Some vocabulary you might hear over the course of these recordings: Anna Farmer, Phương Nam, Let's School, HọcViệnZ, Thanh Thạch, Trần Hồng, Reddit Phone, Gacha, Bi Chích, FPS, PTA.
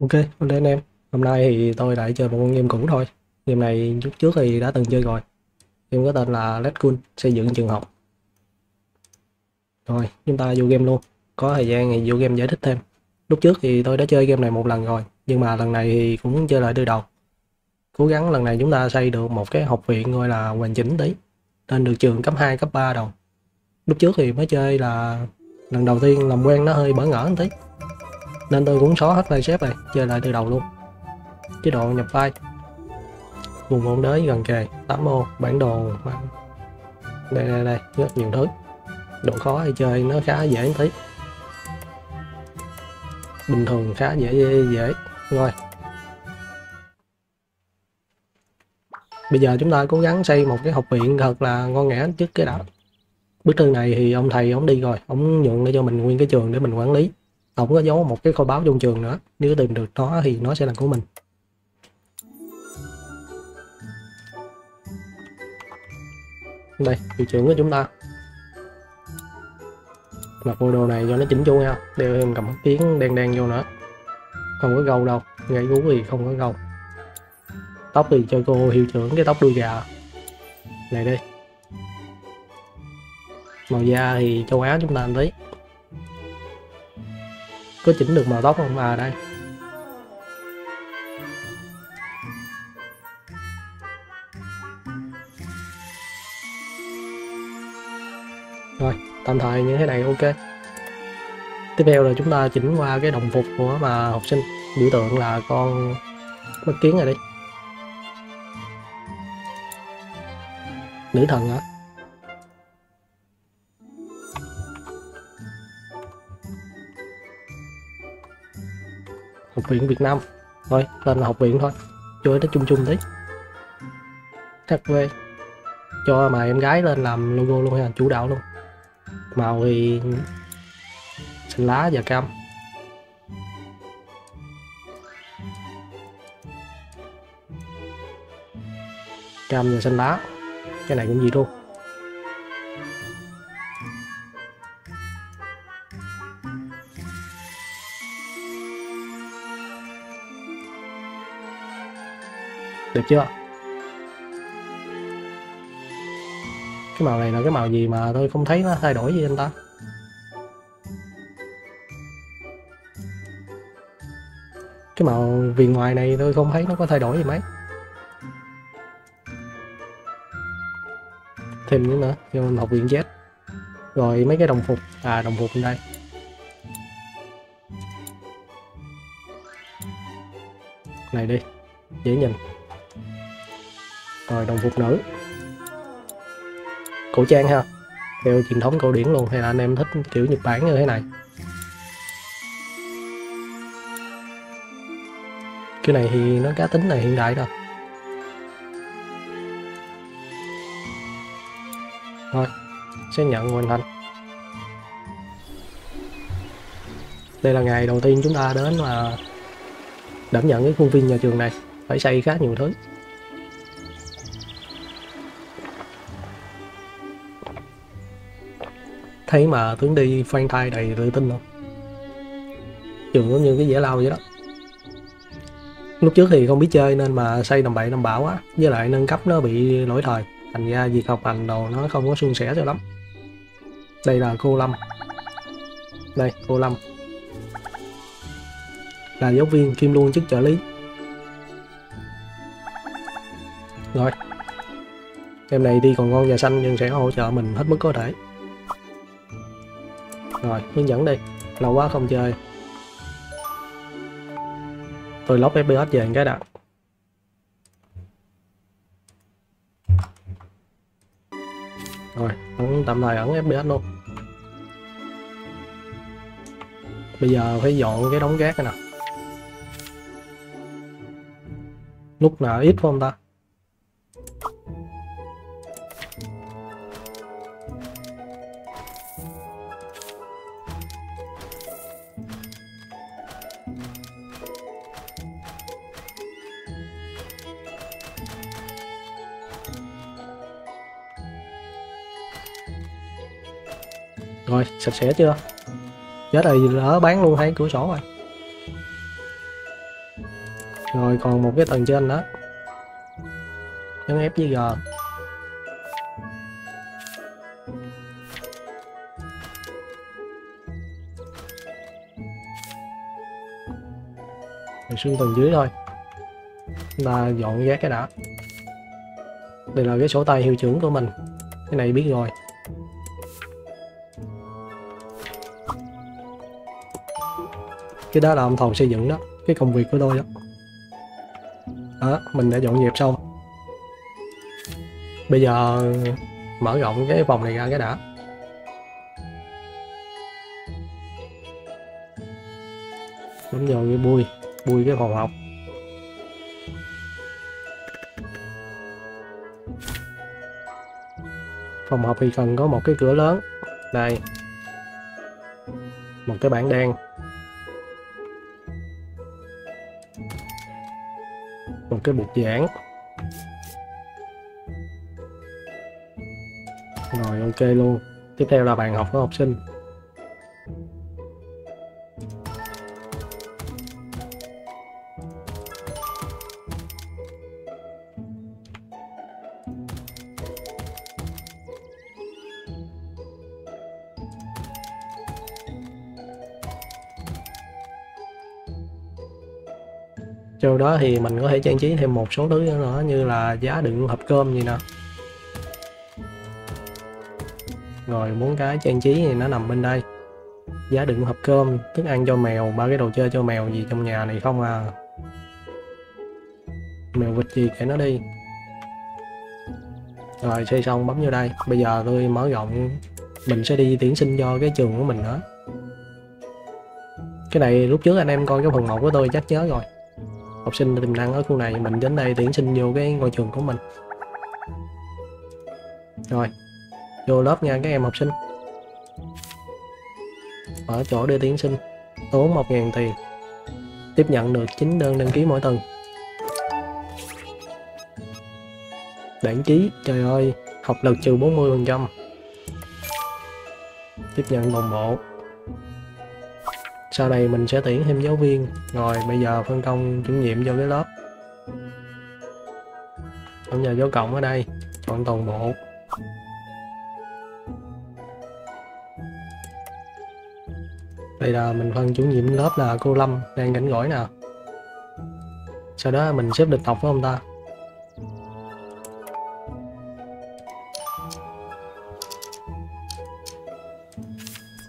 Ok, hello anh em. Hôm nay thì tôi lại chơi một con game cũ thôi. Game này lúc trước thì đã từng chơi rồi. Game có tên là Let's School, xây dựng trường học. Rồi, chúng ta vô game luôn. Có thời gian thì vô game giải thích thêm. Lúc trước thì tôi đã chơi game này một lần rồi, nhưng mà lần này thì cũng chơi lại từ đầu. Cố gắng lần này chúng ta xây được một cái học viện gọi là hoàn chỉnh tí, lên được trường cấp 2, cấp 3 đầu. Lúc trước thì mới chơi là lần đầu tiên làm quen nó hơi bỡ ngỡ một tí, nên tôi cũng xóa hết file save này, chơi lại từ đầu luôn. Chế độ nhập file, vùng ôn đới gần kề, 8 ô, bản đồ, đây rất nhiều thứ. Độ khó thì chơi nó khá dễ một tí, bình thường khá dễ. Rồi bây giờ chúng ta cố gắng xây một cái học viện thật là ngon nghẻ trước cái đã. Bức thư này thì ông thầy ông đi rồi, ông nhượng để cho mình nguyên cái trường để mình quản lý. Ông có giấu một cái kho báu trong trường nữa, nếu tìm được nó thì nó sẽ là của mình. Đây, hiệu trưởng của chúng ta mặc bộ đồ này cho nó chỉnh chu nha, đeo thêm cầm tiếng đen vô nữa, không có gâu đâu, gãy gú thì không có gâu. Tóc thì cho cô hiệu trưởng cái tóc đuôi gà này đi. Màu da thì châu Á chúng ta làm tí. Có chỉnh được màu tóc không? À đây. Rồi, tạm thời như thế này ok. Tiếp theo là chúng ta chỉnh qua cái đồng phục của mà học sinh, biểu tượng là con mắt kiến này đi. Nữ thần hả? Học viện Việt Nam thôi, tên là học viện thôi, chơi nó chung tí. HV cho mà em gái lên làm logo luôn ha, chủ đạo luôn. Màu thì xanh lá và cam. Cam và xanh lá. Cái này cũng gì luôn. Đẹp chưa? Cái màu này là cái màu gì mà tôi không thấy nó thay đổi gì anh ta? Cái màu vì ngoài này tôi không thấy nó có thay đổi gì mấy. Thêm nữa cho mình HọcViệnZ. Rồi mấy cái đồng phục, à đồng phục bên đây. Này đi, dễ nhìn. Rồi đồng phục nữ, cổ trang ha, theo truyền thống cổ điển luôn, hay là anh em thích kiểu Nhật Bản như thế này. Cái này thì nó cá tính này hiện đại rồi. Thôi sẽ nhận hoàn thành. Đây là ngày đầu tiên chúng ta đến mà đảm nhận cái khuôn viên nhà trường này, phải xây khá nhiều thứ. Thấy mà tướng đi phan thai đầy tự tin không? Trường cũng như cái dễ lao vậy đó. Lúc trước thì không biết chơi nên mà xây tầm bậy tầm bạ quá, với lại nâng cấp nó bị lỗi thời, thành ra việc học hành đồ nó không có suôn sẻ cho lắm. Đây là cô Lâm. Đây cô Lâm là giáo viên kiêm luôn chức trợ lý. Rồi em này đi còn ngon và xanh, nhưng sẽ hỗ trợ mình hết mức có thể. Rồi hướng dẫn đi, lâu quá không chơi. Tôi lóc FPS về một cái đã. Rồi tạm thời ẩn FPS luôn. Bây giờ phải dọn cái đống rác này nè. Lúc nào ít không ta? Rồi, sạch sẽ chưa? Chết rồi, lỡ bán luôn hai cửa sổ rồi. Rồi còn một cái tầng trên đó, nhấn F với G. Rồi xuống tầng dưới thôi. Chúng ta dọn rác cái đã. Đây là cái sổ tay hiệu trưởng của mình, cái này biết rồi. Cái đó là ông thầu xây dựng đó, cái công việc của tôi đó. Đó, mình đã dọn dẹp xong. Bây giờ mở rộng cái phòng này ra cái đã. Đúng rồi, cái bui cái phòng học. Phòng học thì cần có một cái cửa lớn. Đây, một cái bảng đen, một cái bục giảng. Rồi ok luôn. Tiếp theo là bàn học của học sinh. Sau đó thì mình có thể trang trí thêm một số thứ nữa, như là giá đựng hộp cơm gì nè. Rồi muốn cái trang trí thì nó nằm bên đây. Giá đựng hộp cơm, thức ăn cho mèo, ba cái đồ chơi cho mèo gì trong nhà này không à. Mèo vịt gì kệ nó đi. Rồi xây xong bấm vô đây. Bây giờ tôi mở rộng, mình sẽ đi tuyển sinh cho cái trường của mình nữa. Cái này lúc trước anh em coi cái phần 1 của tôi chắc nhớ rồi. Học sinh tiềm năng ở khu này, mình đến đây tuyển sinh vô cái ngôi trường của mình. Rồi vô lớp nha các em học sinh. Ở chỗ đưa tuyển sinh, tốn 1.000 tiền, tiếp nhận được 9 đơn đăng ký mỗi tuần. Đảng trí, trời ơi, học lực trừ 40%. Tiếp nhận đồng bộ. Sau này mình sẽ tuyển thêm giáo viên. Rồi bây giờ phân công chủ nhiệm vô cái lớp. Ở nhà dấu cộng ở đây, chọn toàn bộ. Đây là mình phân chủ nhiệm lớp là cô Lâm, đang rảnh rỗi nè. Sau đó mình xếp lịch học với ông ta.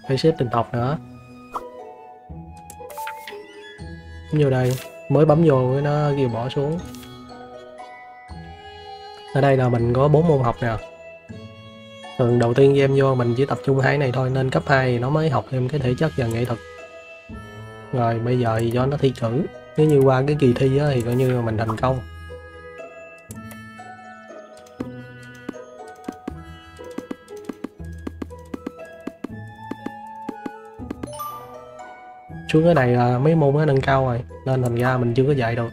Phải xếp lịch học nữa. Vô đây, mới bấm vô nó kêu bỏ xuống. Ở đây là mình có 4 môn học nè. Thường đầu tiên em vô mình chỉ tập trung hai này thôi, nên cấp 2 nó mới học thêm cái thể chất và nghệ thuật. Rồi bây giờ thì do nó thi cử, nếu như qua cái kỳ thi thì coi như mình thành công. Xuống cái này là mấy môn nó nâng cao rồi, nên thành ra mình chưa có dạy được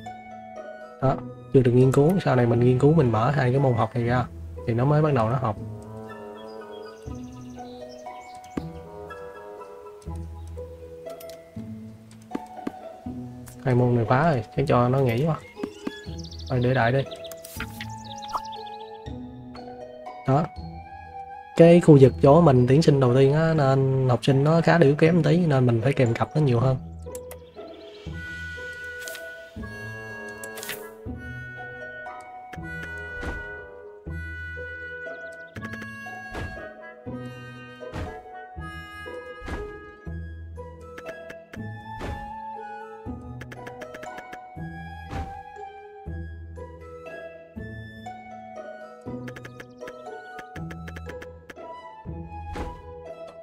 đó, chưa được nghiên cứu. Sau này mình nghiên cứu, mình mở hai cái môn học này ra thì nó mới bắt đầu nó học. Hai môn này khóa rồi, chứ cho nó nghỉ quá rồi để đại đi đó. Cái khu vực chỗ mình tuyển sinh đầu tiên á, nên học sinh nó khá yếu kém tí, nên mình phải kèm cặp nó nhiều hơn.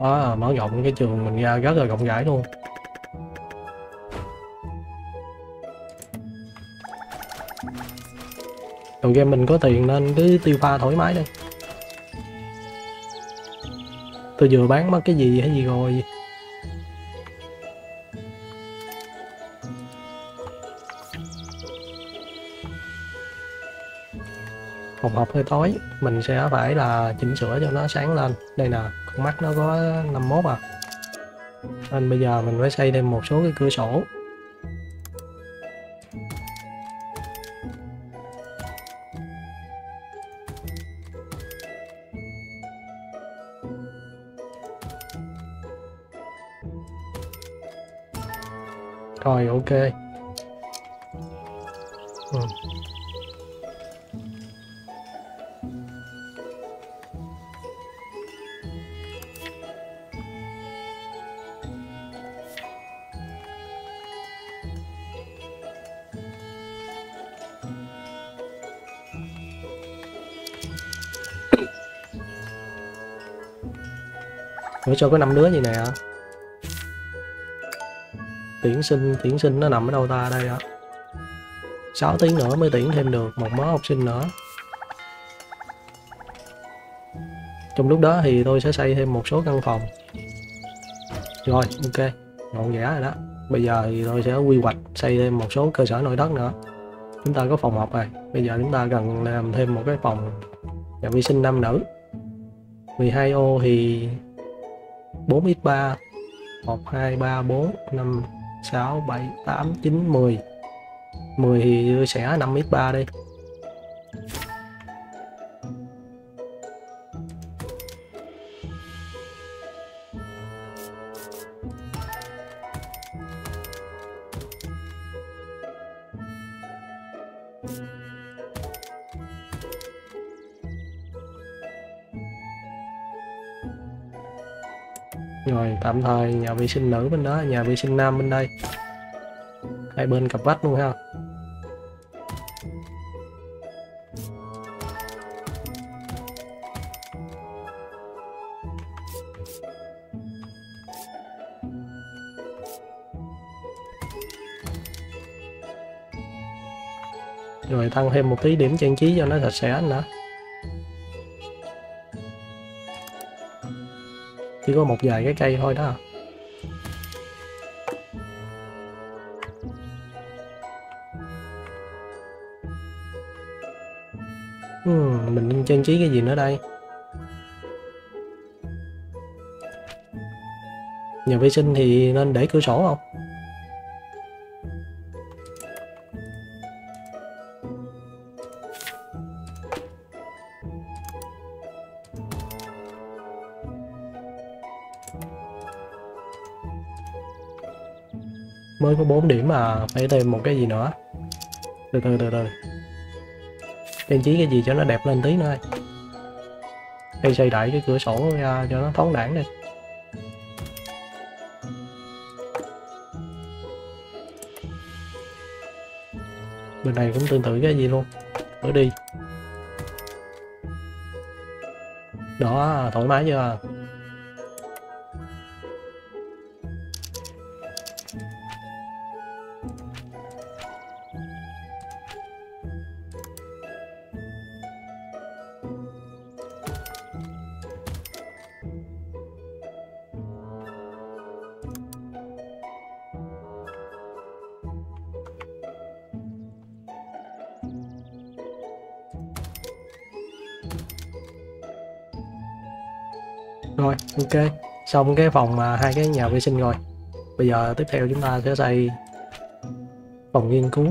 Đó, mở rộng cái trường mình ra rất là rộng rãi luôn. Đầu game mình có tiền nên cứ tiêu pha thoải mái đi. Tôi vừa bán mất cái gì hay gì rồi. Phòng học hơi tối, mình sẽ phải là chỉnh sửa cho nó sáng lên. Đây nè, con mắt nó có 51 à. Nên bây giờ mình phải xây thêm một số cái cửa sổ. Rồi ok. Bữa cho có 5 đứa gì nè. Tuyển sinh nó nằm ở đâu ta? Đây ạ. 6 tiếng nữa mới tuyển thêm được một mớ học sinh nữa. Trong lúc đó thì tôi sẽ xây thêm một số căn phòng. Rồi ok, gọn ghẽ rồi đó. Bây giờ thì tôi sẽ quy hoạch xây thêm một số cơ sở nội thất nữa. Chúng ta có phòng học rồi, bây giờ chúng ta cần làm thêm một cái phòng nhà vệ sinh nam nữ. 12 ô thì 4x3, 1, 2, 3, 4, 5, 6, 7, 8, 9, 10. 10 thì tôi sẽ 5x3 đi. Rồi tạm thời nhà vệ sinh nữ bên đó, nhà vệ sinh nam bên đây, hai bên cặp vách luôn ha. Rồi tăng thêm một tí điểm trang trí cho nó sạch sẽ nữa. Chỉ có một vài cái cây thôi đó. Mình nên trang trí cái gì nữa đây? Nhà vệ sinh thì nên để cửa sổ không? Mới có 4 điểm mà phải thêm một cái gì nữa. Từ từ trang trí cái gì cho nó đẹp lên tí nữa. Hay xây đại cái cửa sổ ra cho nó thoáng đãng đi. Bên này cũng tương tự cái gì luôn. Ở đi đó, thoải mái chưa? Rồi ok, xong cái phòng mà hai cái nhà vệ sinh rồi. Bây giờ tiếp theo chúng ta sẽ xây phòng nghiên cứu.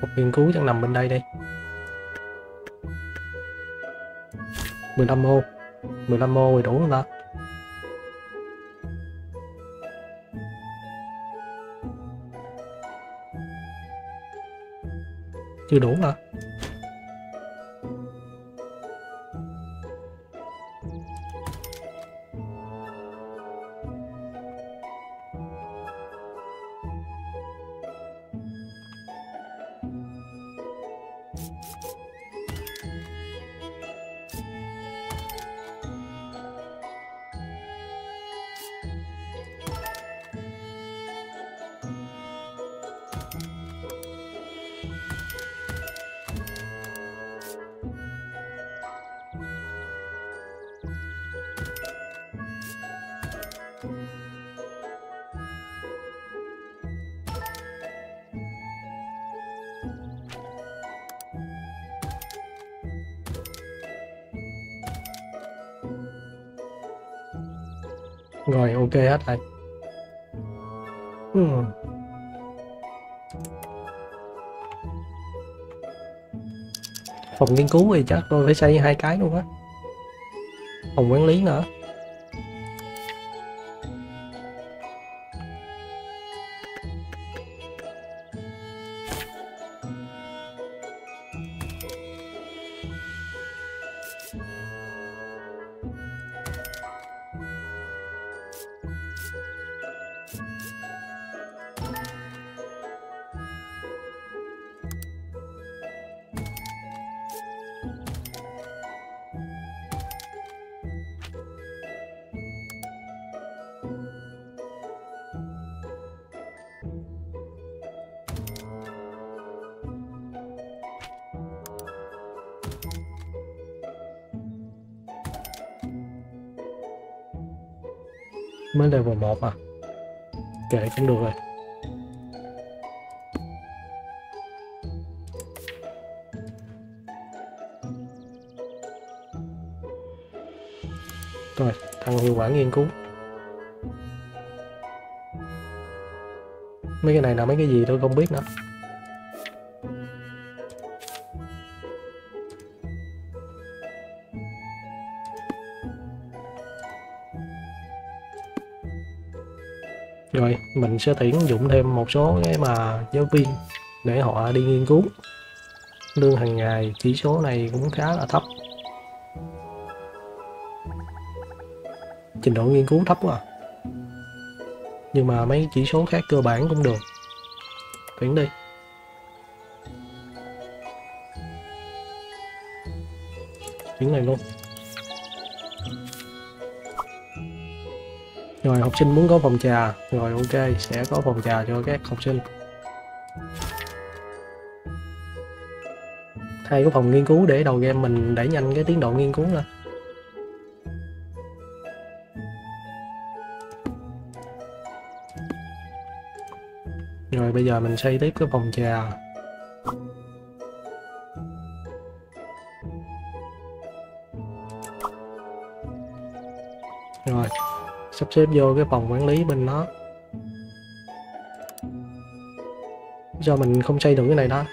Phòng nghiên cứu chẳng nằm bên đây đi. 15 ô, 15 ô thì đủ không ta? Chưa đủ hả? Rồi ok hết rồi. Phòng nghiên cứu thì chắc tôi phải xây hai cái luôn á. Phòng quản lý nữa. mới level 1 à, kệ cũng được rồi. Rồi, thằng hiệu quả nghiên cứu. Mấy cái này là mấy cái gì tôi không biết nữa. Rồi, mình sẽ tuyển dụng thêm một số cái mà giáo viên để họ đi nghiên cứu. Lương hàng ngày chỉ số này cũng khá là thấp. Trình độ nghiên cứu thấp quá. Nhưng mà mấy chỉ số khác cơ bản cũng được. Tuyển đi. Tuyển này luôn. Rồi học sinh muốn có phòng trà. Rồi ok, sẽ có phòng trà cho các học sinh. Thay cái phòng nghiên cứu để đầu game mình đẩy nhanh cái tiến độ nghiên cứu lên. Rồi bây giờ mình xây tiếp cái phòng trà. Rồi sắp xếp vô cái phòng quản lý bên đó. Do mình không xây được cái này đó.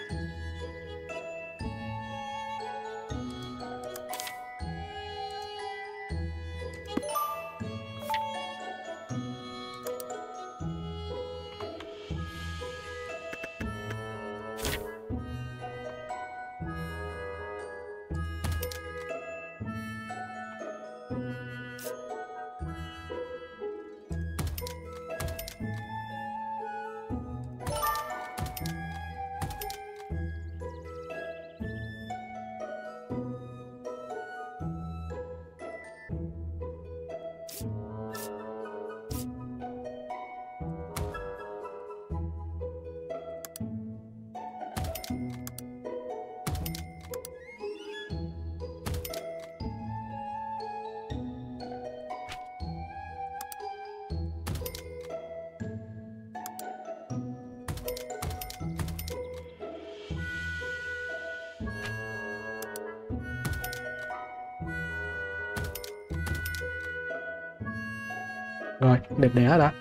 Rồi, đẹp đẽ đã.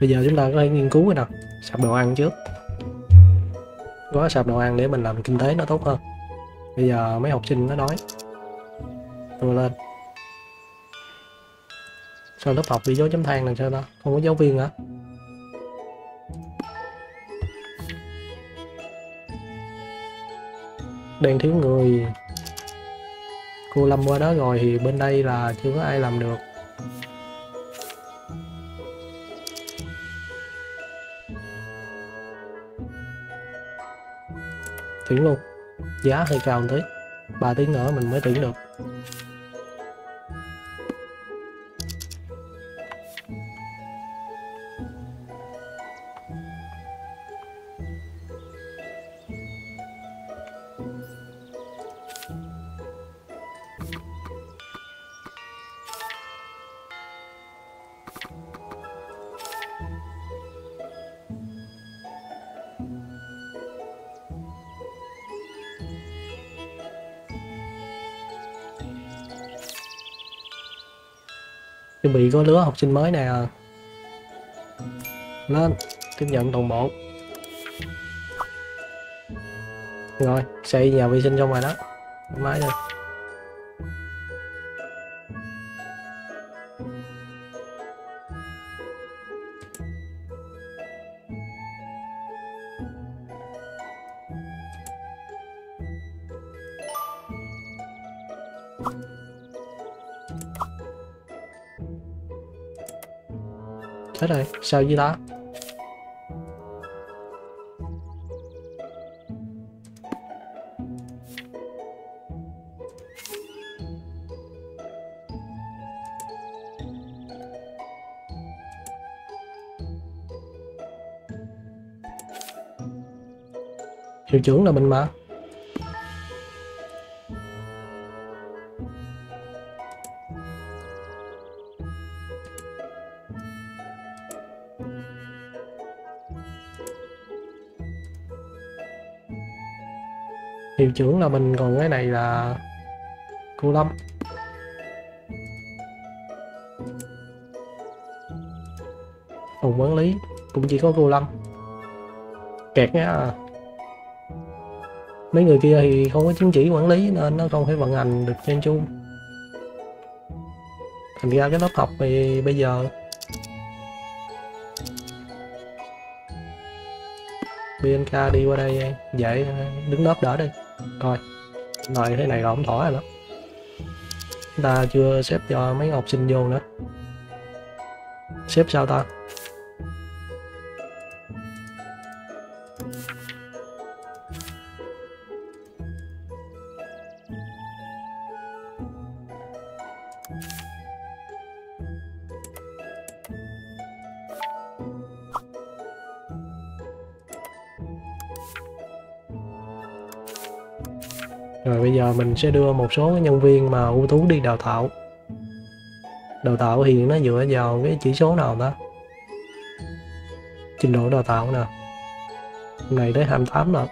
Bây giờ chúng ta có thể nghiên cứu cái nào. Sạp đồ ăn trước. Có sạp đồ ăn để mình làm kinh tế nó tốt hơn. Bây giờ mấy học sinh nó đói. Tôi lên. Sao lớp học bị dối chấm than làm sao ta? Không có giáo viên hả? Đang thiếu người. Cô Lâm qua đó rồi thì bên đây là chưa có ai làm được. Tuyển luôn. Giá hơi cao một tí. 3 tiếng nữa mình mới tuyển được. Chuẩn bị có lứa học sinh mới nè. Lên tiếp nhận toàn bộ. Rồi xây nhà vệ sinh trong ngoài đó máy lên. Hết rồi, sao với đó. Hiệu trưởng là mình mà. hiệu trưởng là mình, còn cái này là cô Lâm. Phòng quản lý cũng chỉ có cô Lâm. Kẹt nha. Mấy người kia thì không có chứng chỉ quản lý nên nó không thể vận hành được trên chung. Thành ra cái lớp học thì bây giờ BNK đi qua đây em, dễ đứng lớp đỡ đi. Coi, rồi thế này là không tỏ rồi đó. Chúng ta chưa xếp cho mấy học sinh vô nữa. Xếp sao ta? Rồi bây giờ mình sẽ đưa một số nhân viên mà ưu tú đi đào tạo. Đào tạo thì nó dựa vào cái chỉ số nào ta? Trình độ đào tạo nè. Hôm nay tới 28 rồi.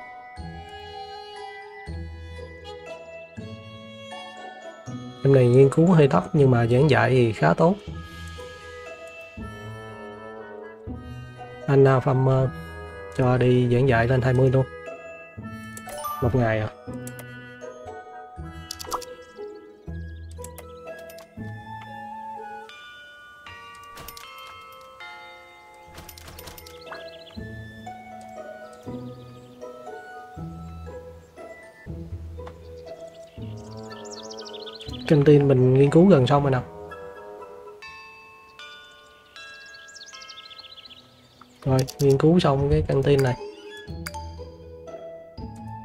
Hôm nay nghiên cứu hơi thấp nhưng mà giảng dạy thì khá tốt. Anna Farmer cho đi giảng dạy lên 20 luôn. Một ngày à. Căng tin mình nghiên cứu gần xong rồi nè. Rồi nghiên cứu xong cái căng tin này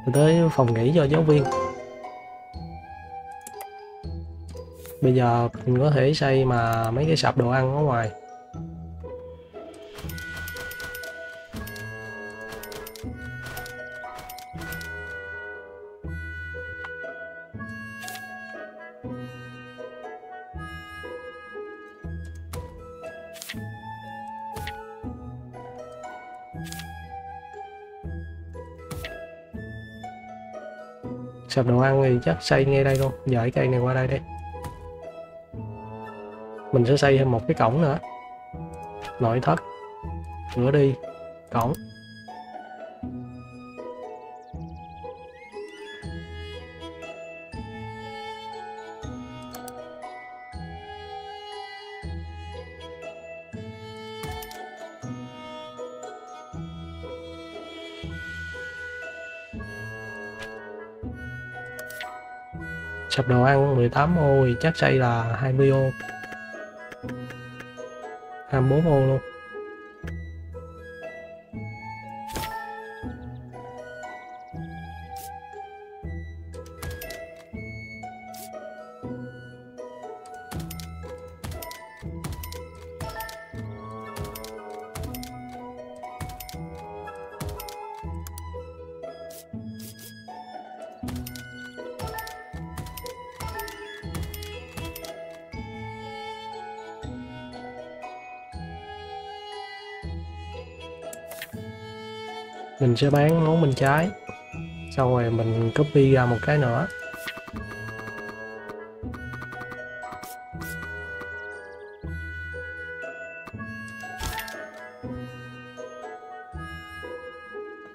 mình tới phòng nghỉ cho giáo viên. Bây giờ mình có thể xây mà mấy cái sạp đồ ăn ở ngoài. Sạp đồ ăn thì chắc xây ngay đây luôn. Giờ cái cây này qua đây đi. Mình sẽ xây thêm một cái cổng nữa. Nội thất, cửa đi, cổng. Sạp đồ ăn 18 ô thì chắc xây là 20 ô, 24 ô luôn. Mình sẽ bán món bên trái, xong rồi mình copy ra một cái nữa.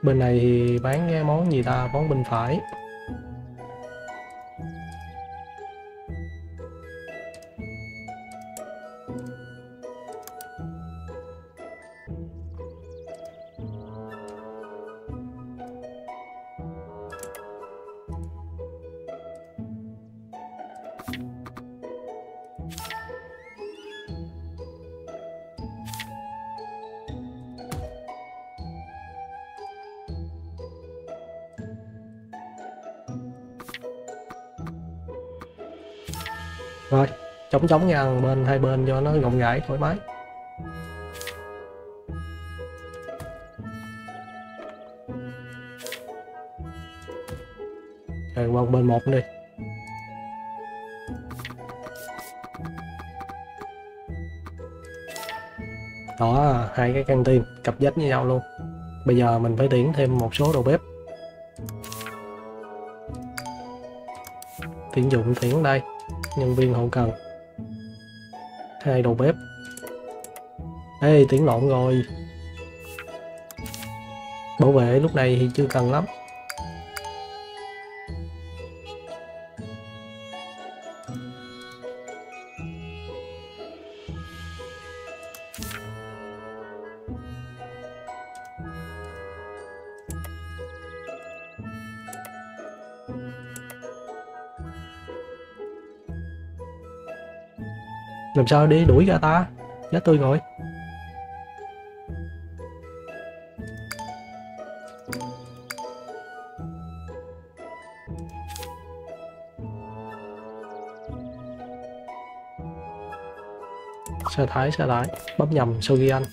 Bên này thì bán cái món gì ta, món bên phải. Rồi, chống chống ngang bên hai bên cho nó rộng rãi thoải mái. Rồi qua bên một đi. Đó, hai cái căng tin cặp dách với nhau luôn. Bây giờ mình phải tuyển thêm một số đầu bếp. tuyển dụng, tuyển đây nhân viên hậu cần, hai đầu bếp. Ê, tuyển lộn rồi. Bảo vệ lúc này thì chưa cần lắm. Làm sao đi đuổi ra ta? Chết tôi rồi. Xe tải, bấm nhầm sau ghi anh.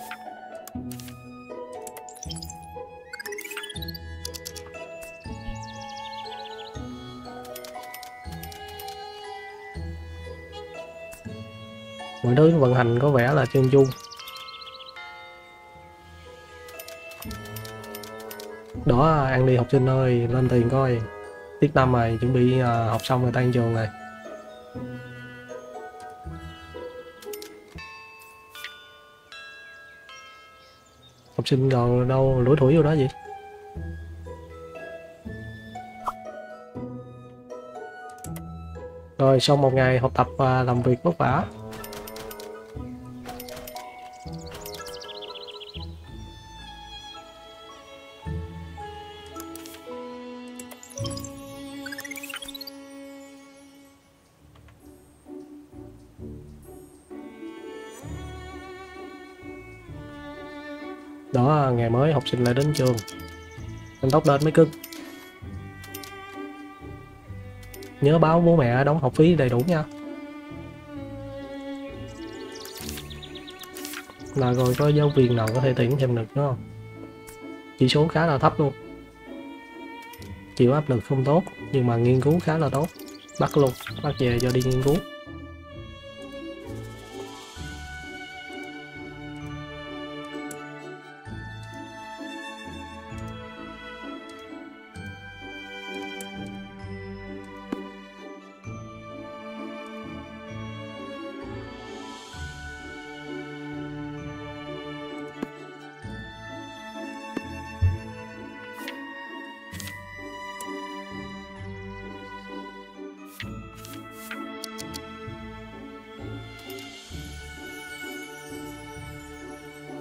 Mọi thứ vận hành có vẻ là trơn tru. Đó, ăn đi học sinh ơi, lên tiền coi. Tiết 5 này, chuẩn bị học xong rồi tan trường này. Học sinh còn đâu lủi thủi vô đó vậy? Rồi sau một ngày học tập và làm việc vất vả, đó ngày mới học sinh lại đến trường. Anh tóc lên mới cưng, nhớ báo bố mẹ đóng học phí đầy đủ nha. Là rồi có giáo viên nào có thể tuyển thêm được nữa không? Chỉ số khá là thấp luôn, chịu áp lực không tốt nhưng mà nghiên cứu khá là tốt. Bắt luôn, bắt về cho đi nghiên cứu.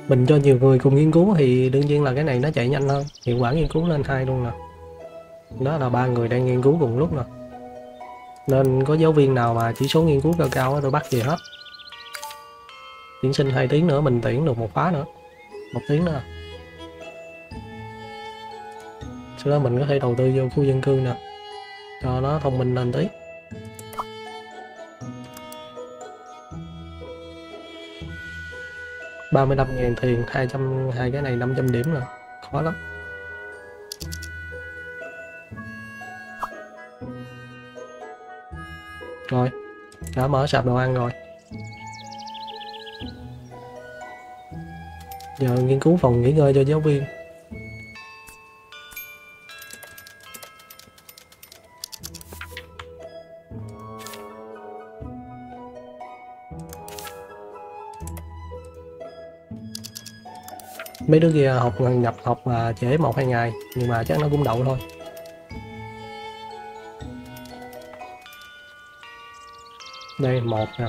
Mình cho nhiều người cùng nghiên cứu thì đương nhiên là cái này nó chạy nhanh hơn, hiệu quả nghiên cứu lên 2 luôn nè. Đó là 3 người đang nghiên cứu cùng lúc nè. Nên có giáo viên nào mà chỉ số nghiên cứu cao cao tôi bắt gì hết. Tuyển sinh 2 tiếng nữa mình tuyển được một khóa nữa, 1 tiếng nữa. Sau đó mình có thể đầu tư vô khu dân cư nè, cho nó thông minh lên tí. $35.000 tiền, 200, hai cái này 500 điểm rồi, khó lắm. Rồi, đã mở sạp đồ ăn rồi. Giờ nghiên cứu phòng nghỉ ngơi cho giáo viên. Mấy đứa kia học nhập học mà trễ 1-2 ngày nhưng mà chắc nó cũng đậu thôi. Đây một nè,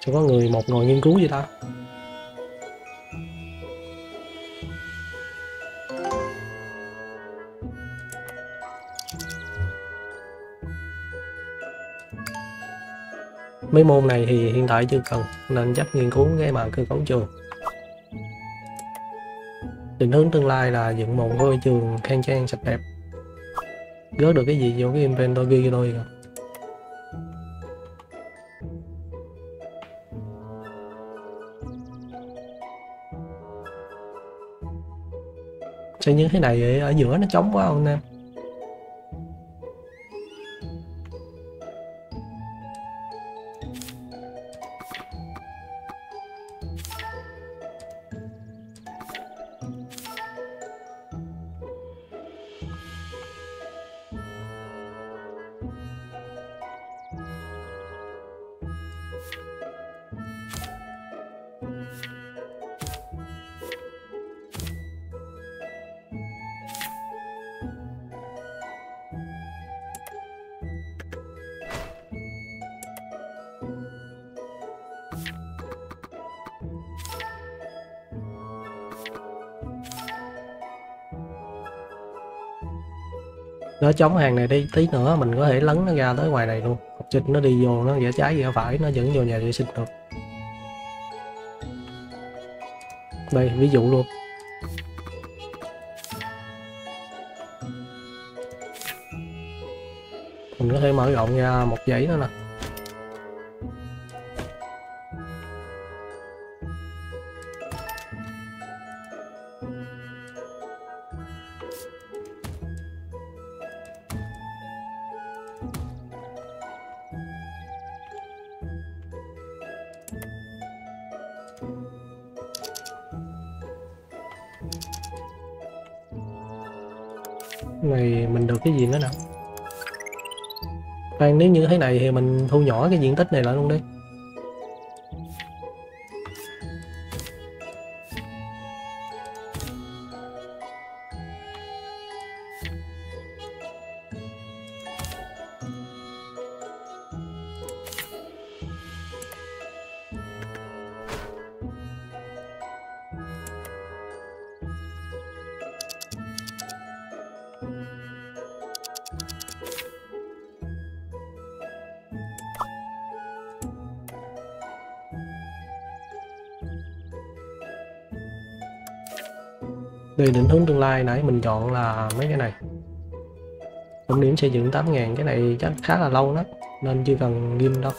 sẽ có người một ngồi nghiên cứu gì ta. Mấy môn này thì hiện tại chưa cần nên chắc nghiên cứu cái mà cơ cấu trường. Định hướng tương lai là dựng một ngôi trường khang trang sạch đẹp. Gớt được cái gì vô cái inventory cho tôi rồi. Sao như thế này vậy? Ở giữa nó trống quá không em? nó chống hàng này đi, tí nữa mình có thể lấn nó ra tới ngoài này luôn. Học sinh nó đi vô, nó rẽ trái rẽ phải, nó vẫn vô nhà vệ sinh được. Đây, ví dụ luôn. Mình có thể mở rộng ra một dãy nữa nè. Này mình được cái gì nữa nè. Khoan, nếu như thế này thì mình thu nhỏ cái diện tích này lại luôn đi. Đây, định hướng tương lai nãy mình chọn là mấy cái này. Tổng điểm xây dựng 8.000, cái này chắc khá là lâu đó nên chưa cần ghim đâu.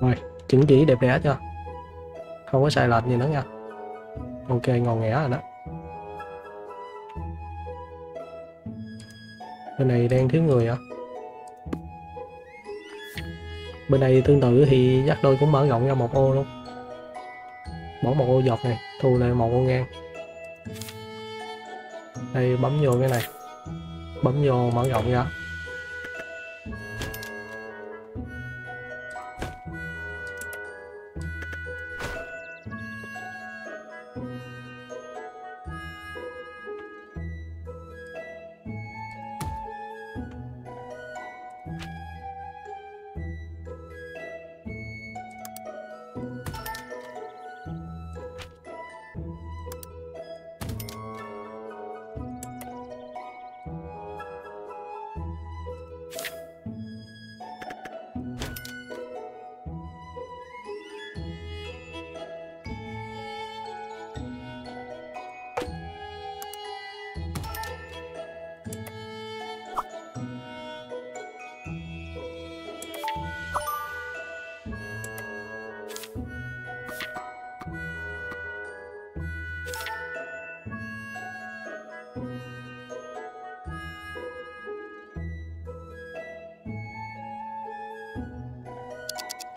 Rồi, chỉnh chỉ đẹp đẽ chưa? Không có sai lệch gì nữa nha. Ok, ngon nghẻ rồi đó. Bên này đang thiếu người hả? Bên này tương tự thì dắt đôi cũng mở rộng ra một ô luôn. Bỏ một ô dọc này, thu lại một ô ngang. Đây, bấm vô cái này. Bấm vô mở rộng ra.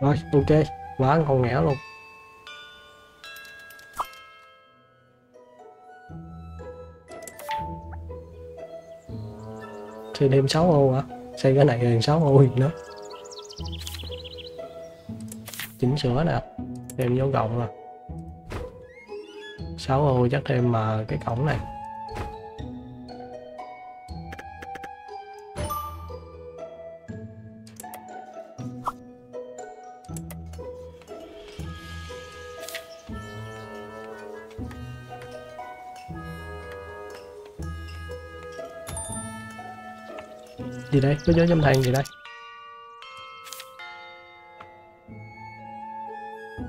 Rồi, ok, quá ngon nghẻ luôn. Xây thêm 6 ô hả? Xây cái này là 6 ô gì nữa. Chỉnh sửa nè, thêm dấu cộng nè. 6 ô chắc thêm mà cái cổng này. Gì đây? Có dấu chấm than gì đây?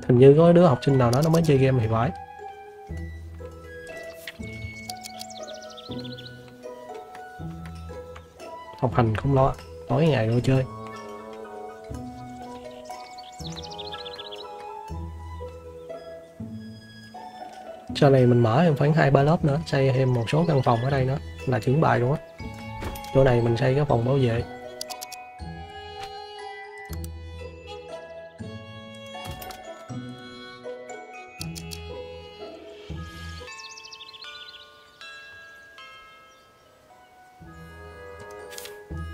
Hình như có đứa học sinh nào đó nó mới chơi game thì phải. Học hành không lo, tối ngày vô chơi. Sau này mình mở em khoảng 2-3 lớp nữa, xây thêm một số căn phòng ở đây nữa là trưởng bài luôn á. Chỗ này mình xây cái phòng bảo vệ.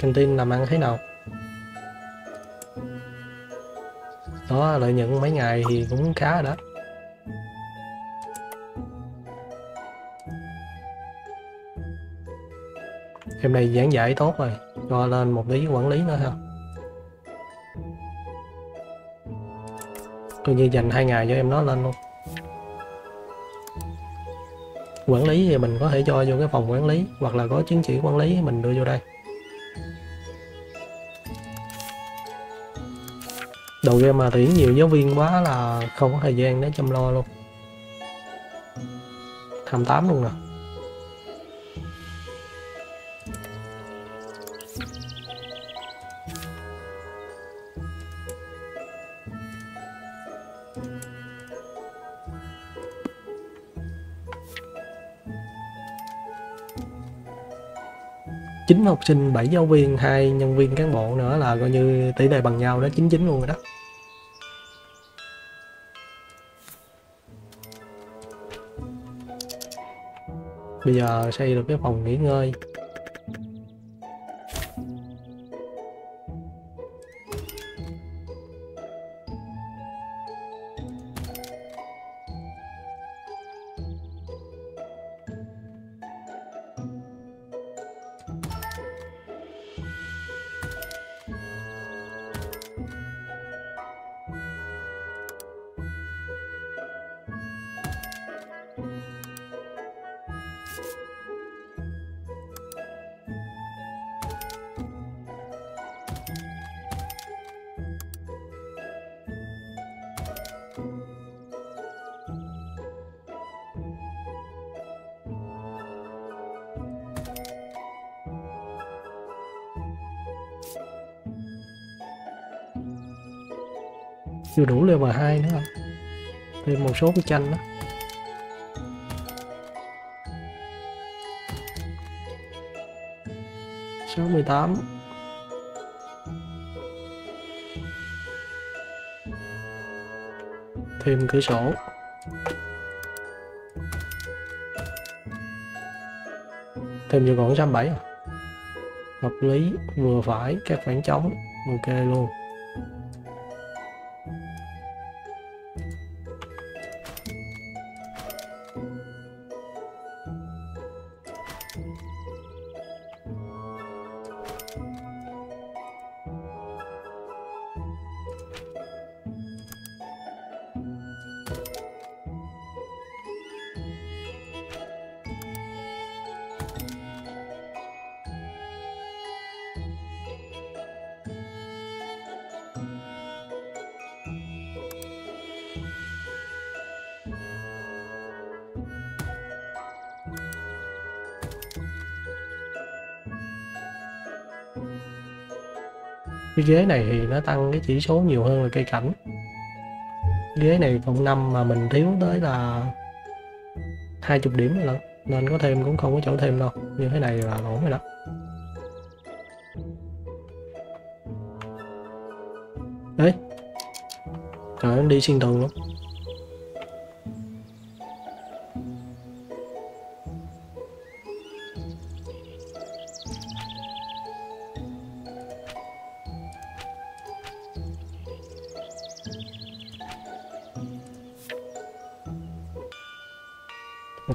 canteen làm ăn thế nào. Đó, lợi nhuận mấy ngày thì cũng khá rồi đó. Em này giảng dạy tốt rồi, cho lên một tí quản lý nữa ha. Coi như dành 2 ngày cho em nó lên luôn. Quản lý thì mình có thể cho vô cái phòng quản lý, hoặc là có chứng chỉ quản lý mình đưa vô đây. Đầu game mà tuyển nhiều giáo viên quá là không có thời gian để chăm lo luôn. 28 luôn nè. Học sinh, 7 giáo viên, 2 nhân viên cán bộ nữa là coi như tỷ lệ bằng nhau đó, 99 luôn rồi đó. Bây giờ xây được cái phòng nghỉ ngơi. Chưa đủ level 2 nữa rồi. Thêm một số cái tranh đó. Số 18. Thêm cửa sổ. Thêm vô còn 170 à. Hợp lý, vừa phải, các khoảng trống. Ok luôn. Cái ghế này thì nó tăng cái chỉ số nhiều hơn là cây cảnh. Ghế này cộng 5 mà mình thiếu tới là 20 điểm rồi đó. Nên có thêm cũng không có chỗ thêm đâu. Như thế này là ổn rồi đó. Đấy. Trời ơi, đi xuyên tường luôn.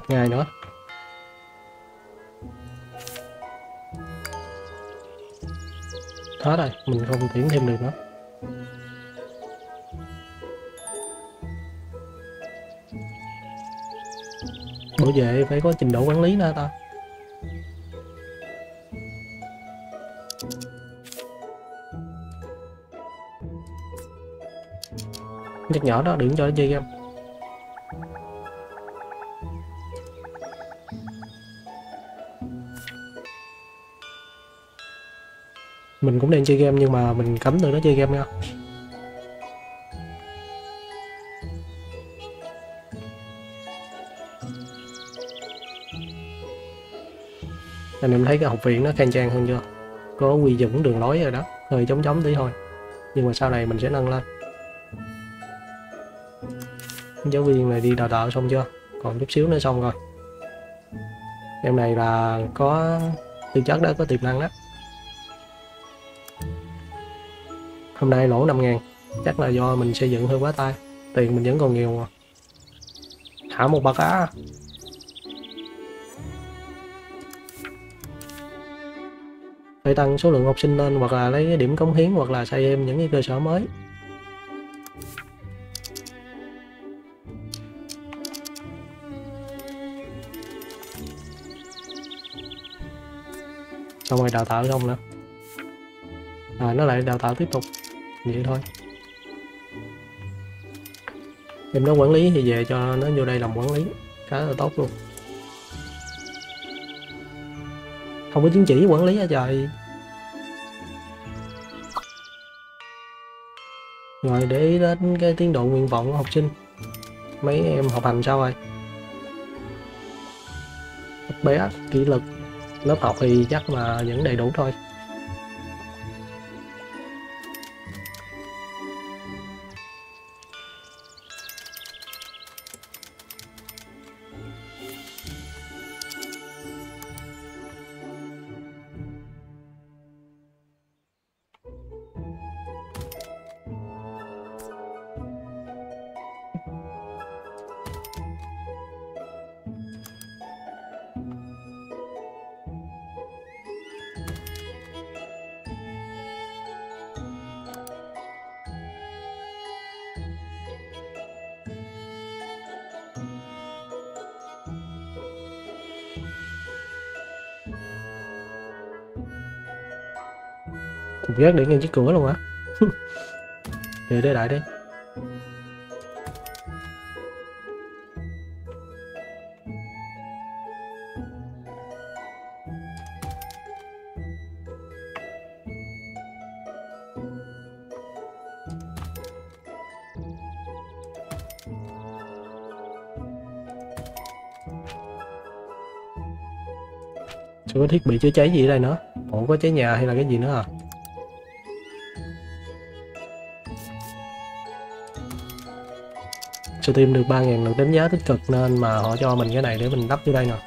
Ngày nữa. Hết rồi, mình không tuyển thêm được nữa. Bảo vệ phải có trình độ quản lý nữa ta. Nhắc nhỏ đó, đừng cho nó chơi game. Mình cũng đang chơi game nhưng mà mình cấm tụi nó chơi game nha. Anh em thấy cái học viện nó khang trang hơn chưa? Có quy chuẩn đường lối rồi đó, hơi chống chống tí thôi. Nhưng mà sau này mình sẽ nâng lên. Giáo viên này đi đào tạo xong chưa? Còn chút xíu nữa xong rồi. Em này là có tư chất đó, có tiềm năng đó. Hôm nay lỗ 5.000, chắc là do mình xây dựng hơi quá tay. Tiền mình vẫn còn nhiều mà. Thả một bà cá. Phải tăng số lượng học sinh lên, hoặc là lấy cái điểm cống hiến, hoặc là xây thêm những cái cơ sở mới. Xong rồi đào tạo xong nữa. Rồi nó lại đào tạo tiếp tục. Vậy thôi. Em nó quản lý thì về cho nó vô đây làm quản lý. Khá là tốt luôn. Không có chứng chỉ quản lý hả trời. Rồi để ý đến cái tiến độ nguyện vọng của học sinh. Mấy em học hành sao rồi? Bé kỷ lực. Lớp học thì chắc là vẫn đầy đủ thôi. Ghét để ngang chiếc cửa luôn á. Về đây lại đi. Chưa có thiết bị chữa cháy gì ở đây nữa. Ủa có cháy nhà hay là cái gì nữa à? Tìm được 3.000 lượt đánh giá tích cực nên mà họ cho mình cái này để mình đắp vô đây nè.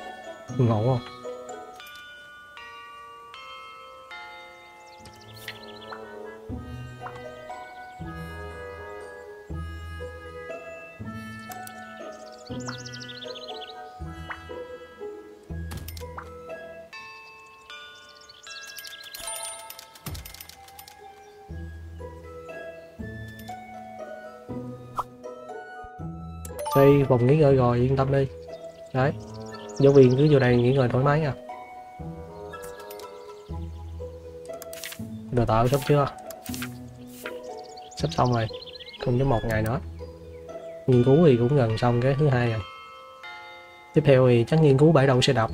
Ngộ không? Đây, phòng nghỉ ngơi rồi, yên tâm đi. Đấy, giáo viên cứ vô đây nghỉ ngơi thoải mái nha. Đào tạo sắp chưa? Sắp xong rồi, không đến 1 ngày nữa. Nghiên cứu thì cũng gần xong cái thứ hai rồi. Tiếp theo thì chắc nghiên cứu bãi đậu xe đạp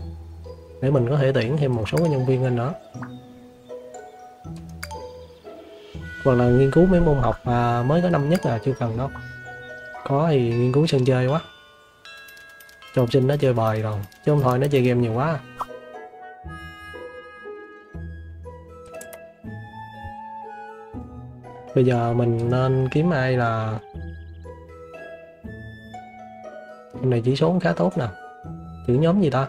để mình có thể tuyển thêm một số nhân viên lên nữa. Hoặc là nghiên cứu mấy môn học mà mới có năm nhất là chưa cần đâu. Có thì nghiên cứu sân chơi quá cho học sinh nó chơi bời rồi, chứ không thôi nó chơi game nhiều quá. Bây giờ mình nên kiếm ai là hôm nay chỉ số cũng khá tốt nè. Trưởng nhóm gì ta?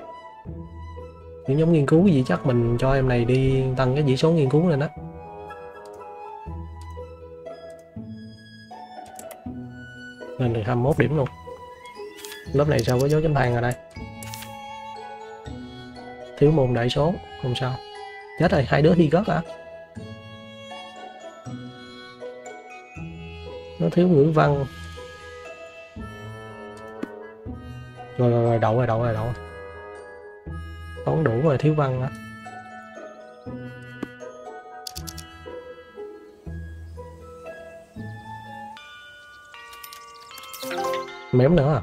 Trưởng nhóm nghiên cứu gì, chắc mình cho em này đi tăng cái chỉ số nghiên cứu lên đó. Lên được 21 điểm luôn. Lớp này sao có dấu chấm than ở đây? Thiếu môn đại số, không sao. Chết rồi, hai đứa thi gớt hả? Nó thiếu ngữ văn. Rồi, đậu. Toán đủ rồi, thiếu văn hả? Mém nữa à?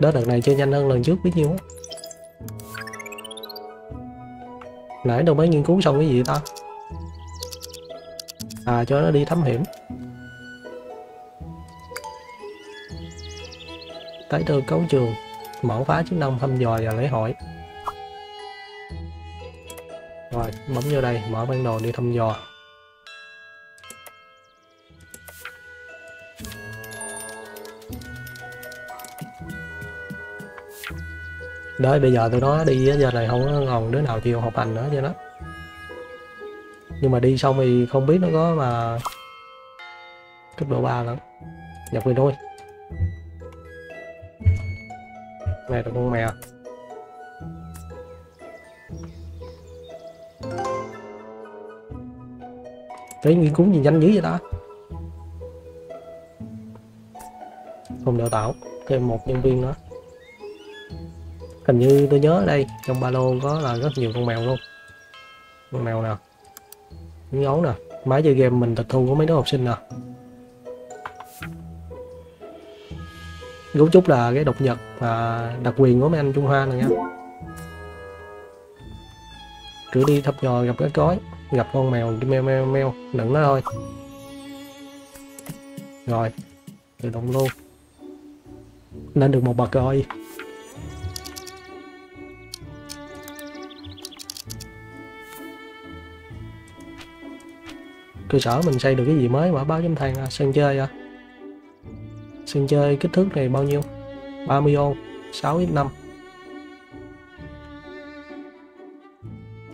Đó, đợt này chơi nhanh hơn lần trước biết nhiêu á. Nãy đâu mới nghiên cứu xong cái gì ta? À, cho nó đi thám hiểm. Tái cơ cấu trường, mở phá chức năng thăm dò và lễ hội. Rồi, bấm vô đây, mở bản đồ đi thăm dò. Đấy, bây giờ tụi nó đi giờ này không còn đứa nào chịu học hành nữa cho nó. Nhưng mà đi xong thì không biết nó có mà cấp độ 3 lắm. Nhập về nuôi. Này là con mèo. Thấy nghiên cứu gì nhanh dữ vậy ta? Không đào tạo thêm một nhân viên nữa. Hình như tôi nhớ ở đây trong ba lô có là rất nhiều con mèo luôn. Con mèo nào, miếng ấu nè, máy chơi game mình tịch thu của mấy đứa học sinh nè. Gấu trúc là cái độc nhật và đặc quyền của mấy anh Trung Hoa này nha. Cứ đi thập nhò gặp cái cói, gặp con mèo meo meo meo đựng nó thôi. Rồi tự động luôn lên được một bậc rồi. Cơ sở mình xây được cái gì mới mà báo chấm than à? Sân chơi à? Sân chơi kích thước này bao nhiêu? 30 ô 6x5.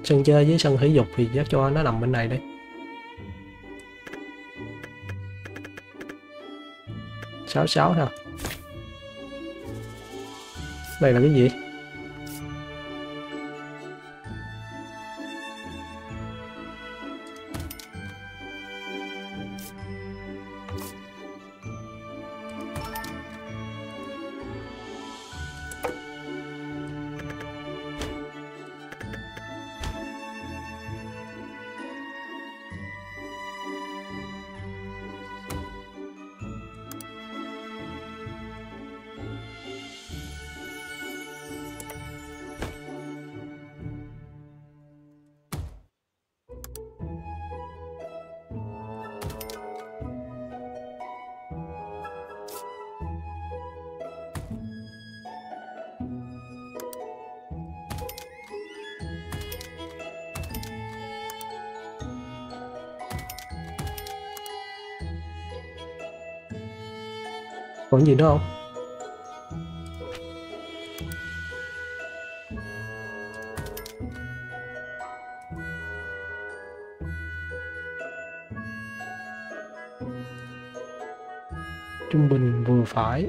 Sân chơi với sân thể dục thì chắc cho nó nằm bên này đấy. Sáu ha. Đây là cái gì? Còn gì nữa không? Trung bình vừa phải.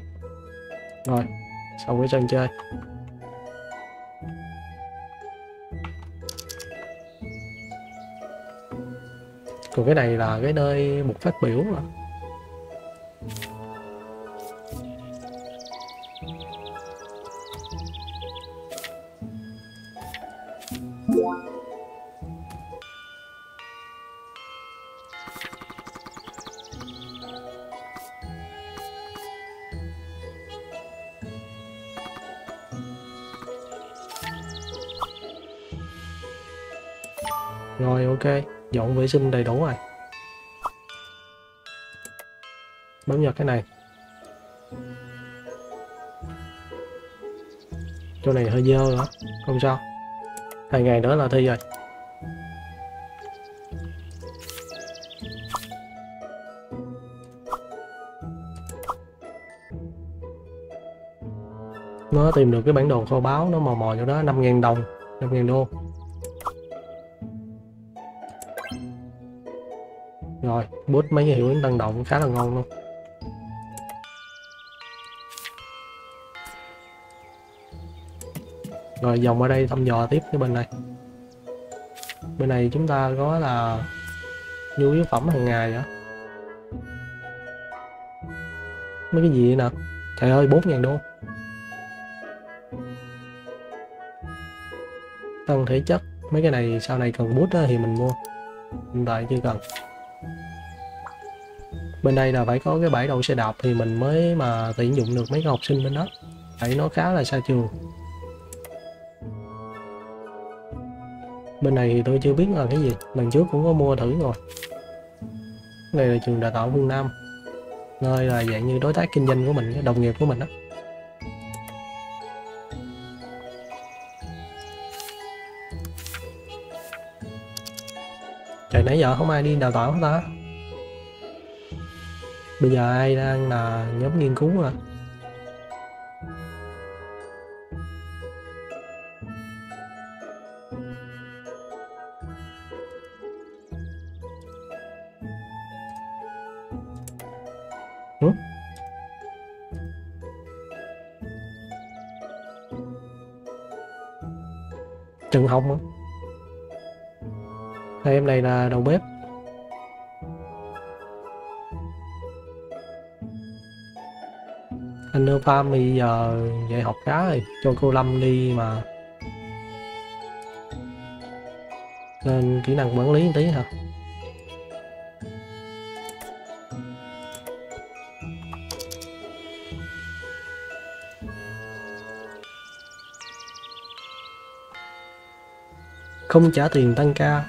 Rồi, sau cái sân chơi còn cái này là cái nơi một phát biểu mà. Rồi ok, dọn vệ sinh đầy đủ rồi. Bấm vào cái này. Chỗ này hơi dơ nữa, không sao. 2 ngày nữa là thi rồi. Nó tìm được cái bản đồ kho báu, nó mò mò chỗ đó. 5.000 đồng, 5.000 đô. Rồi, bút mấy cái hiệu ứng tăng động khá là ngon luôn. Rồi vòng ở đây thăm dò tiếp cái bên này. Bên này chúng ta có là nhu yếu phẩm hàng ngày đó. Mấy cái gì vậy nè? Trời ơi, 4.000 đô. Tăng thể chất, mấy cái này sau này cần bút thì mình mua. Hiện tại chưa cần. Bên đây là phải có cái bãi đậu xe đạp thì mình mới mà tuyển dụng được mấy học sinh bên đó. Tại nó khá là xa trường. Bên này thì tôi chưa biết là cái gì. Lần trước cũng có mua thử rồi. Đây là trường đào tạo Phương Nam. Nơi là dạng như đối tác kinh doanh của mình, đồng nghiệp của mình đó. Trời, nãy giờ không ai đi đào tạo hết ta. Bây giờ ai đang là nhóm nghiên cứu à? Trần Hồng á. Đây em này là đầu bếp. Anh Nơ Farm bây giờ dạy học cá rồi, cho cô Lâm đi mà nên kỹ năng quản lý một tí hả? Không trả tiền tăng ca,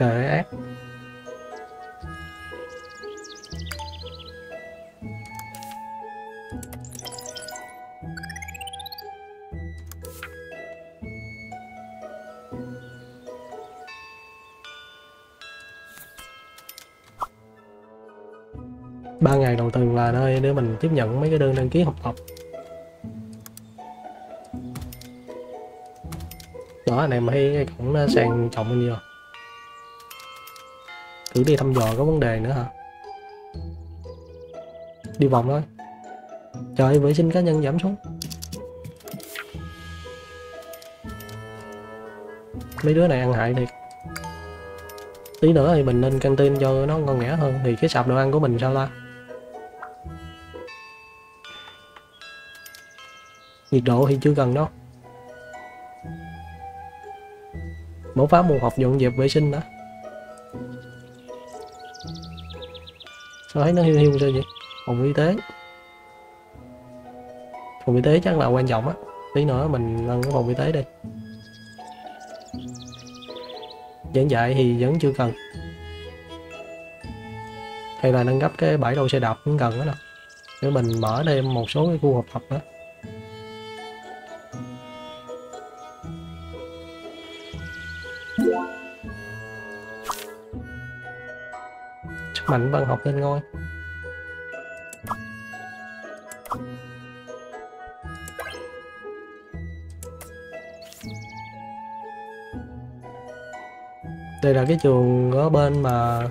trời ơi ác. Ba ngày đầu tuần là nơi để mình tiếp nhận mấy cái đơn đăng ký học tập. Đó, này mà thấy cũng sang trọng hơn nhiều. Thử đi thăm dò có vấn đề nữa hả? Đi vòng thôi. Trời, vệ sinh cá nhân giảm xuống. Mấy đứa này ăn hại thiệt. Tí nữa thì mình nên canteen cho nó ngon nghẻ hơn. Thì cái sạp đồ ăn của mình sao ta? Nhiệt độ thì chưa cần đâu. Mẫu phá mùa học dọn dẹp vệ sinh đó. Sao thấy nó hiu hiu sao vậy? Phòng y tế. Phòng y tế chắc là quan trọng á. Tí nữa mình lên cái phòng y tế đi. Giảng dạy thì vẫn chưa cần. Hay là nâng cấp cái bãi đậu xe đạp cũng cần đó đâu. Để mình mở thêm một số cái khu học tập đó. Mạnh văn học lên ngôi. Đây là cái trường ở bên mà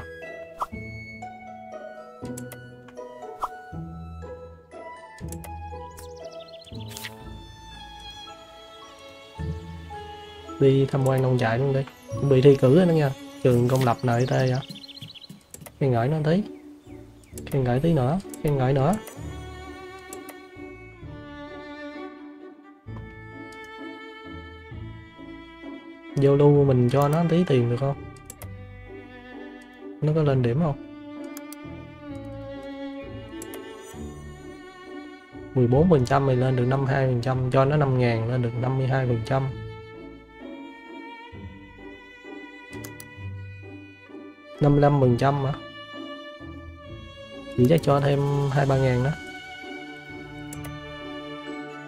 đi tham quan nông trại luôn đi. Chuẩn bị thi cử rồi đó nha. Trường công lập này tê hả? Khen ngợi nó tí. Khen ngợi tí nữa. Khen ngợi nữa. Giao lưu mình cho nó tí tiền được không? Nó có lên điểm không? 14% thì lên được 52%. Cho nó 5.000 lên được 52%. Năm 5% hả? Chỉ chắc cho thêm 2-3.000 đó.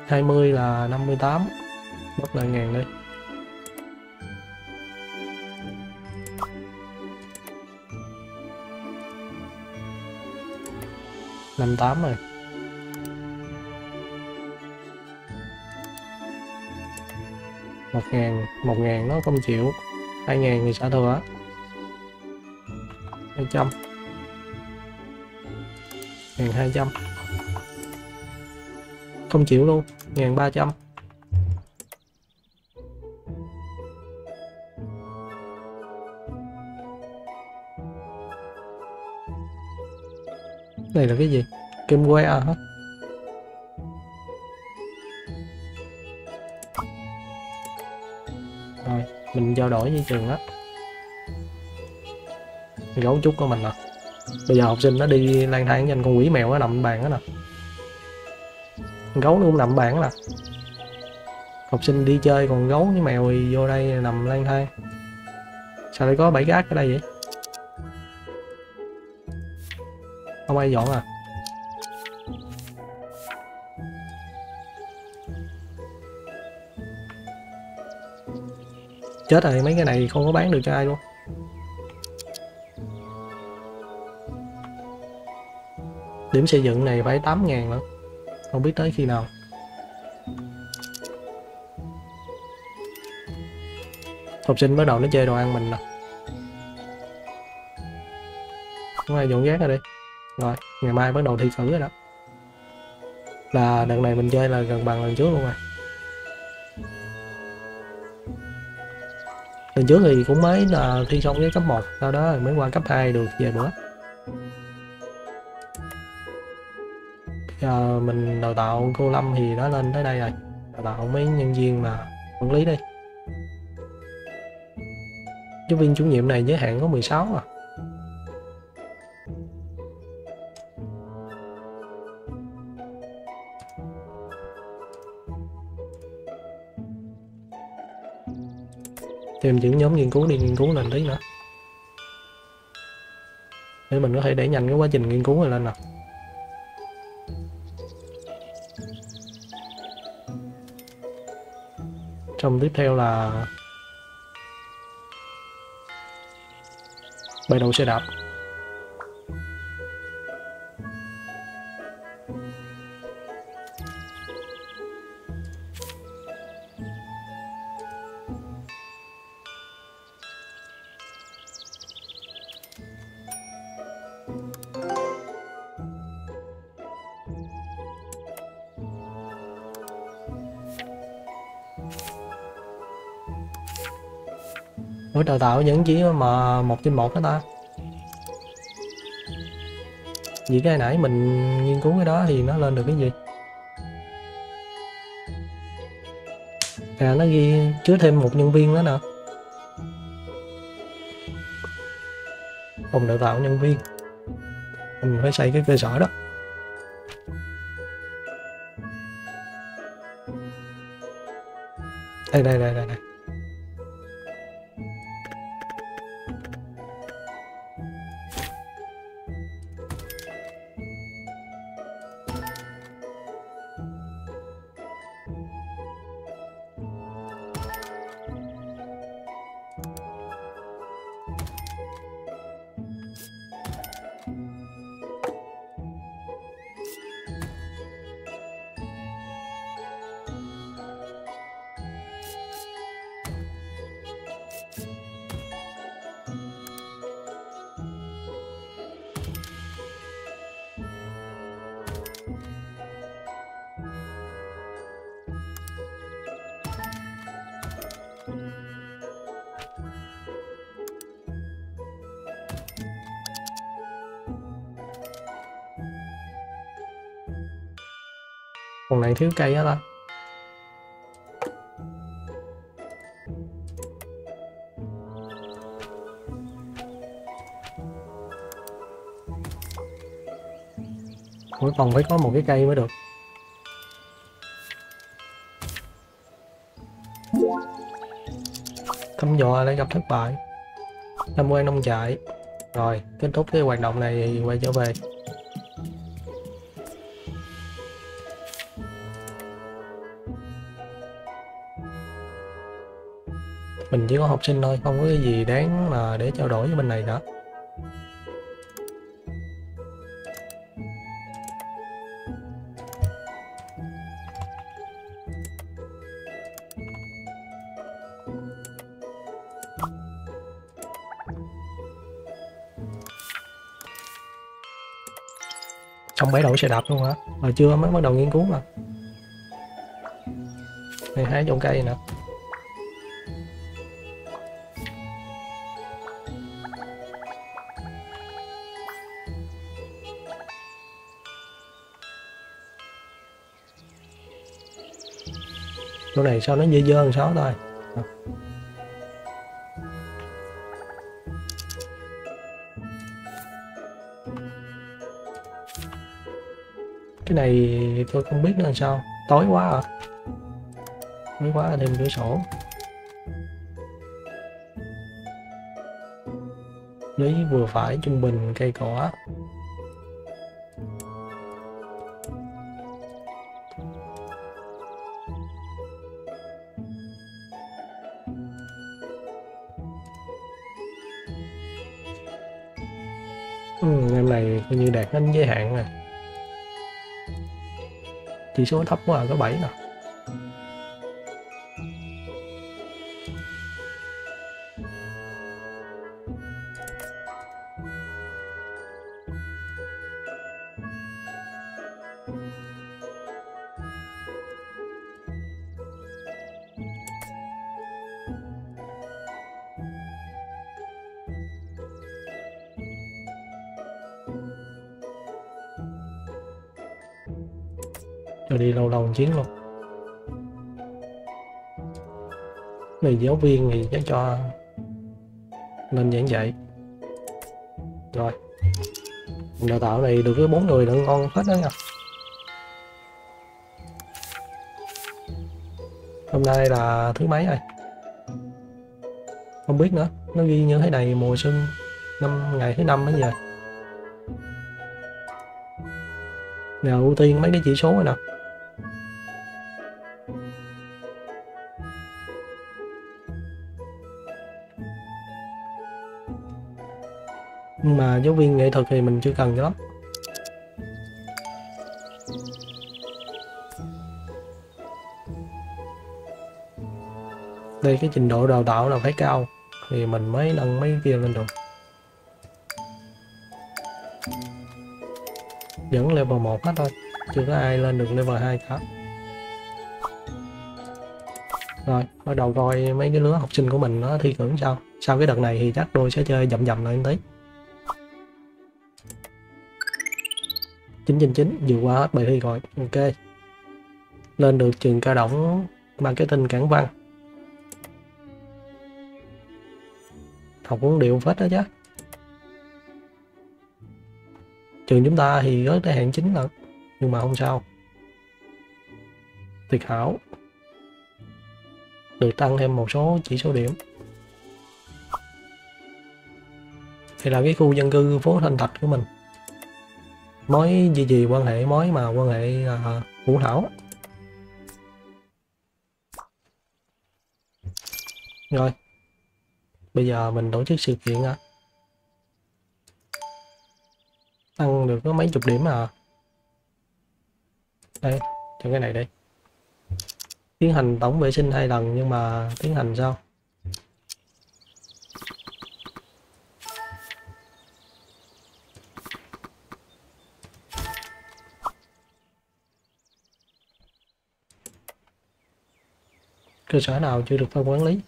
20 là 58. Mất lại 1.000 đi. Năm 8 rồi. Một ngàn nó không chịu. 2.000 thì xả thừa á. 200 1.200 không chịu luôn. 1.300 này là cái gì? Kem que à hả? Rồi mình trao đổi với trường đó. Gấu trúc của mình nè. Bây giờ học sinh nó đi lang thang trên con quỷ mèo nó nằm bàn đó nè. Gấu nó cũng nằm bàn đó nè. Học sinh đi chơi còn gấu với mèo thì vô đây nằm lang thang. Sao lại có bãi rác ở đây vậy? Không ai dọn à? Chết rồi, mấy cái này không có bán được cho ai luôn. Điểm xây dựng này phải 8.000 nữa. Không biết tới khi nào. Học sinh bắt đầu nó chơi đồ ăn mình nè. Không ai dọn rác rồi đi. Rồi, ngày mai bắt đầu thi thử rồi đó. Là đợt này mình chơi là gần bằng lần trước luôn rồi. Lần trước thì cũng mới là thi xong với cấp 1, sau đó mới qua cấp 2 được về bữa. Giờ mình đào tạo cô Lâm thì đã lên tới đây rồi. Đào tạo mấy nhân viên mà quản lý đi. Giáo viên chủ nhiệm này giới hạn có 16 à. Tìm những nhóm nghiên cứu đi, nghiên cứu lên tí nữa để mình có thể đẩy nhanh cái quá trình nghiên cứu này lên nè. Trong tiếp theo là bài đầu xe đạp. Ủa đào tạo vẫn chỉ mà 1/1 đó ta. Vì cái nãy mình nghiên cứu cái đó thì nó lên được cái gì? À nó ghi chứa thêm một nhân viên nữa nè. Phòng đào tạo nhân viên. Mình phải xây cái cơ sở đó. Đây đây đây đây đây. Còn này thiếu cây á ta. Mỗi phòng phải có một cái cây mới được. Thăm dò đã gặp thất bại. Tham quan nông trại. Rồi kết thúc cái hoạt động này thì quay trở về. Mình chỉ có học sinh thôi, không có cái gì đáng mà để trao đổi với bên này cả. Trong bãi đậu xe đạp luôn hả? Mà chưa mới bắt đầu nghiên cứu mà. Này hái trong cây nè. Chỗ này sao nó dơ dơ làm sao thôi. Cái này tôi không biết nữa làm sao. Tối quá à. Tối quá thêm cửa sổ. Lấy vừa phải trung bình cây cỏ. Em này coi như đạt đến giới hạn nè. Chỉ số thấp quá à, có 7 nè. Rồi đi lâu lâu một chuyến luôn. Này giáo viên thì chắc cho lên giảng dạy. Rồi đào tạo này được cái 4 người là ngon hết đó nha. Hôm nay là thứ mấy rồi không biết nữa, nó ghi như thế này mùa xuân năm ngày thứ 5 bây giờ. Nào ưu tiên mấy cái chỉ số này nè. Nhưng mà giáo viên nghệ thuật thì mình chưa cần cho lắm. Đây cái trình độ đào tạo là phải cao thì mình mới nâng mấy kia lên được. Vẫn level 1 hết thôi, chưa có ai lên được level 2 cả. Rồi bắt đầu coi mấy cái lứa học sinh của mình nó thi cử sao. Sau cái đợt này thì chắc tôi sẽ chơi dậm dậm lại một tí. 999 vừa qua hết bài thi rồi. Ok, lên được trường cao đẳng marketing Cảng Văn. Học huấn điệu phết đó chứ. Trường chúng ta thì rớt tới hạng 9 lần, nhưng mà không sao, tuyệt hảo, được tăng thêm một số chỉ số điểm. Thì là cái khu dân cư phố Thanh Thạch của mình mới duy trì quan hệ, mới mà quan hệ hữu hảo. Rồi bây giờ mình tổ chức sự kiện á, tăng được có mấy chục điểm à. Đây cho cái này đi, tiến hành tổng vệ sinh 2 lần, nhưng mà tiến hành sao cơ sở nào chưa được phân quản lý.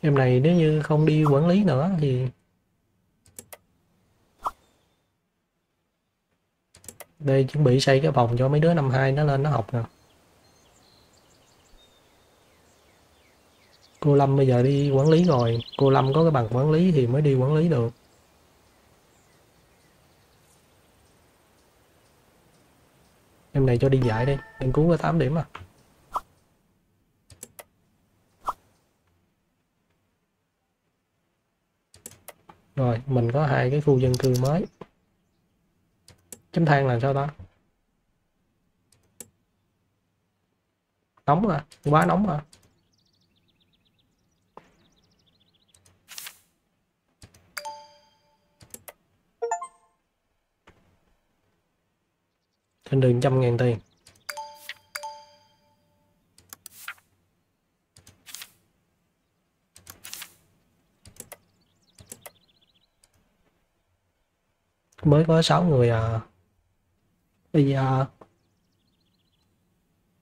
Em này nếu như không đi quản lý nữa thì đây chuẩn bị xây cái phòng cho mấy đứa năm 2 nó lên nó học nè. Cô Lâm bây giờ đi quản lý rồi, cô Lâm có cái bằng quản lý thì mới đi quản lý được. Em này cho đi dạy đi, em cứu có 8 điểm à. Rồi mình có 2 cái khu dân cư mới. Chấm than là sao ta? Nóng à, quá nóng à. Trên đường 100.000 tiền. Mới có 6 người à. Bây giờ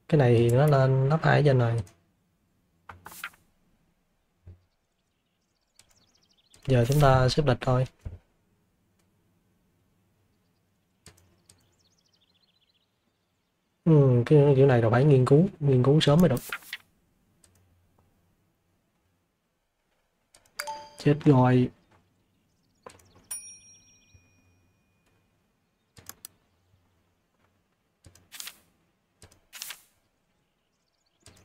cái này thì nó lên lớp 2 trên này. Giờ chúng ta xếp lịch thôi. Cái kiểu này là phải nghiên cứu sớm mới được. Chết rồi.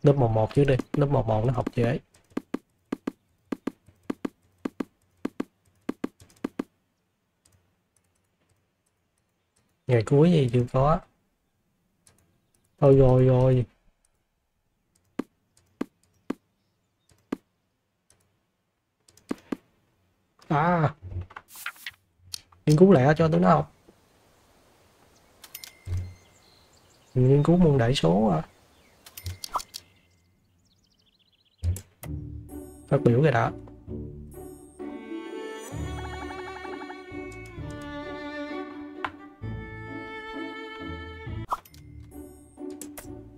Lớp 11 trước đi, lớp 11 nó học dễ. Ngày cuối gì chưa có. Thôi rồi. À, nghiên cứu lẻ cho tụi nó học. Mình nghiên cứu môn đại số à. Phát biểu cái đã.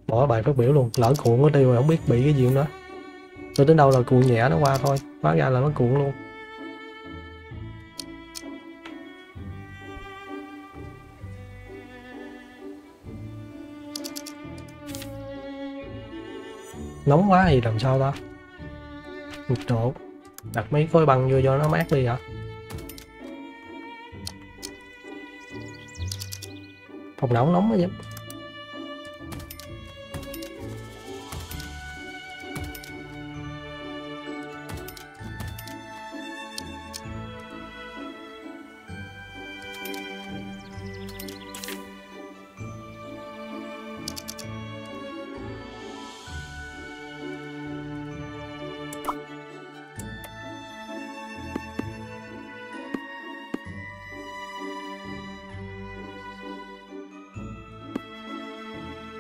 Bỏ bài phát biểu luôn, lỡ cuộn ở đây rồi không biết bị cái gì nữa. Tôi đến đâu là cuộn nhẹ nó qua thôi, hóa ra là nó cuộn luôn. Nóng quá thì làm sao ta? Một chỗ đặt mấy khối băng vô cho nó mát đi hả? Phòng nào cũng nóng quá vậy.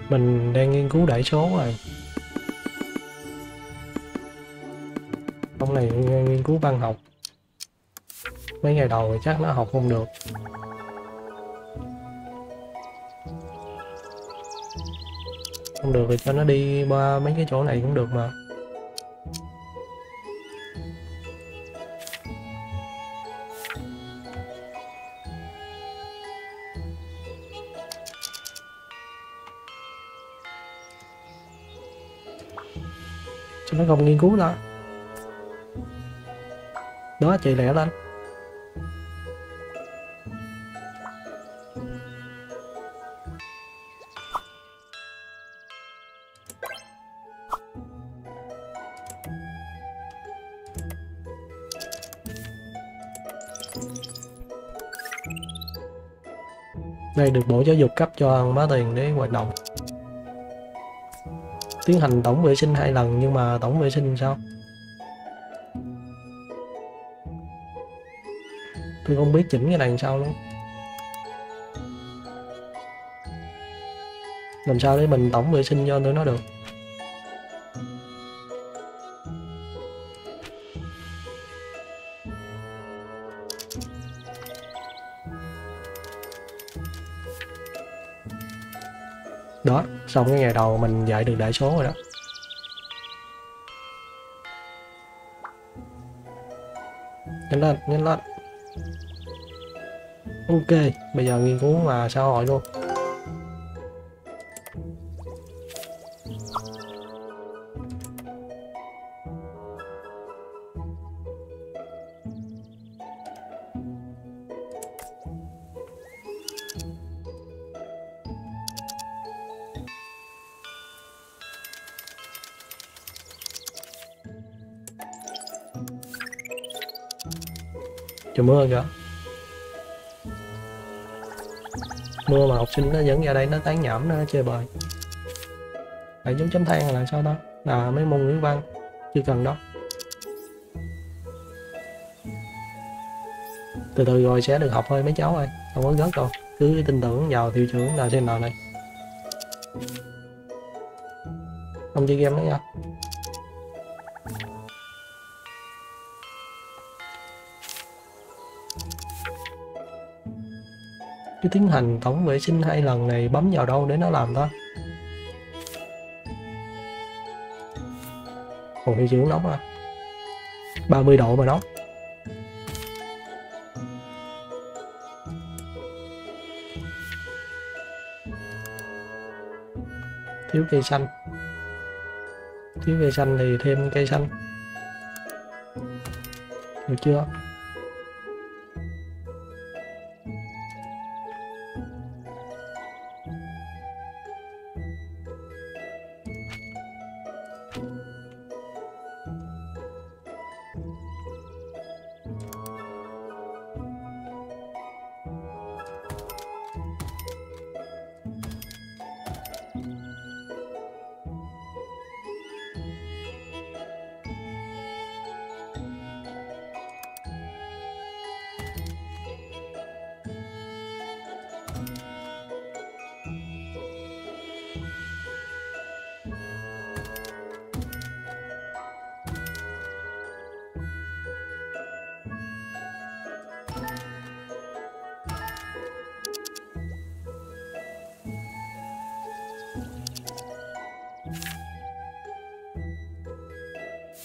Mình đang nghiên cứu đẩy số rồi. Ông này nghiên cứu văn học. Mấy ngày đầu thì chắc nó học không được. Không được thì cho nó đi qua mấy cái chỗ này cũng được mà. Nó không nghiên cứu đó. Đó chị lẹ lên. Đây được Bộ Giáo dục cấp cho má tiền để hoạt động. Tiến hành tổng vệ sinh 2 lần, nhưng mà tổng vệ sinh sao? Tôi không biết chỉnh cái này làm sao luôn. Làm sao để mình tổng vệ sinh cho tụi nó được? Đó, xong cái ngày đầu mình dạy được đại số rồi đó. Nhanh lên, nhanh lên. Ok, bây giờ nghiên cứu mà xã hội luôn. Trời mưa kìa. Mưa mà học sinh nó dẫn ra đây nó tán nhảm, nó chơi bời. Lại giống chấm than là sao đó. Là mấy môn ngữ văn chưa cần đó. Từ từ rồi sẽ được học thôi mấy cháu ơi. Không có gớt đâu. Cứ tin tưởng vào hiệu trưởng là trên nào này. Không chơi game nữa nha. Cái tiến hành tổng vệ sinh 2 lần này bấm vào đâu để nó làm đó. Còn hiệu trưởng nóng à, 30 độ mà nóng. Thiếu cây xanh. Thiếu cây xanh thì thêm cây xanh. Được chưa?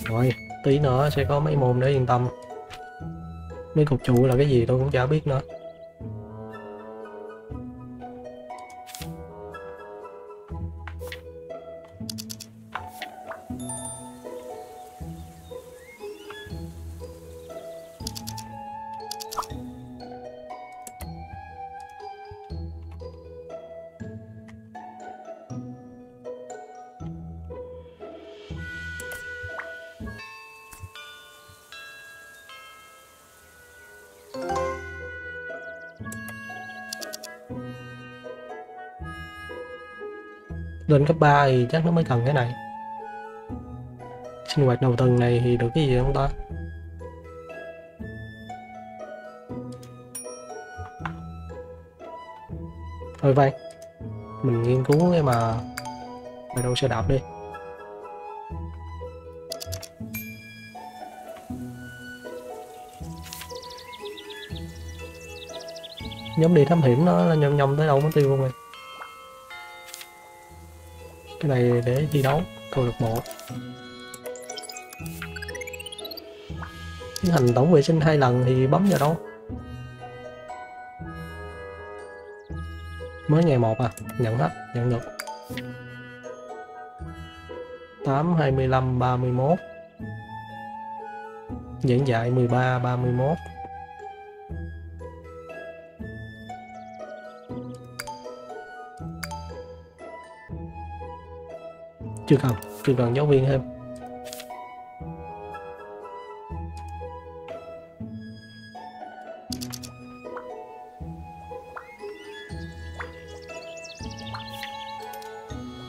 Rồi tí nữa sẽ có mấy môn để yên tâm. Mấy cục trụ là cái gì tôi cũng chả biết nữa. Lên cấp 3 thì chắc nó mới cần cái này. Sinh hoạt đầu tuần này thì được cái gì không ta? Thôi vậy mình nghiên cứu cái mà mày đâu xe đạp đi. Nhóm đi thám hiểm nó nhông nhông tới đâu mất tiêu luôn rồi. Cái này để thi đấu câu lạc bộ. Tiến hành tổng vệ sinh 2 lần thì bấm vào đâu? Mới ngày 1 à, nhận hết, nhận được. 8 25 31. Giảng dạy 13 31. Chưa cần giáo viên thêm.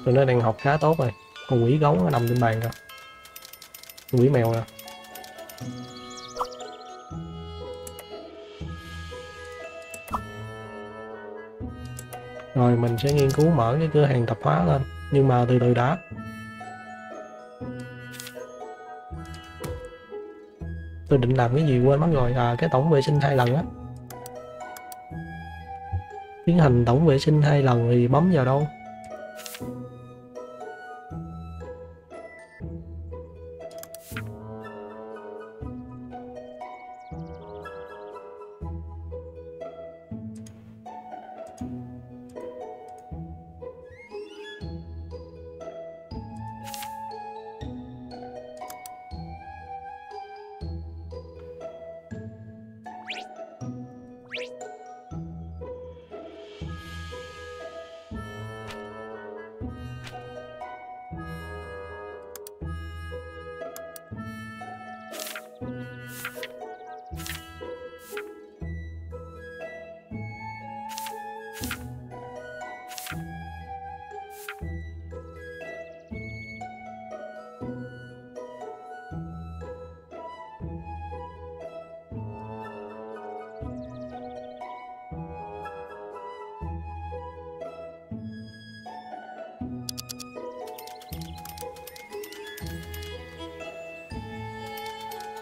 Tụi nó đang học khá tốt rồi. Con quỷ gấu nó nằm trên bàn rồi. Con quỷ mèo nè. Rồi mình sẽ nghiên cứu mở cái cửa hàng tạp hóa lên. Nhưng mà từ từ đã. Tôi định làm cái gì quên mất rồi. À, cái tổng vệ sinh 2 lần á. Tiến hành tổng vệ sinh 2 lần thì bấm vào đâu?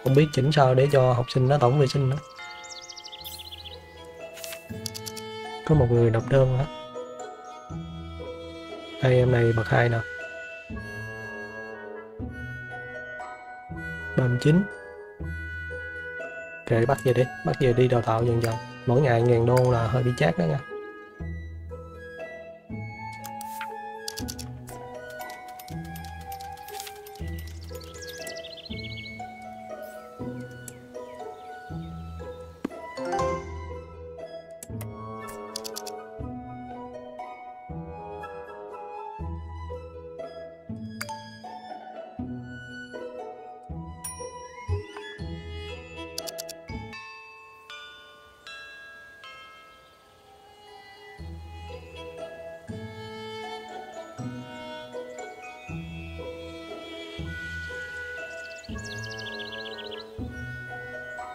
Không biết chỉnh sao để cho học sinh nó tổng vệ sinh nữa. Có một người đọc đơn hả? Đây em này bậc 2 nè. 39. Kệ bắt về đi đào tạo dần dần. Mỗi ngày 1000 đô là hơi bị chát đó nha.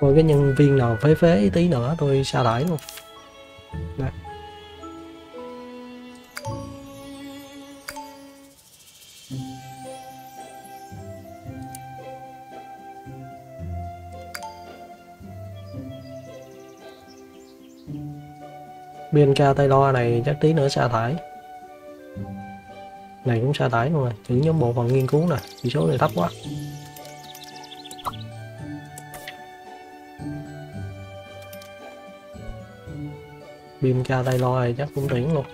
Còn cái nhân viên nào phế phế tí nữa tôi sa thải luôn. Đây. BNK tay lo này chắc tí nữa sa thải. Này cũng sa thải luôn rồi. Những nhóm bộ phận nghiên cứu nè, chỉ số này thấp quá. Bim ra đây lo rồi chắc cũng tuyển luôn.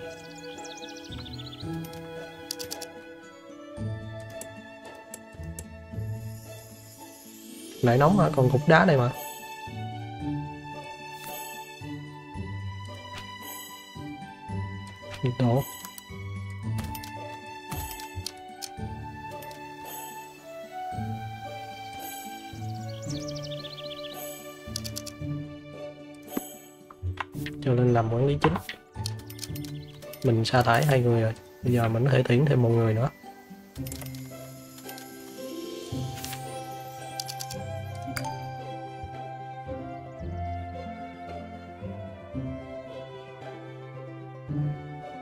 Lại nóng mà còn cục đá đây mà. Nhiệt độ cho nên làm quản lý chính. Mình sa thải 2 người rồi, bây giờ mình có thể tuyển thêm 1 người nữa.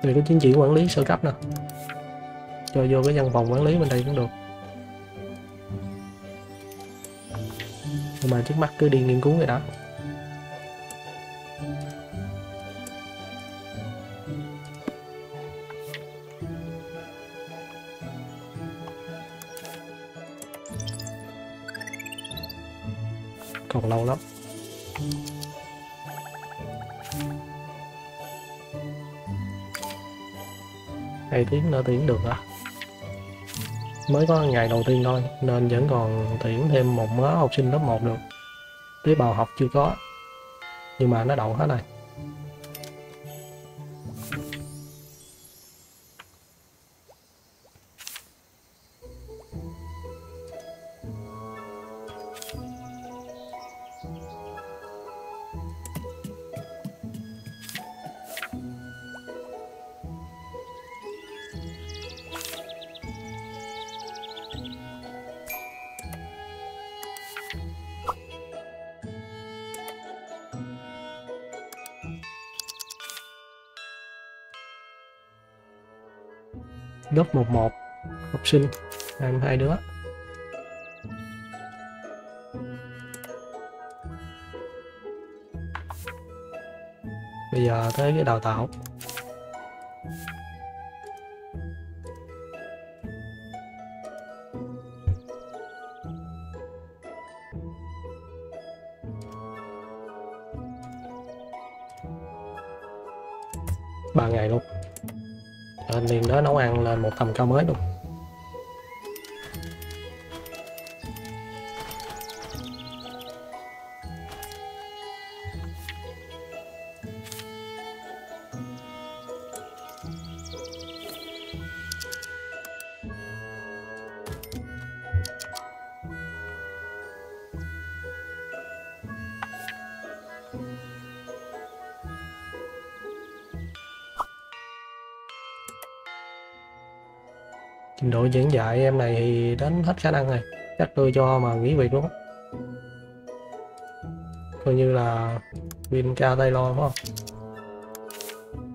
Vì có chứng chỉ quản lý sơ cấp nè, cho vô cái văn phòng quản lý bên đây cũng được. Nhưng mà trước mắt cứ đi nghiên cứu rồi đó. Còn lâu lắm. Tiếng nữa tuyển được à? Mới có ngày đầu tiên thôi nên vẫn còn tuyển thêm 1 mớ học sinh lớp 1 được. Tế bào học chưa có nhưng mà nó đậu hết này. Lớp 11 học sinh làm 2 đứa. Bây giờ tới cái đào tạo. Liền đó nấu ăn lên một tầm cao mới luôn. Trình độ giảng dạy em này thì đến hết khả năng này, chắc tôi cho mà nghỉ việc luôn, coi như là viên ca tay lo phải không.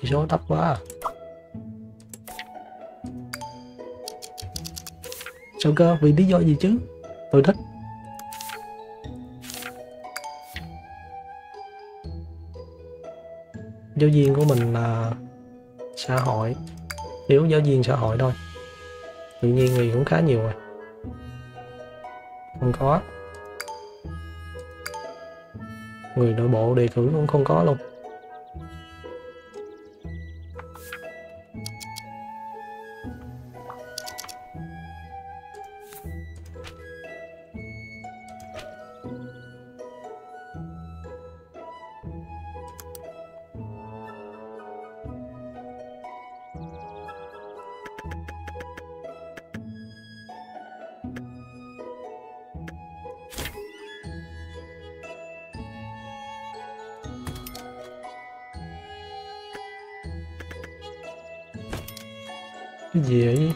Chỉ số thấp quá à. Sao cơ, vì lý do gì chứ, tôi thích. Giáo viên của mình là xã hội, thiếu giáo viên xã hội thôi. Tự nhiên thì cũng khá nhiều rồi. Không có. Người nội bộ đề cử cũng không có luôn. Cái gì vậy?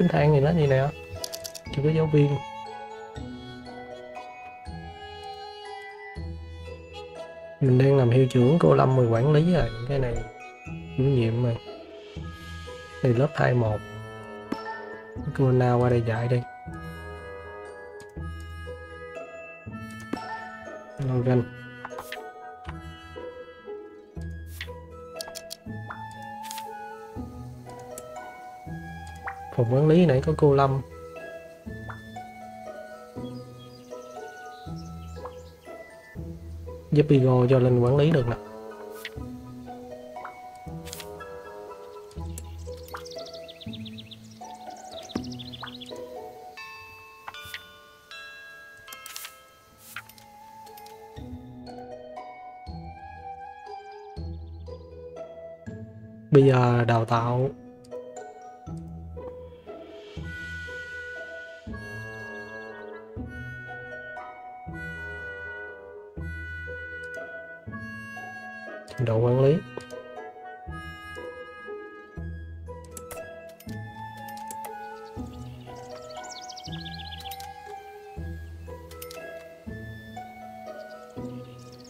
Tính thang thì nó như nè, chỉ có giáo viên. Mình đang làm hiệu trưởng cô Lâm rồi, quản lý rồi, cái này chủ nhiệm rồi. Thì lớp 21. Cô nào qua đây dạy đi. Logan. Phòng quản lý nãy có cô Lâm. Giúp Bigo cho Linh quản lý được nè. Bây giờ đào tạo trình độ quản lý.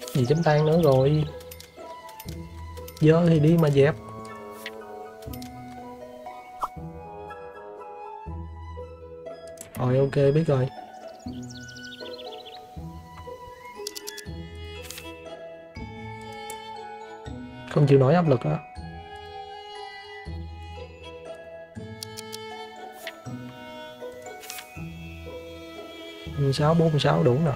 Gì chấm tan nữa rồi, dơ thì đi mà dẹp. Rồi ok biết rồi. Không chịu nổi áp lực á. Mình 46 đủ nè.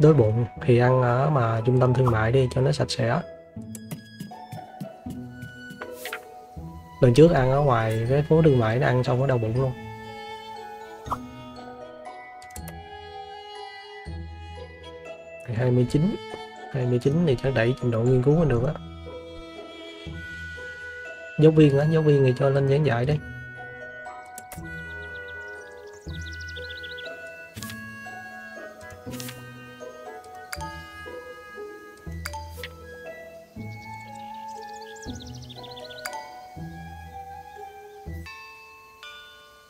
Đói bụng thì ăn ở mà trung tâm thương mại đi cho nó sạch sẽ. Lần trước ăn ở ngoài cái phố thương mại nó ăn xong nó đau bụng luôn. Thì 29 thì chắc đẩy trình độ nghiên cứu lên được á. Giáo viên á, giáo viên thì cho lên giảng dạy đi.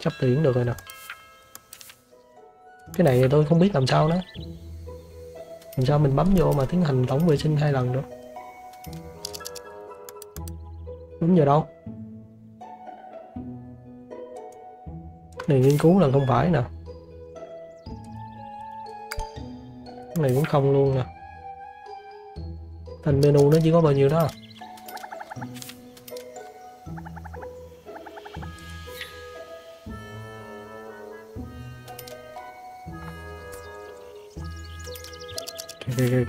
Sắp tuyển được rồi nè. Cái này tôi không biết làm sao nữa. Làm sao mình bấm vô mà tiến hành tổng vệ sinh 2 lần được. Đúng giờ đâu. Cái này nghiên cứu là không phải nè. Cái này cũng không luôn nè. Thành menu nó chỉ có bao nhiêu đó.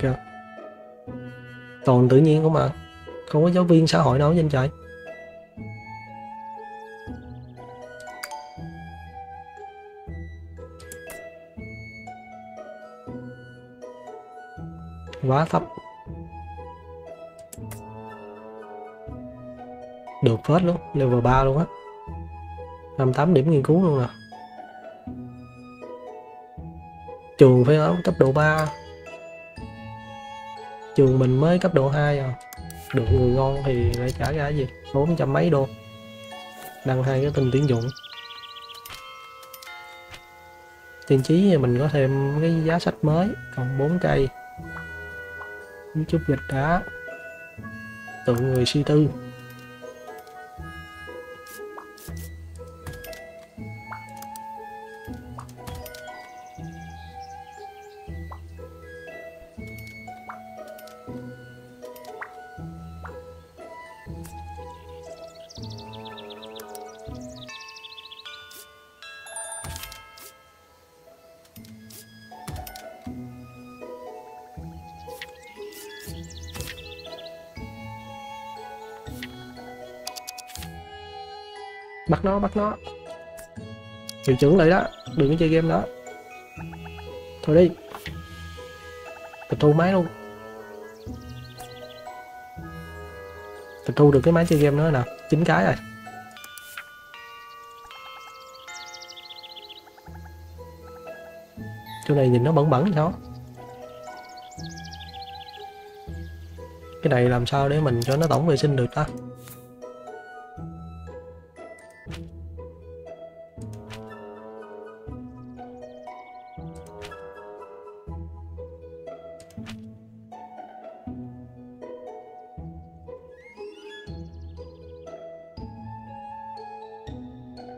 Kìa. Toàn tự nhiên không mà. Không có giáo viên xã hội đâu chứ anh trời. Quá thấp. Được phết luôn, level 3 luôn á. 58 điểm nghiên cứu luôn nè. Trường phải ở cấp độ 3. Trường mình mới cấp độ 2 à. Được người ngon thì lại trả ra gì 400 mấy đô. Đăng 2 cái tin tuyển dụng. Tiền chí thì mình có thêm cái giá sách mới. Còn 4 cây. Chút gạch đá. Tượng người suy tư. Bắt nó hiệu trưởng lại đó, đừng có chơi game đó. Thôi đi, tịch thu máy luôn. Tịch thu được cái máy chơi game nữa nè, 9 cái rồi. Chỗ này nhìn nó bẩn bẩn sao? Cái này làm sao để mình cho nó tổng vệ sinh được ta?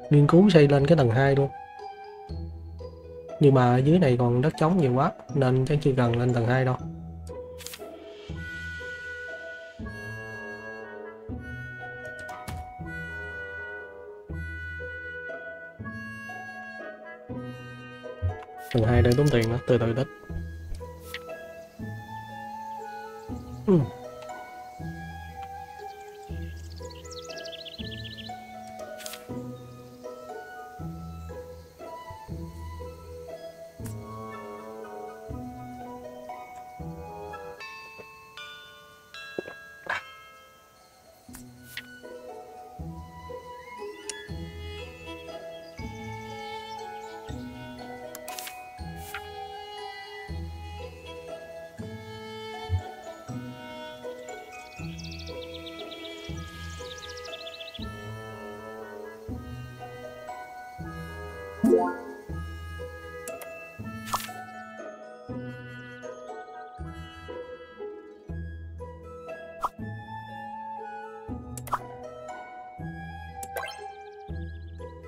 Nghiên cứu xây lên cái tầng 2 luôn. Nhưng mà ở dưới này còn đất trống nhiều quá nên chắc chưa cần lên tầng 2 đâu. Tầng 2 đang tốn tiền đó, từ từ tích.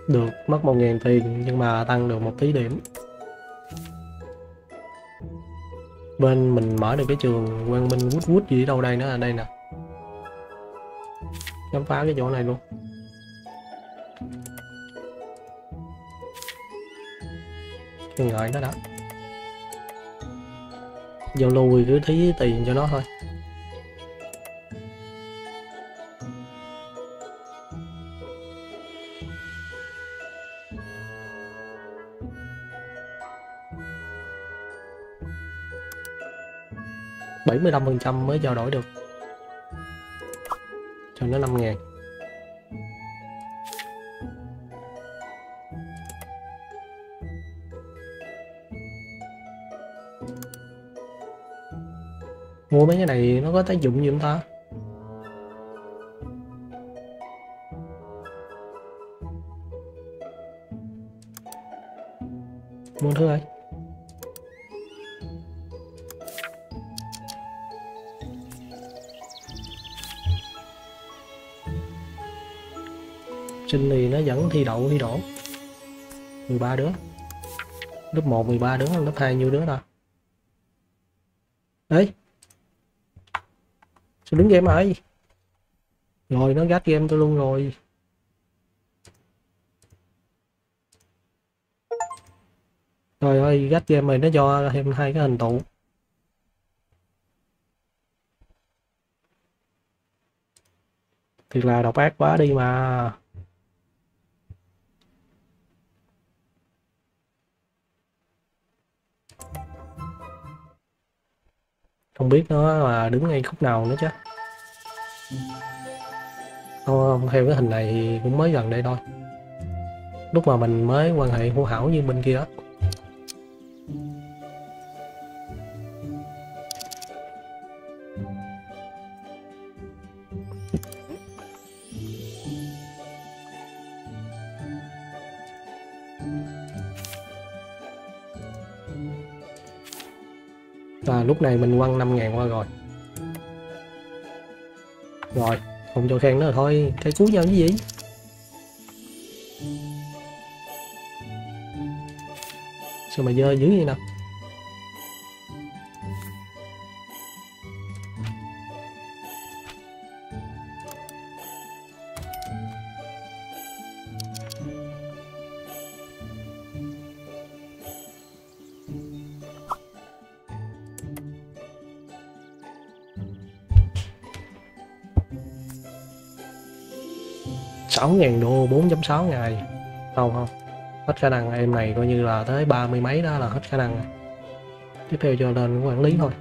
Được, mất 1.000 tiền nhưng mà tăng được một tí điểm. Bên mình mở được cái trường Quang Minh Woodwood gì ở đâu đây nữa, ở đây nè. Khám phá cái chỗ này luôn. Cái ngợi đó đó. Giao lưu thì cứ thí tiền cho nó thôi. Mới 5% mới trao đổi được, cho nó 5.000. Mua mấy cái này nó có tác dụng gì không ta? Mua thứ ơi. Sinh thì nó vẫn thi đậu thi đổ 13 đứa. Lớp 1 13 đứa, lớp 2 nhiêu đứa ta? Đấy. Sao đứng game ơi? Rồi nó gắt game tôi luôn rồi. Trời ơi, gắt game mày nó cho thêm 2 cái hình tụ. Thiệt là độc ác quá đi mà. Không biết nó là đứng ngay khúc nào nữa chứ. Không, theo cái hình này thì cũng mới gần đây thôi. Lúc mà mình mới quan hệ hữu hảo như bên kia đó. Và lúc này mình quăng 5.000 qua rồi. Rồi, không cho khen nữa thôi, cái cứu nhau cái gì? Sao mà dơ dữ vậy nè? $6.000, 4.6 ngày. Không, hết khả năng em này coi như là tới 30 mấy đó là hết khả năng. Tiếp theo cho lên quản lý thôi,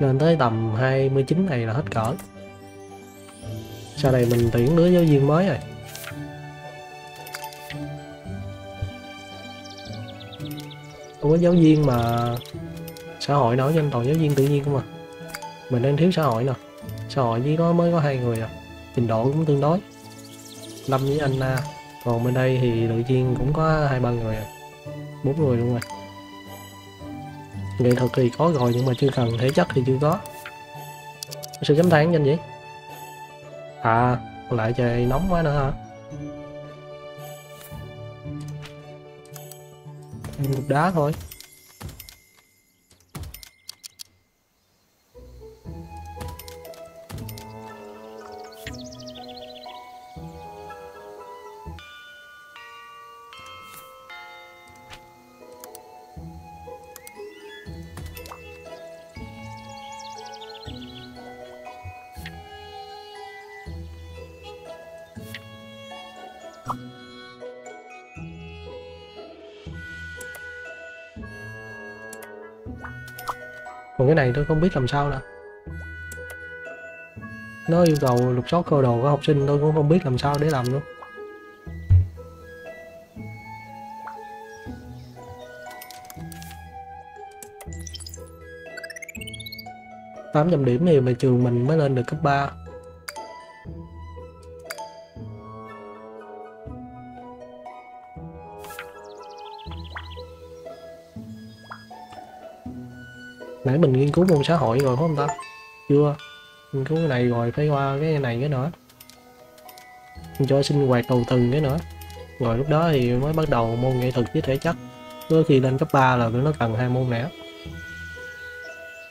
lên tới tầm 29 này là hết cỡ. Sau này mình tuyển lứa giáo viên mới rồi. Không có giáo viên mà xã hội nói trên toàn giáo viên tự nhiên không à. Mình đang thiếu xã hội nè, xã hội chỉ có mới có 2 người à, trình độ cũng tương đối, Lâm với Anna. Còn bên đây thì tự nhiên cũng có 2-3 người à, 4 người luôn rồi. Nghệ thuật thì có rồi nhưng mà chưa cần, thể chất thì chưa có. Sự chấm than nhanh vậy à, lại trời nóng quá nữa hả. Cục đá thôi. Còn cái này tôi không biết làm sao nè, nó yêu cầu lục soát cơ đồ của học sinh, tôi cũng không biết làm sao để làm nữa. Tám 800 điểm thì mà trường mình mới lên được cấp 3. Nãy mình nghiên cứu môn xã hội rồi phải không ta? Chưa, nghiên cứu cái này rồi phải qua cái này cái nữa, mình cho sinh hoạt đầu tuần cái nữa, rồi lúc đó thì mới bắt đầu môn nghệ thuật với thể chất. Đôi khi lên cấp 3 là tụi nó cần 2 môn nữa.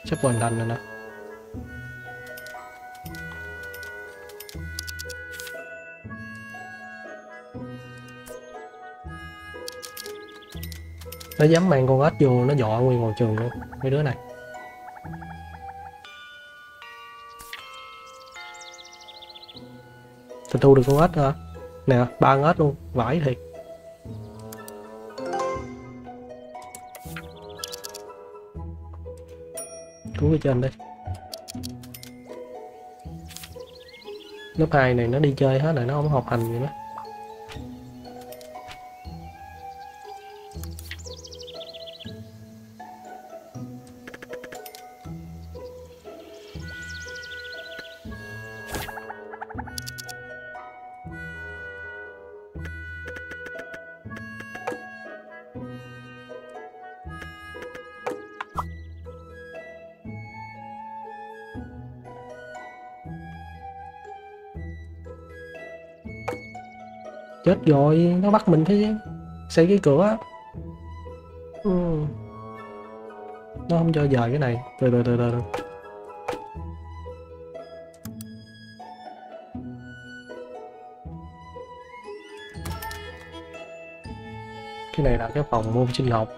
Sắp hoàn thành rồi nè. Nó dám mang con ếch vô nó dọa nguyên ngồi trường luôn mấy đứa này. Thì thu được con ếch hả? Nè, 3 con ếch luôn, vãi thiệt. Cứu cái trên đây. Lớp 2 này nó đi chơi hết rồi, nó không học hành gì nữa. Chết rồi, nó bắt mình phải xây cái cửa. Nó không cho dời cái này. Từ từ. Cái này là cái phòng môn sinh học.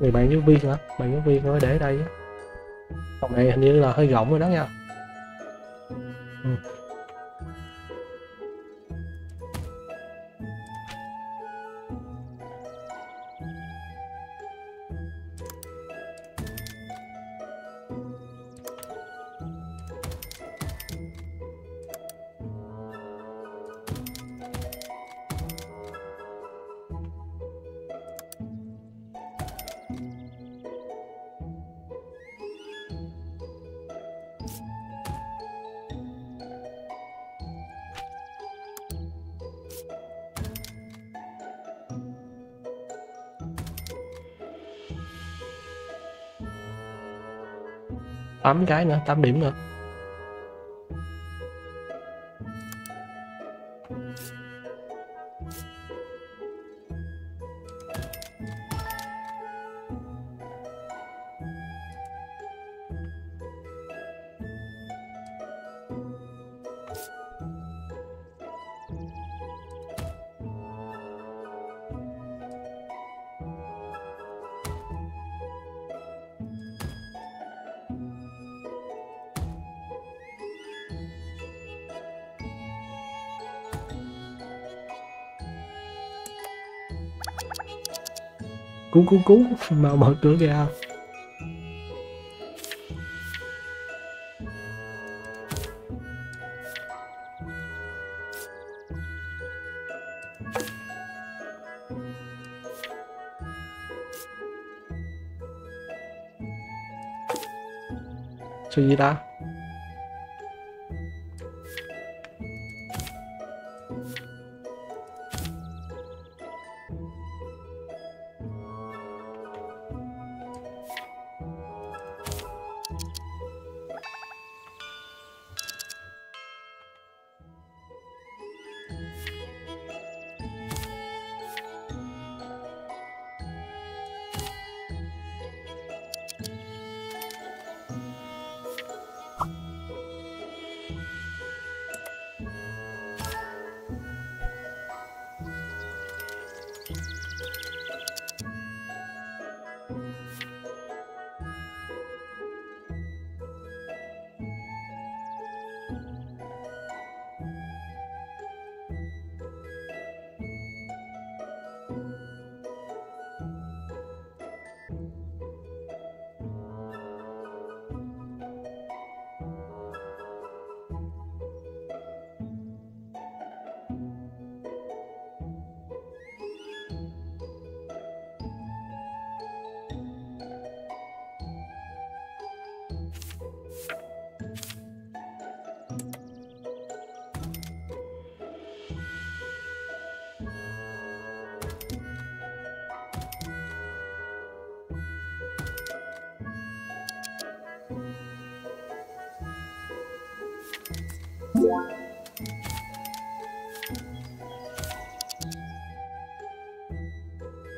Người bạn giáo viên hả? Bạn giáo viên nó để ở đây á. Phòng này hình như là hơi rộng rồi đó nha. 8 cái nữa, 8 điểm nữa. Cứu mà mở cửa ra. Sao gì ta?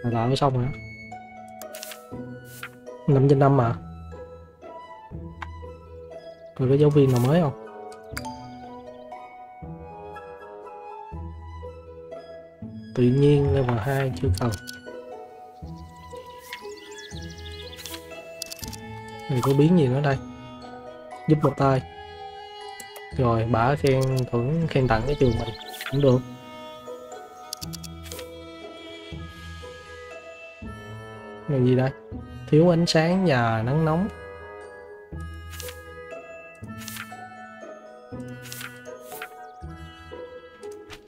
Là xong hả? 5/5 mà. Còn có giáo viên nào mới không? Tự nhiên level 2 chưa cần. Này có biến gì nữa đây? Giúp một tay. Rồi bả khen thưởng, khen tặng cái trường mình cũng được. Là gì đây? Thiếu ánh sáng và nắng nóng.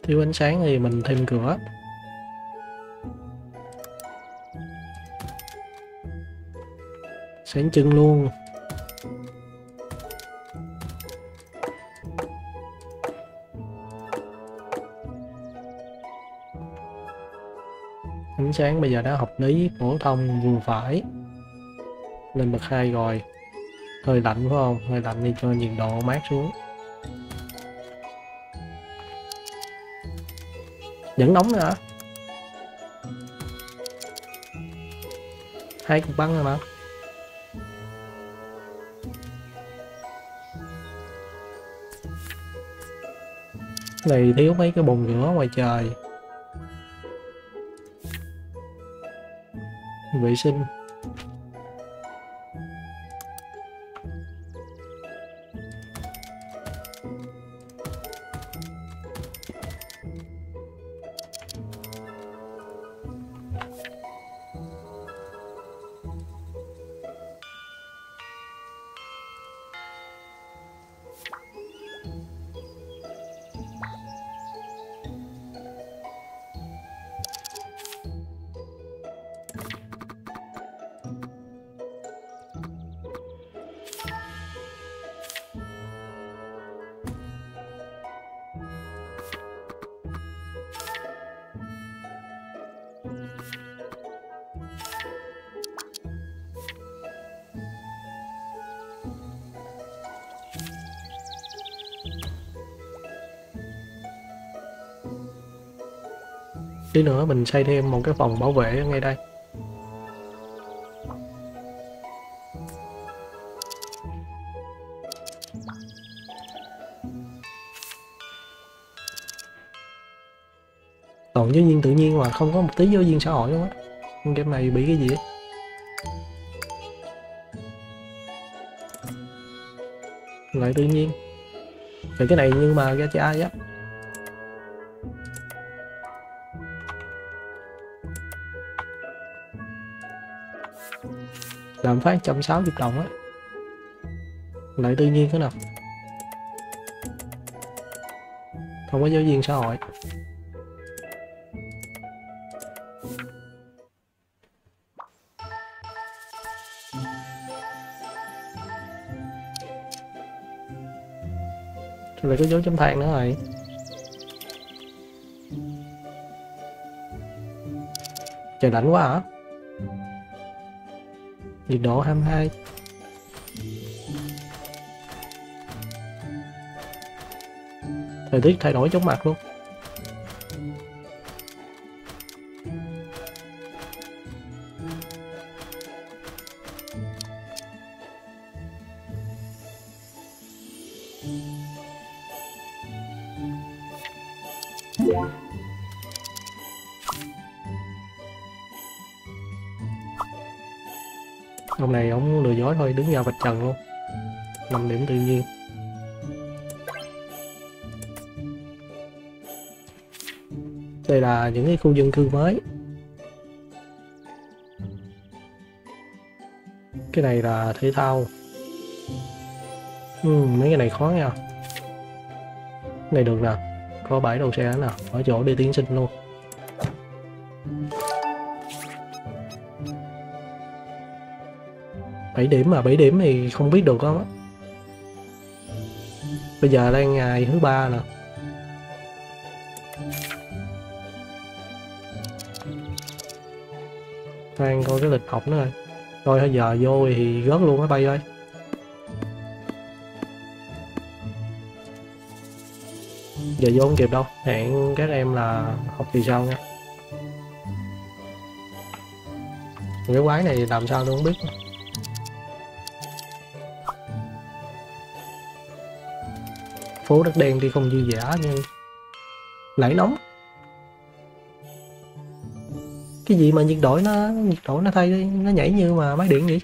Thiếu ánh sáng thì mình thêm cửa. Sáng trưng luôn. Ánh sáng bây giờ đã hợp lý, phổ thông vừa phải. Lên bậc 2 rồi. Hơi lạnh phải không? Hơi lạnh thì cho nhiệt độ mát xuống. Vẫn nóng nữa hả? 2 cục băng rồi mà. Này thiếu mấy cái bồn rửa ngoài trời. Vệ sinh. Tí nữa mình xây thêm một cái phòng bảo vệ ở ngay đây. Toàn giáo viên tự nhiên mà không có một tí giáo viên xã hội luôn á. Nhưng game này bị cái gì á? Lại tự nhiên. Về cái này nhưng mà ra cho ai á? Làm phát 160 đồng á. Lại tự nhiên thế nào? Không có giáo viên xã hội. Rồi có dấu chấm than nữa rồi. Trời lạnh quá hả? Nhiệt độ 22. Thời tiết thay đổi chóng mặt luôn. Ông này ổng lừa dối thôi, đứng ra vạch trần luôn. 5 điểm tự nhiên. Đây là những cái khu dân cư mới. Cái này là thể thao. Mấy cái này khó nha. Cái này được nè. Có 7 đầu xe nè. Ở chỗ đi tiến sinh luôn. Điểm mà 7 điểm thì không biết được không á. Bây giờ đang ngày thứ 3 nè. Đang coi cái lịch học nữa rồi. Thôi bây giờ vô thì rớt luôn á, bay ơi. Giờ vô không kịp đâu. Hẹn các em là học kỳ sau nha. Cái quái này làm sao tôi không biết. Phố đất đen thì không dư giả nhưng lại nóng. Cái gì mà nhiệt độ nó thay đi, nó nhảy như mà máy điện vậy.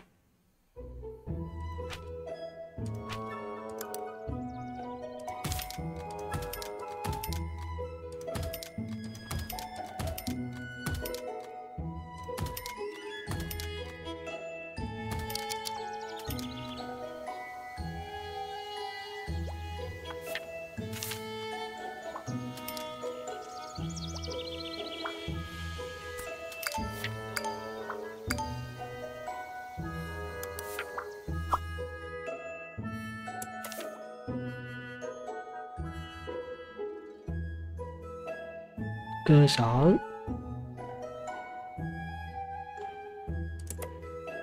Cơ sở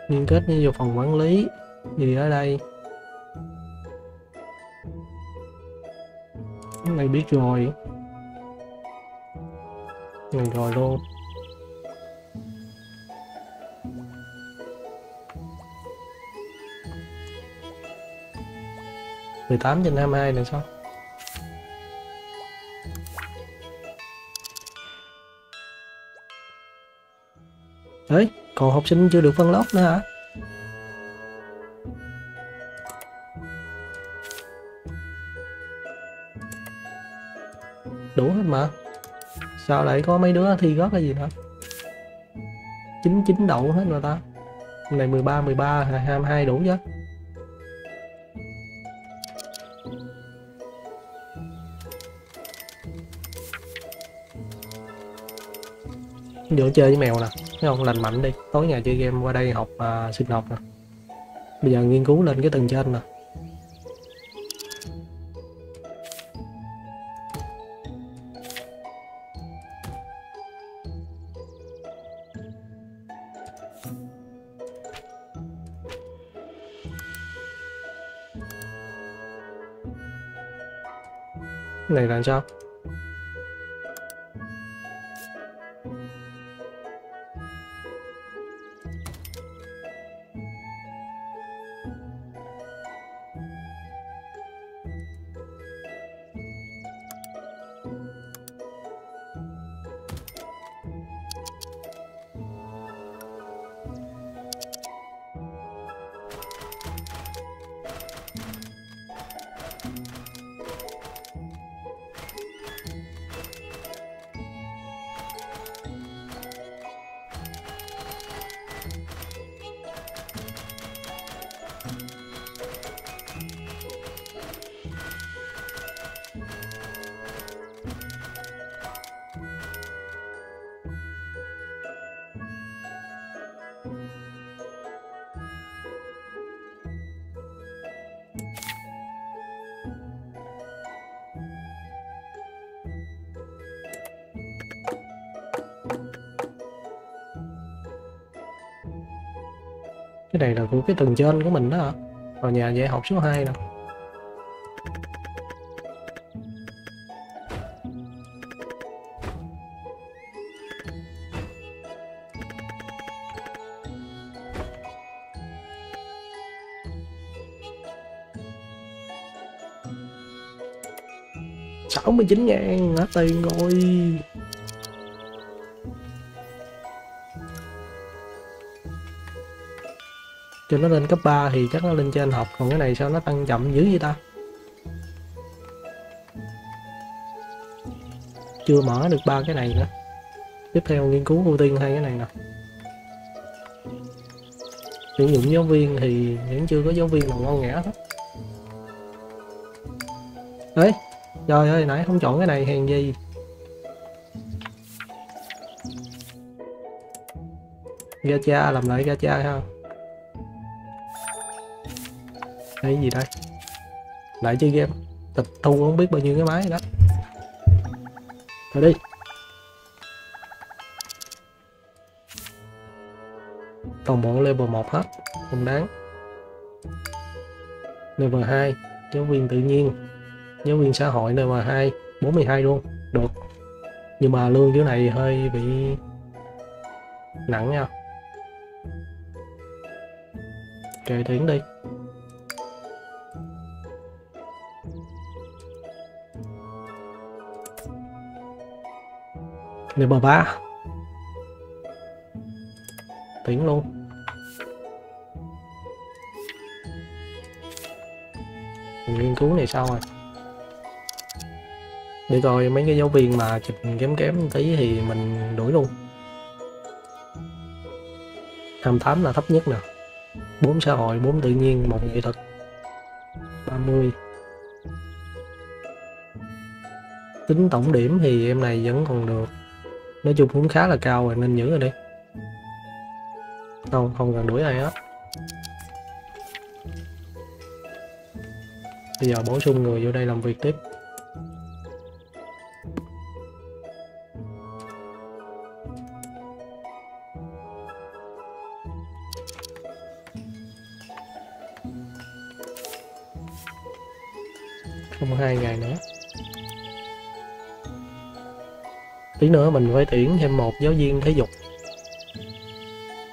liên kết với phòng quản lý gì ở đây. Cái này biết rồi. Này rồi luôn. Mười 18/22 là sao? Đấy, còn học sinh chưa được phân lót nữa hả? Đủ hết mà. Sao lại có mấy đứa thi rớt là gì hả? 99 đậu hết rồi ta. Hôm nay 13, 22 đủ chứ. Vô chơi với mèo nè, thấy không, lành mạnh đi. Tối ngày chơi game qua đây học sinh học nè. Bây giờ nghiên cứu lên cái tầng trên nè. Cái này là sao? Cái này là của cái tầng trên của mình đó hả? Vào nhà dạy học số 2 nè. $69.000 hết tiền rồi. Cho nó lên cấp 3 thì chắc nó lên trên học. Còn cái này sao nó tăng chậm dữ vậy ta? Chưa mở được ba cái này nữa. Tiếp theo nghiên cứu ưu tiên hai cái này nè. Tuyển dụng giáo viên thì vẫn chưa có giáo viên nào ngon nghẻ hết. Đấy. Trời ơi, nãy không chọn cái này hèn gì. Gacha, làm lại gacha ha. Đây gì đây? Lại chơi game. Tịch thu không biết bao nhiêu cái máy đó. Thôi đi. Toàn bộ level 1 hết, không đáng. Level 2, giáo viên tự nhiên. Giáo viên xã hội level 2, 42 luôn, được. Nhưng mà lương kiểu này hơi bị nặng nha. Kệ tuyển đi. Level 3. Tuyển luôn. Mình nghiên cứu này sao rồi? Để coi mấy cái giáo viên mà chụp kém kém tí thì mình đuổi luôn. 28 là thấp nhất nè. 4 xã hội, 4 tự nhiên, 1 nghệ thuật. 30. Tính tổng điểm thì em này vẫn còn được. Nói chung cũng khá là cao rồi nên giữ rồi đi. Không, không cần đuổi ai hết. Bây giờ bổ sung người vô đây làm việc tiếp. Không 2 ngày nữa. Tí nữa mình phải tuyển thêm một giáo viên thể dục.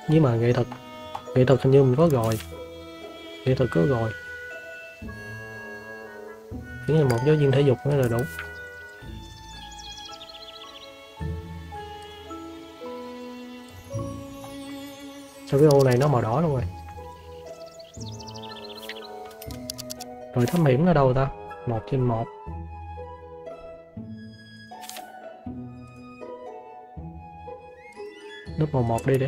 Nhưng mà nghệ thuật. Nghệ thuật hình như mình có rồi. Nghệ thuật có rồi. Tuyển thêm một giáo viên thể dục nữa là đủ. Sao cái ô này nó màu đỏ luôn rồi. Rồi thám hiểm ở đâu ta? 1/1. Lớp màu 1 đi đi.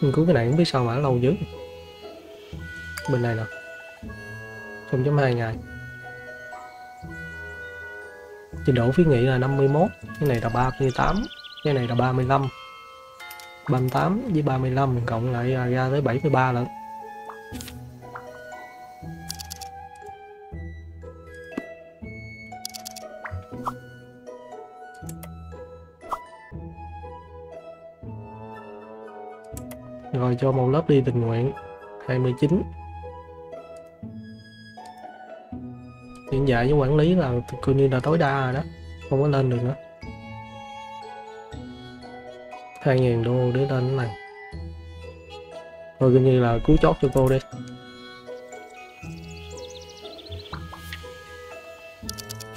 Mình cứu cái này không biết sao mà lâu dữ. Bên này nè. 0.2 ngày. Trình độ khuyến nghị là 51, cái này là 38, cái này là 35. 38 với 35 cộng lại ra tới 73 lận. Rồi cho một lớp đi tình nguyện 29. Hiện dạy với quản lý là coi như là tối đa rồi đó, không có lên được nữa. 2.000 đô để lên cái này. Thôi coi như là cứu chót cho cô đi.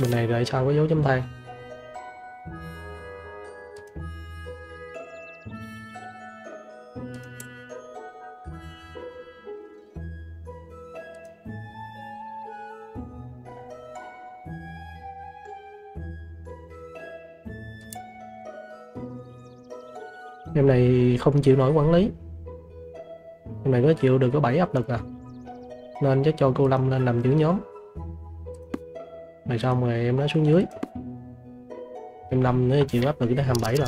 Bên này tại sao có dấu chấm than? Em này không chịu nổi quản lý. Em này có chịu được có 7 áp lực à. Nên chắc cho cô Lâm lên làm trưởng nhóm. Rồi xong rồi em nó xuống dưới. Em Lâm nó chịu áp lực tới 27 rồi.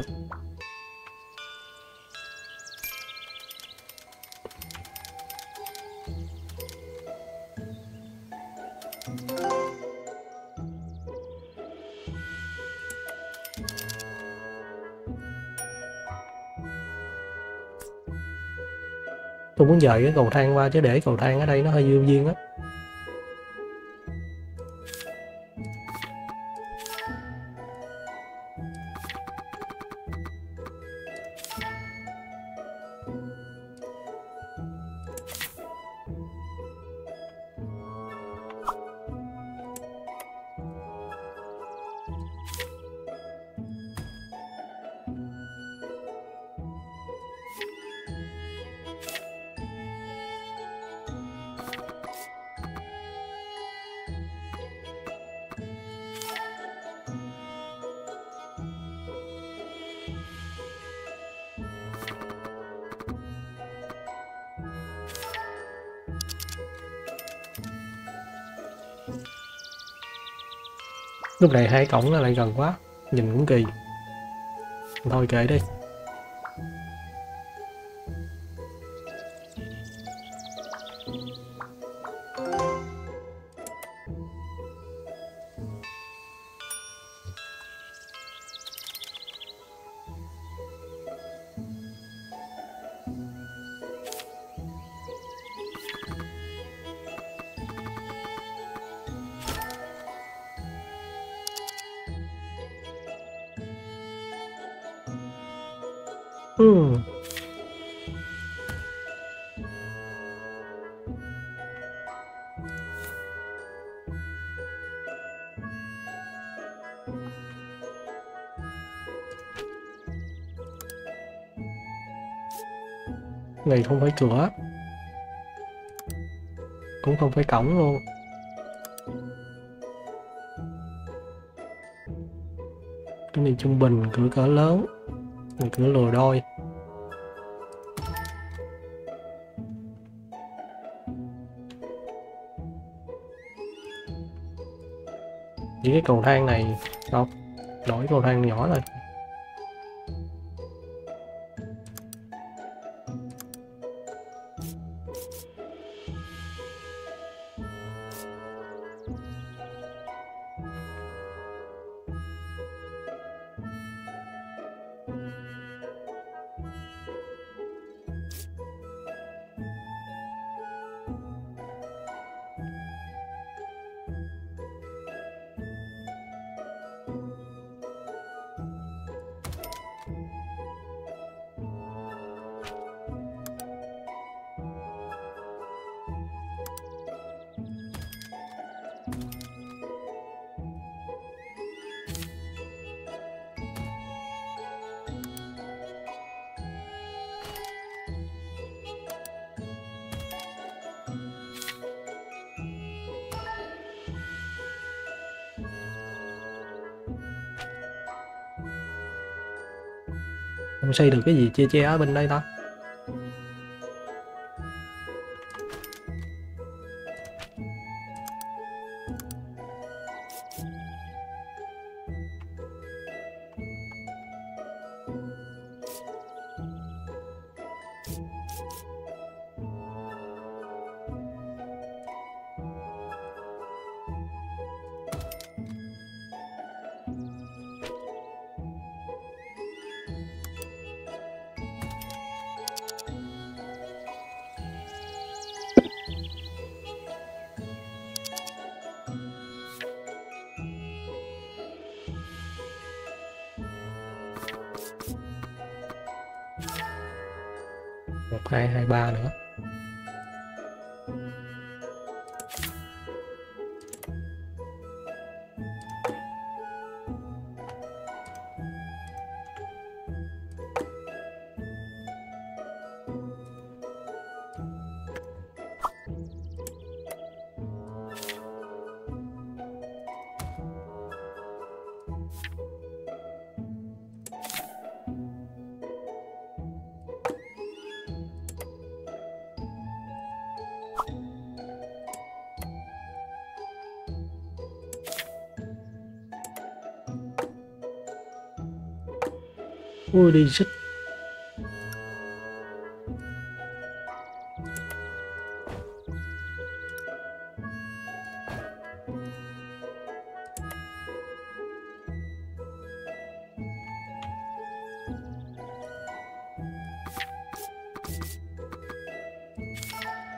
Tôi muốn dời cái cầu thang qua chứ để cầu thang ở đây nó hơi vô duyên á. Lúc này hai cổng nó lại gần quá, nhìn cũng kỳ. Thôi kệ đi. Này không phải cửa, cũng không phải cổng luôn. Cái này trung bình, cửa cỡ lớn, này cửa lồi đôi. Với cái cầu thang này, không, đổi cầu thang nhỏ lên. Xây được cái gì che ở bên đây ta? Ba nữa. Ui đi xích.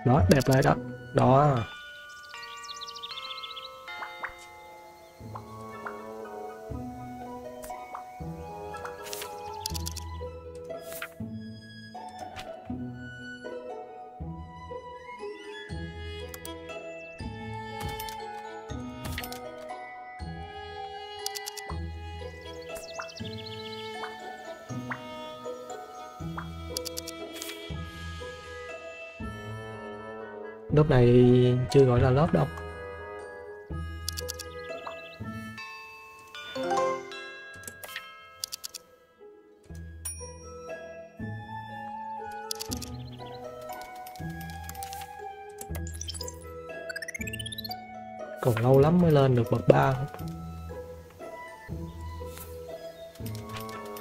Đó, đẹp lại đó. Đó. Lớp này chưa gọi là lớp đâu. Còn lâu lắm mới lên được bậc 3.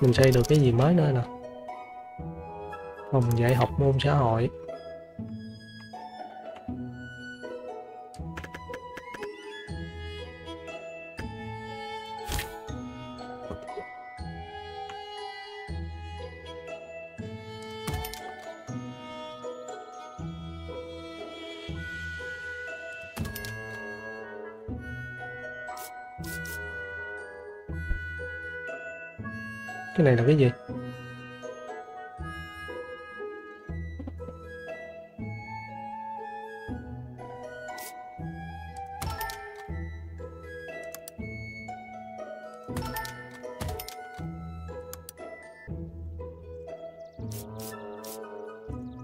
Mình xây được cái gì mới nữa nè. Phòng dạy học môn xã hội. Cái này là cái gì?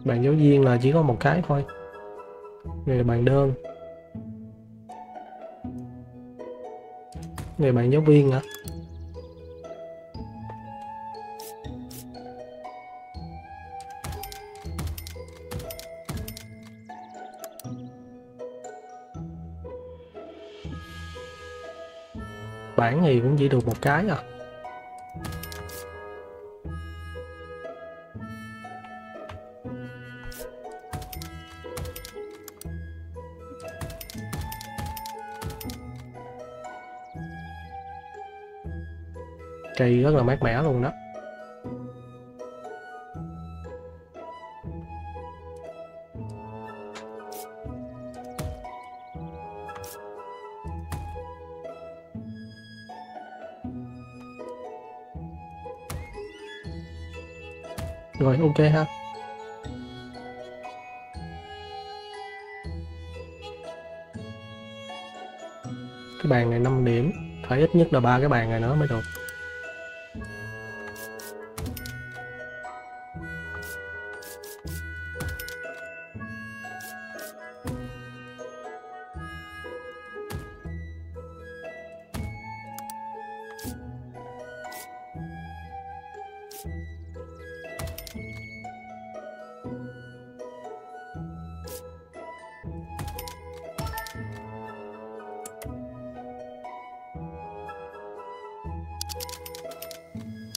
Bàn giáo viên là chỉ có một cái thôi. Này là bàn đơn. Này bàn giáo viên hả? Bản thì cũng chỉ được một cái à. Cây rất là mát mẻ luôn đó. Rồi, ok ha. Cái bàn này 5 điểm, phải ít nhất là 3 cái bàn này nữa mới được.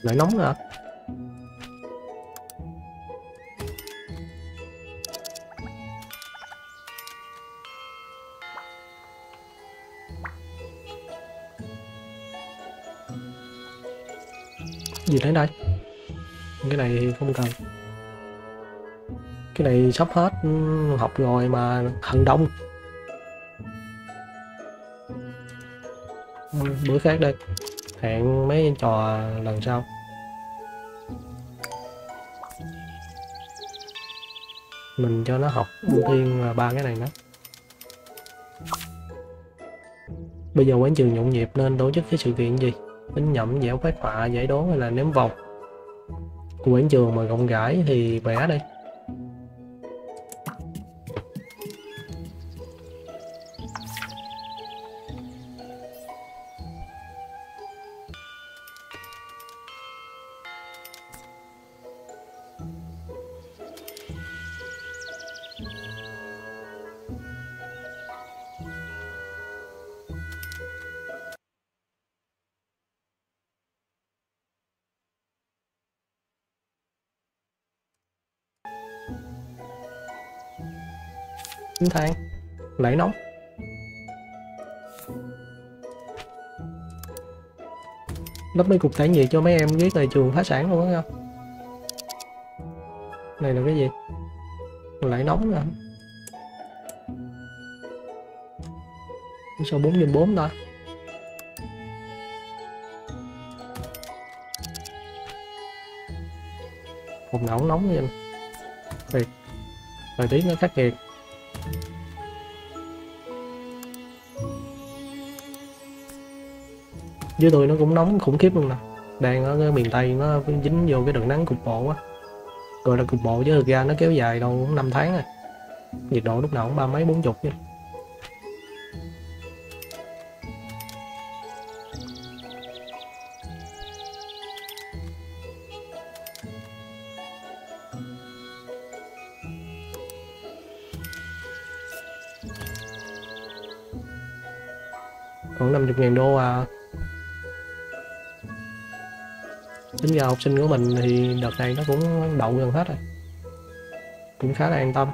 Lại nóng hả? Gì thế đây? Cái này thì không cần. Cái này sắp hết học rồi mà hận đông. Bữa khác đây. Hẹn mấy trò lần sau. Mình cho nó học ưu tiên 3 cái này đó. Bây giờ quán trường nhộn nhịp nên tổ chức cái sự kiện gì? Đánh nhẩm, vẽ phác họa, giải đố hay là ném vòng? Của quán trường mà rộng rãi thì vẽ đi. Than lại nóng. Lắp mấy cục tản nhiệt cho mấy em viết tại trường phá sản luôn á. Không, này là cái gì? Lại nóng nữa. Sao 4.4 ta? Vùng nào cũng nóng nha anh. Thiệt. Thời tiết nó khắc nghiệt. Dưới tôi nó cũng nóng khủng khiếp luôn nè. Đang ở miền Tây nó dính vô cái đường nắng cục bộ á. Gọi là cục bộ chứ thực ra nó kéo dài đâu 5 tháng rồi. Nhiệt độ lúc nào cũng 30 mấy 40 chứ. Còn 50.000 đô à. Tính ra học sinh của mình thì đợt này nó cũng đậu gần hết rồi, cũng khá là an tâm.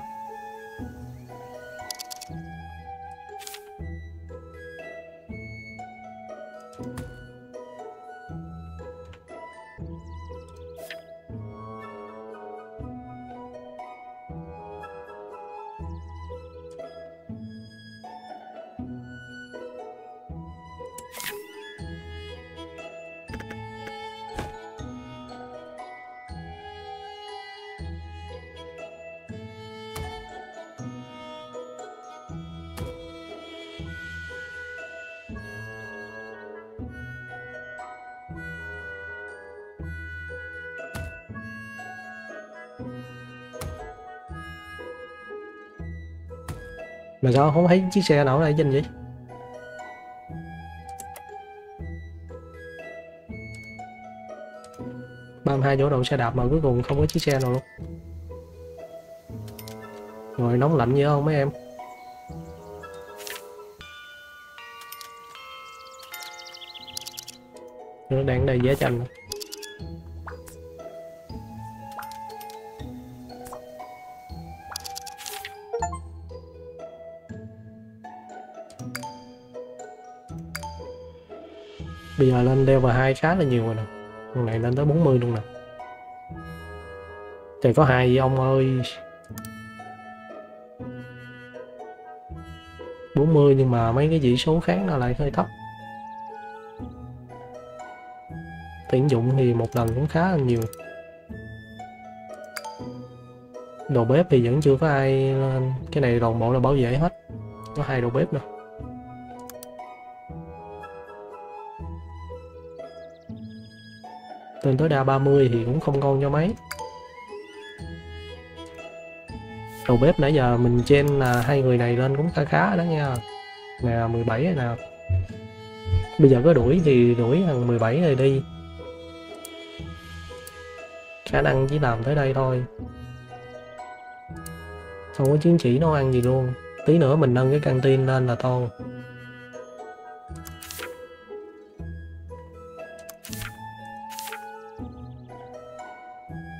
Mà sao không thấy chiếc xe nào ở đây trên vậy? Ba hai chỗ đầu xe đạp mà cuối cùng không có chiếc xe nào luôn. Rồi nóng lạnh như không mấy em? Nó đang ở đây vẽ tranh. Bây giờ lên level 2 khá là nhiều rồi nè. Con này lên tới 40 luôn nè. Trời có hai gì ông ơi. 40 nhưng mà mấy cái chỉ số khác nó lại hơi thấp. Tuyển dụng thì một lần cũng khá là nhiều. Đồ bếp thì vẫn chưa có ai lên. Cái này toàn bộ là bảo vệ hết. Có hai đồ bếp nữa. Lên tối đa 30 thì cũng không ngon cho mấy. Đầu bếp nãy giờ mình trên là hai người này lên cũng khá khá đó nha. Nè 17 rồi nè. Bây giờ có đuổi thì đuổi thằng 17 này đi. Khả năng chỉ làm tới đây thôi. Không có chứng chỉ nấu ăn gì luôn. Tí nữa mình nâng cái căng tin lên là toàn.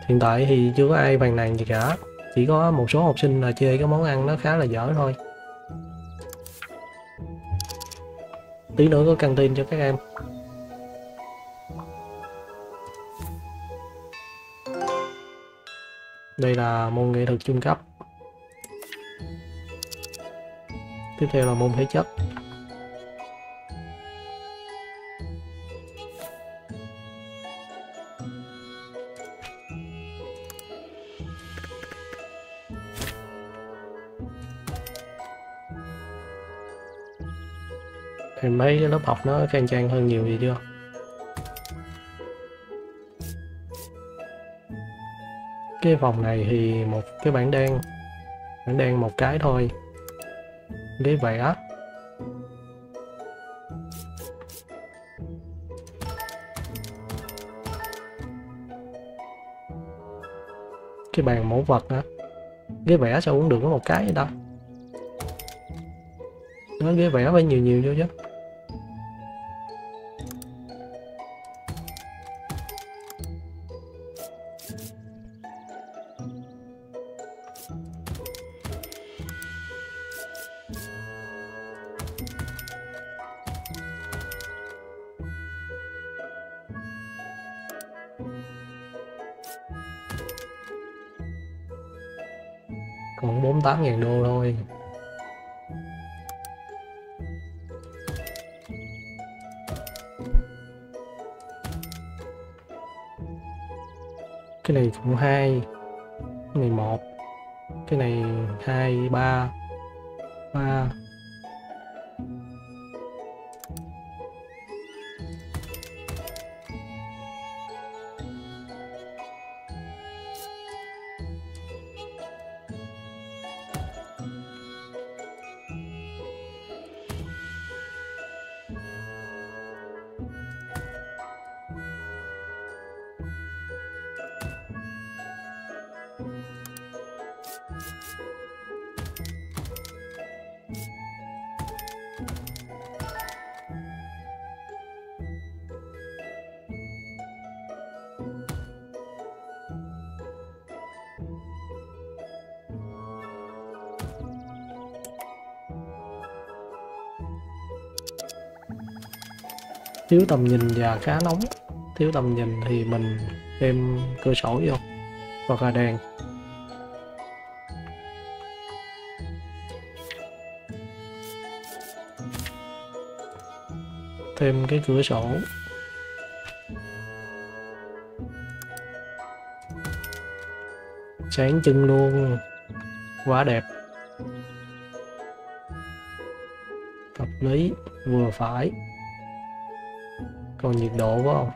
Hiện tại thì chưa có ai phàn nàn gì cả. Chỉ có một số học sinh là chê cái món ăn nó khá là dở thôi. Tí nữa có canteen cho các em. Đây là môn nghệ thuật trung cấp. Tiếp theo là môn thể chất. Em thấy cái lớp học nó khang trang hơn nhiều gì chưa? Cái phòng này thì một cái bảng đen. Bảng đen một cái thôi. Ghế vẽ. Cái bàn mẫu vật hả? Ghế vẽ sao cũng được có một cái vậy ta? Nói ghế vẽ phải nhiều vô chứ. Còn 48.000 đô thôi. Cái này phụ 2, cái này 1, cái này 2, 3, 3. Thiếu tầm nhìn và khá nóng. Thiếu tầm nhìn thì mình thêm cửa sổ vô hoặc là đèn. Thêm cái cửa sổ. Sáng chân luôn. Quá đẹp. Hợp lý, vừa phải. Còn nhiệt độ quá không?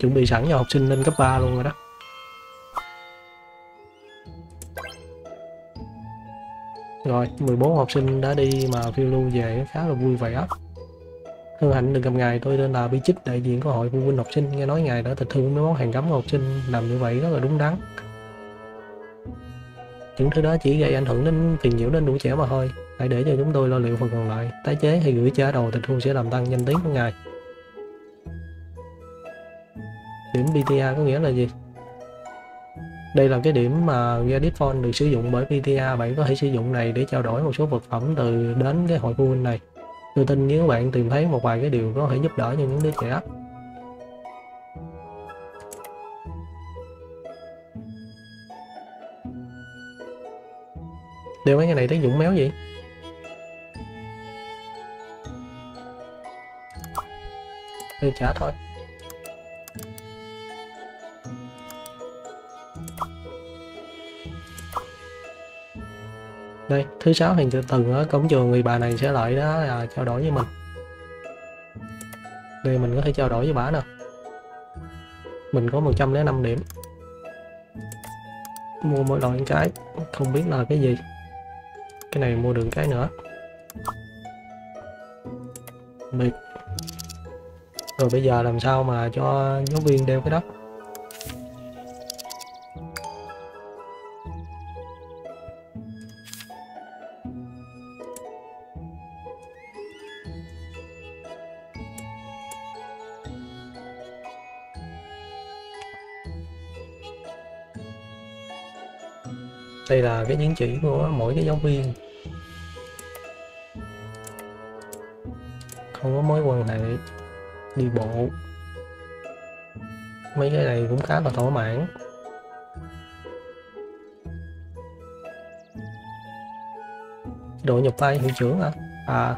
Chuẩn bị sẵn cho học sinh lên cấp 3 luôn rồi đó. Rồi, 14 học sinh đã đi mà phiêu lưu về khá là vui vẻ. Hân hạnh được gặp Ngài, tôi tên là Bi Chích, đại diện của hội phụ huynh học sinh. Nghe nói Ngài đã tịch thu mấy món hàng cấm của học sinh, làm như vậy rất là đúng đắn. Những thứ đó chỉ gây ảnh hưởng đến phiền nhiễu đến đủ trẻ mà thôi. Hãy để cho chúng tôi lo liệu phần còn lại. Tái chế hay gửi trả đầu tịch thu sẽ làm tăng danh tiếng của Ngài. Điểm PTA có nghĩa là gì? Đây là cái điểm mà Reddit Phone được sử dụng bởi PTA. Bạn có thể sử dụng này để trao đổi một số vật phẩm từ đến cái hội phụ huynh này. Tôi tin nếu bạn tìm thấy một vài cái điều có thể giúp đỡ cho những đứa trẻ. Điều mấy cái này tác dụng méo gì? Tôi trả thôi. Đây, thứ 6 hàng từ từng ở cổng trường người bà này sẽ lại đó là trao đổi với mình. Đây mình có thể trao đổi với bà nè. Mình có 105 điểm. Mua mỗi loại một cái, không biết là cái gì. Cái này mua được cái nữa. Biệt. Rồi bây giờ làm sao mà cho giáo viên đeo cái đó? Đây là cái chứng chỉ của mỗi cái giáo viên. Không có mối quan hệ. Đi bộ. Mấy cái này cũng khá là thỏa mãn. Đội nhập vai hiệu trưởng hả? À.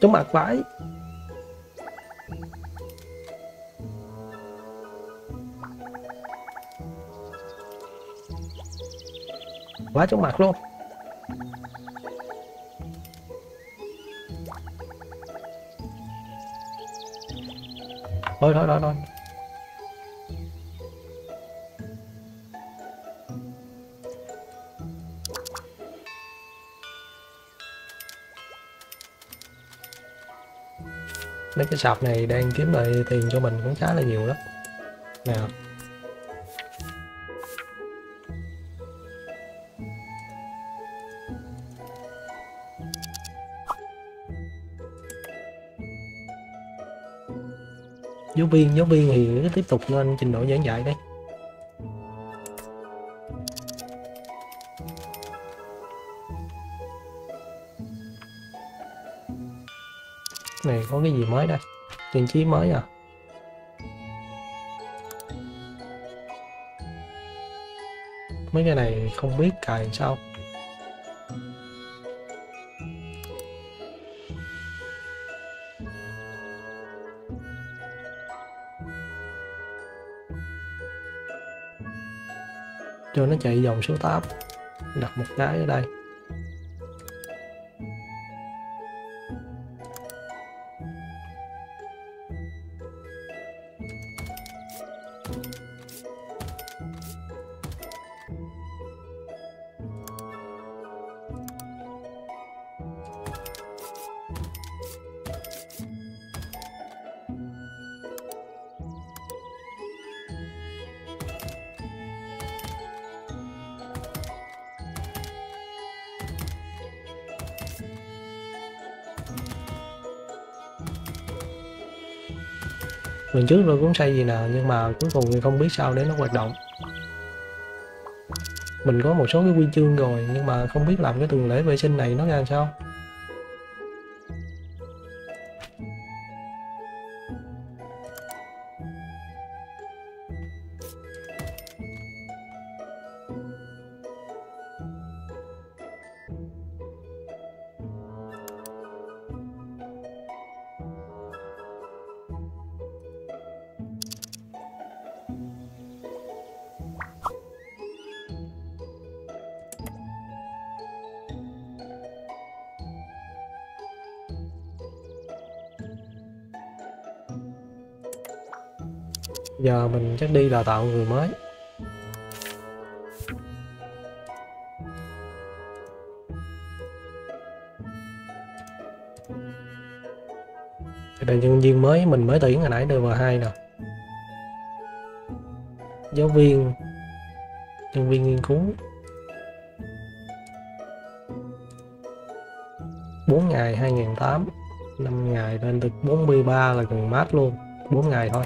Chống mặt vãi. Quá chóng mặt luôn. Thôi thôi thôi thôi. Mấy cái sạp này đang kiếm lại tiền cho mình cũng khá là nhiều đó. Nào. Giáo viên thì cứ tiếp tục lên trình độ giảng dạy đấy. Này có cái gì mới đây? Tiêu chí mới à? Mấy cái này không biết cài làm sao. Cho nó chạy dòng số 8. Đặt một cái ở đây. Lần trước tôi cũng xây gì nào nhưng mà cuối cùng thì không biết sao để nó hoạt động. Mình có một số cái quy chương rồi nhưng mà không biết làm cái tuần lễ vệ sinh này nó ra sao. Giờ mình chắc đi đào tạo người mới. Đây nhân viên mới mình mới tuyển hồi nãy level 2 nè. Giáo viên, nhân viên nghiên cứu 4 ngày 2.800, 5 ngày lên được 43 là gần mát luôn. 4 ngày thôi.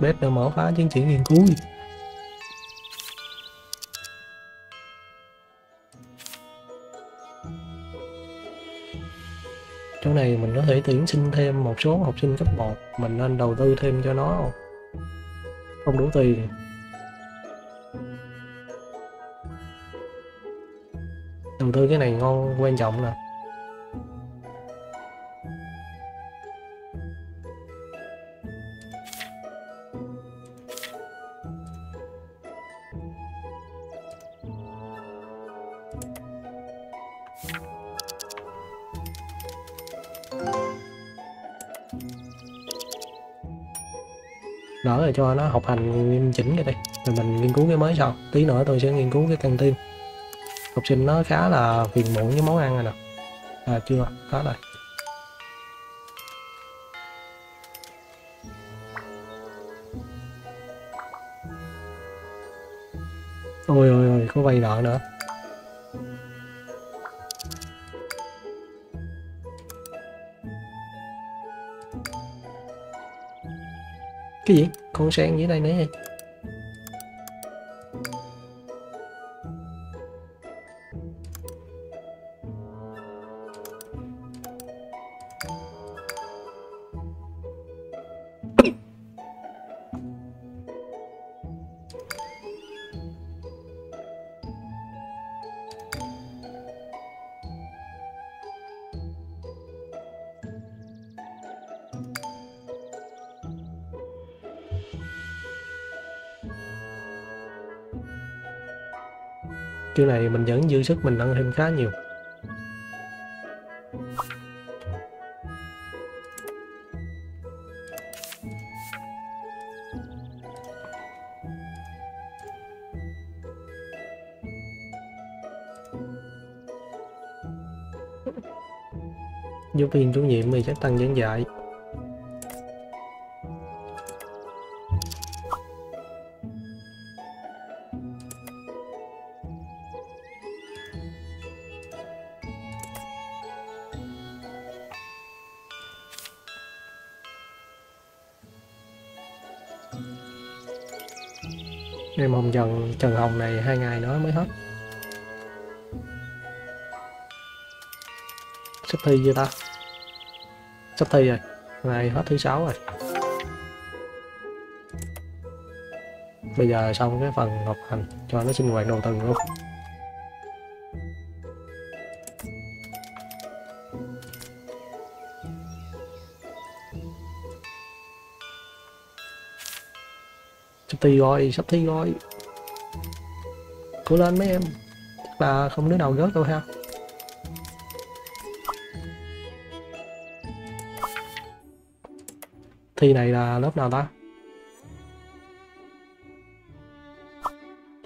Bếp đã mở phá chứng chỉ nghiên cứu. Chỗ này mình có thể tuyển sinh thêm một số học sinh cấp 1. Mình nên đầu tư thêm cho nó. Không đủ tiền. Đầu tư cái này ngon, quan trọng nè. Đỡ là cho nó học hành nghiêm chỉnh cái đây. Rồi mình nghiên cứu cái mới sau. Tí nữa tôi sẽ nghiên cứu cái căng tin. Học sinh nó khá là phiền muộn với món ăn rồi nè. À chưa, hết rồi. Ôi ôi ôi, có vay nợ nữa. Cái gì? Con sen dưới đây nữa vậy? Kiểu này mình vẫn dư sức, mình ăn thêm khá nhiều. Giáo viên chủ nhiệm thì chắc tăng giảng dạy. Em hồng trần hồng này 2 ngày nữa mới hết. sắp thi chưa ta? Sắp thi rồi, ngày hết thứ 6 rồi. Bây giờ xong cái phần học hành cho nó sinh hoạt đầu tuần luôn. Sắp thi rồi, sắp thi rồi, cố lên mấy em. Chắc là không đứa nào gớt đâu ha. Thi này là lớp nào ta?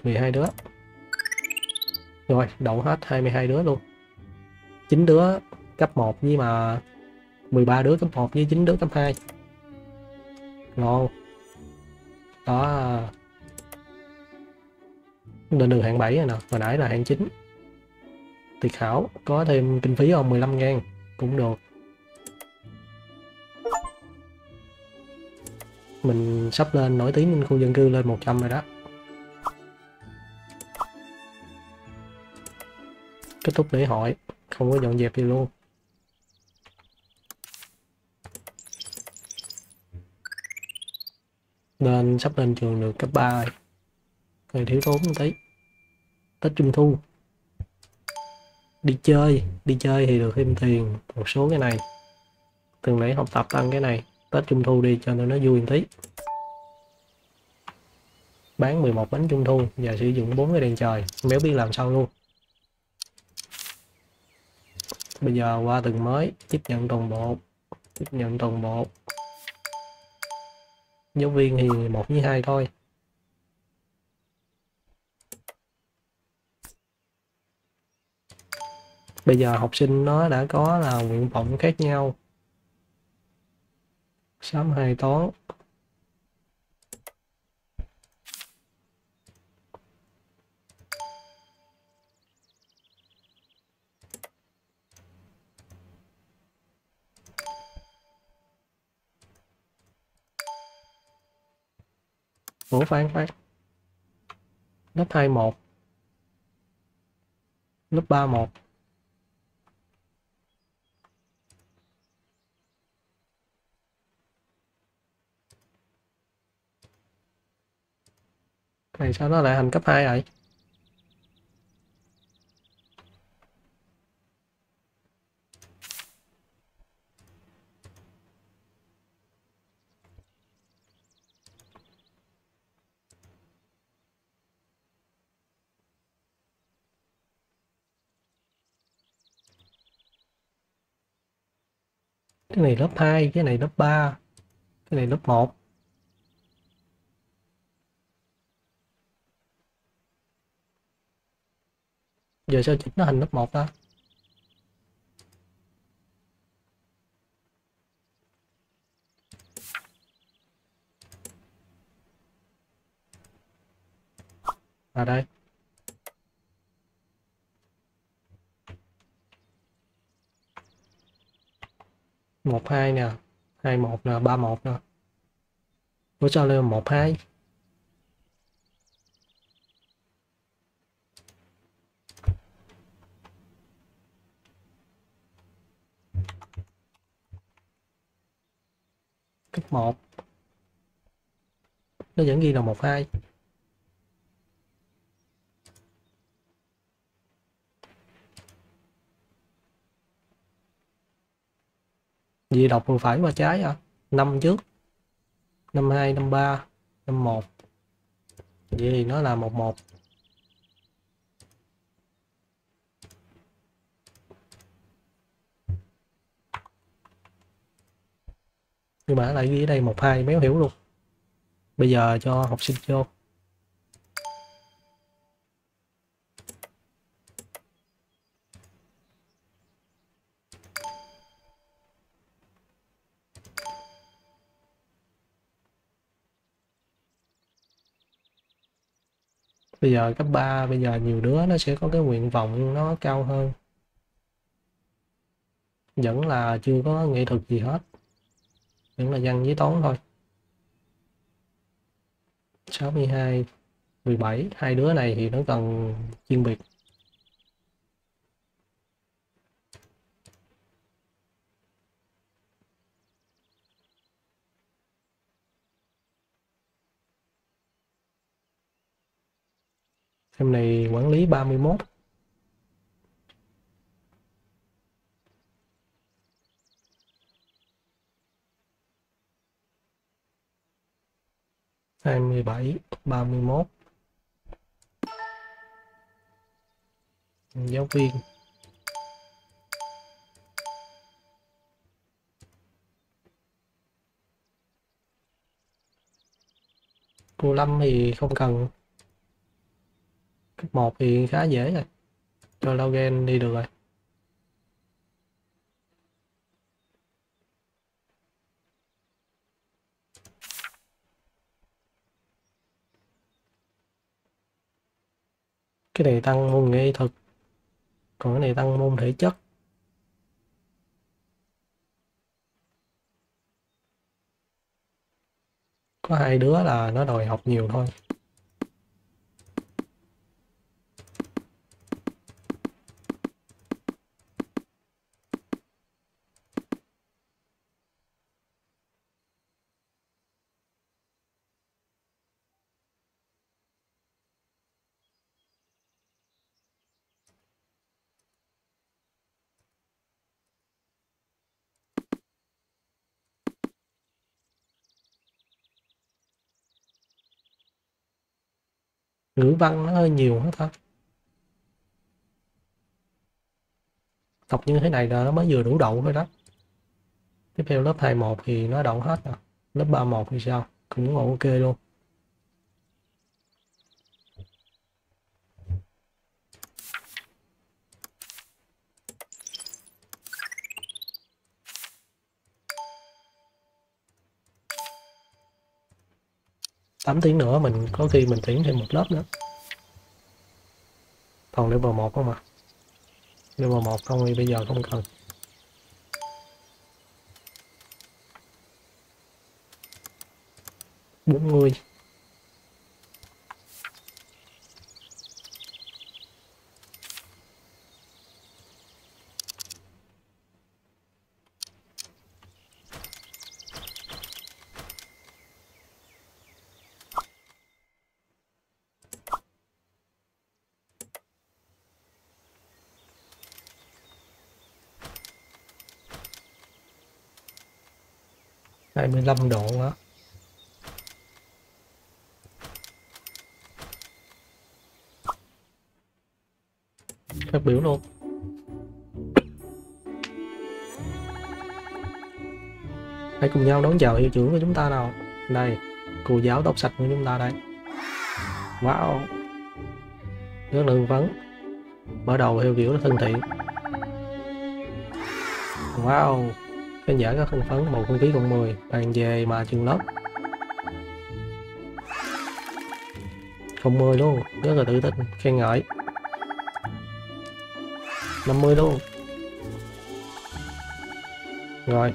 12 đứa. Rồi, đậu hết 22 đứa luôn. 9 đứa cấp 1 với mà 13 đứa cấp 1 với 9 đứa cấp 2. Ngon. Đó. Lên đường hạng 7 rồi nè, hồi nãy là hạng 9. Tuyệt hảo, có thêm kinh phí không? 15.000 cũng được. Mình sắp lên nổi tiếng khu dân cư lên 100 rồi đó. Kết thúc lễ hội, không có dọn dẹp gì luôn. Nên sắp lên trường được cấp 3 rồi. Rồi thiếu thốn một tí. Tết Trung Thu. Đi chơi thì được thêm tiền. Một số cái này. Thường lễ học tập tăng cái này. Tết Trung Thu đi cho nên nó vui một tí. Bán 11 bánh Trung Thu và sử dụng 4 cái đèn trời. Méo biết làm sao luôn. Bây giờ qua từng mới, tiếp nhận toàn bộ. Tiếp nhận toàn bộ. Giáo viên thì 1 với 2 thôi. Bây giờ học sinh nó đã có là nguyện vọng khác nhau. 62 toán. Ủa khoan. Lớp 21. Lớp 31. Này sao nó lại thành cấp 2 rồi? Cái này lớp 2, cái này lớp 3, cái này lớp 1. Giờ sao chỉnh nó thành lớp 1 ta? À đây. Một hai nè, 21 nè, 31 nè. Ủa sao lên 12? Cấp 1 nó vẫn ghi là 12. Vì đọc vừa phải qua trái hả? Năm trước, năm 2, năm 3, năm 1. Vậy thì nó là 11. Nhưng mà lại ghi ở đây 12 méo hiểu luôn. Bây giờ cho học sinh vô. Bây giờ cấp 3, bây giờ nhiều đứa nó sẽ có cái nguyện vọng nó cao hơn. Vẫn là chưa có nghệ thuật gì hết. Vẫn là văn với toán thôi. 62, 17, hai đứa này thì nó cần chuyên biệt. Em này quản lý 31. Em 27, 31. Giáo viên. Cô Lâm thì không cần. Cấp 1 thì khá dễ rồi. Cho Logan đi được rồi. Cái này tăng môn nghệ thuật. Còn cái này tăng môn thể chất. Có hai đứa là nó đòi học nhiều thôi. Ngữ văn nó hơi nhiều hết thôi. Học như thế này là nó mới vừa đủ đậu thôi đó. Tiếp theo lớp 21 thì nó đậu hết rồi. Lớp 31 thì sao? Cũng ok luôn. Tiếng nữa mình có khi mình tuyển thêm một lớp nữa. Còn level 1 không à? Level 1 không thì bây giờ không cần. Bốn mươi. Hai mươi lăm độ đó. Phát biểu luôn. Hãy cùng nhau đón chào hiệu trưởng của chúng ta nào. Đây, cô giáo tóc sạch của chúng ta đây. Wow, rất là hưng phấn. Mở đầu theo kiểu nó thân thiện. Wow, khán giả rất hưng phấn, bầu không khí còn 10, bàn về mà trường lớp. Không 10 luôn, rất là tự tin, khen ngợi. 50 luôn. Rồi.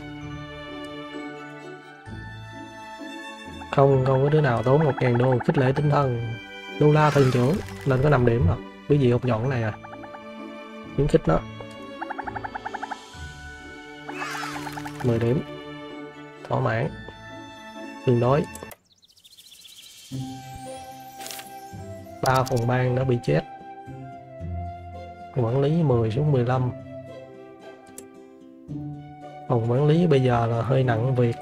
Không có đứa nào tốn 1.000 đô, khích lệ tinh thần. Đô la thần trưởng, lên có 5 điểm rồi. Quý vị học dọn cái này à. Khuyến khích đó. 10 điểm. Thỏa mãn. Tương đối. 3 phòng ban đã bị chết. Quản lý 10 xuống 15. Phòng quản lý bây giờ là hơi nặng việc.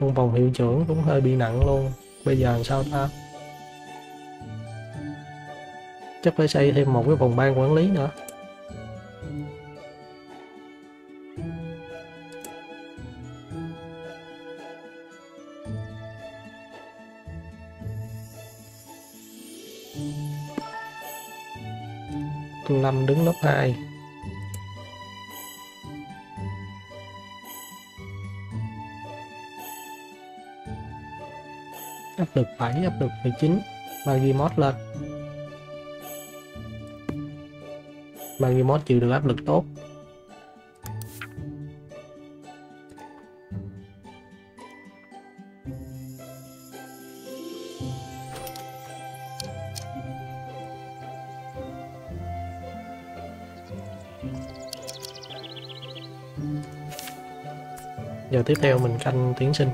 Trong phòng hiệu trưởng cũng hơi bị nặng luôn. Bây giờ làm sao ta? Chắc phải xây thêm một cái phòng ban quản lý nữa. Lâm đứng lớp 2. Áp lực 7, áp lực 19. Magimod lên. Magimod chịu được áp lực tốt. Giờ tiếp theo mình canh tuyển sinh.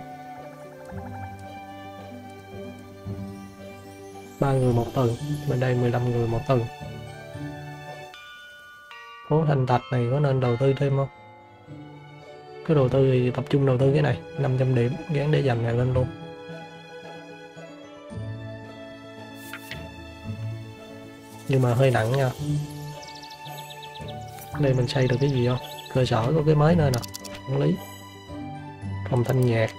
3 người một tuần, bên đây 15 người một tuần. Phố Thanh Thạch này có nên đầu tư thêm không? Cứ đầu tư thì tập trung đầu tư cái này 500 điểm gán để dành này lên luôn. Nhưng mà hơi nặng nha. Đây mình xây được cái gì không? Cơ sở có cái mới nơi nè, quản lý, phòng thanh nhạc.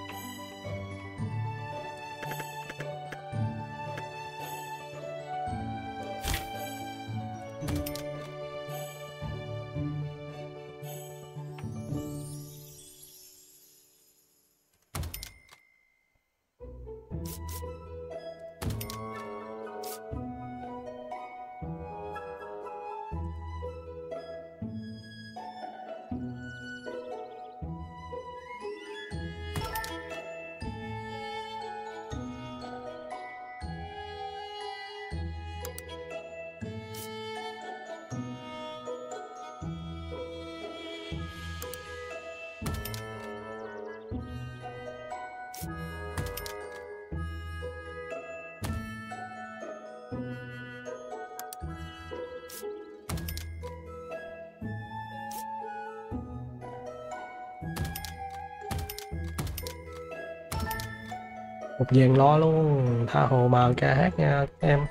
Một dàn lo luôn, tha hồ mà ca hát nha các em.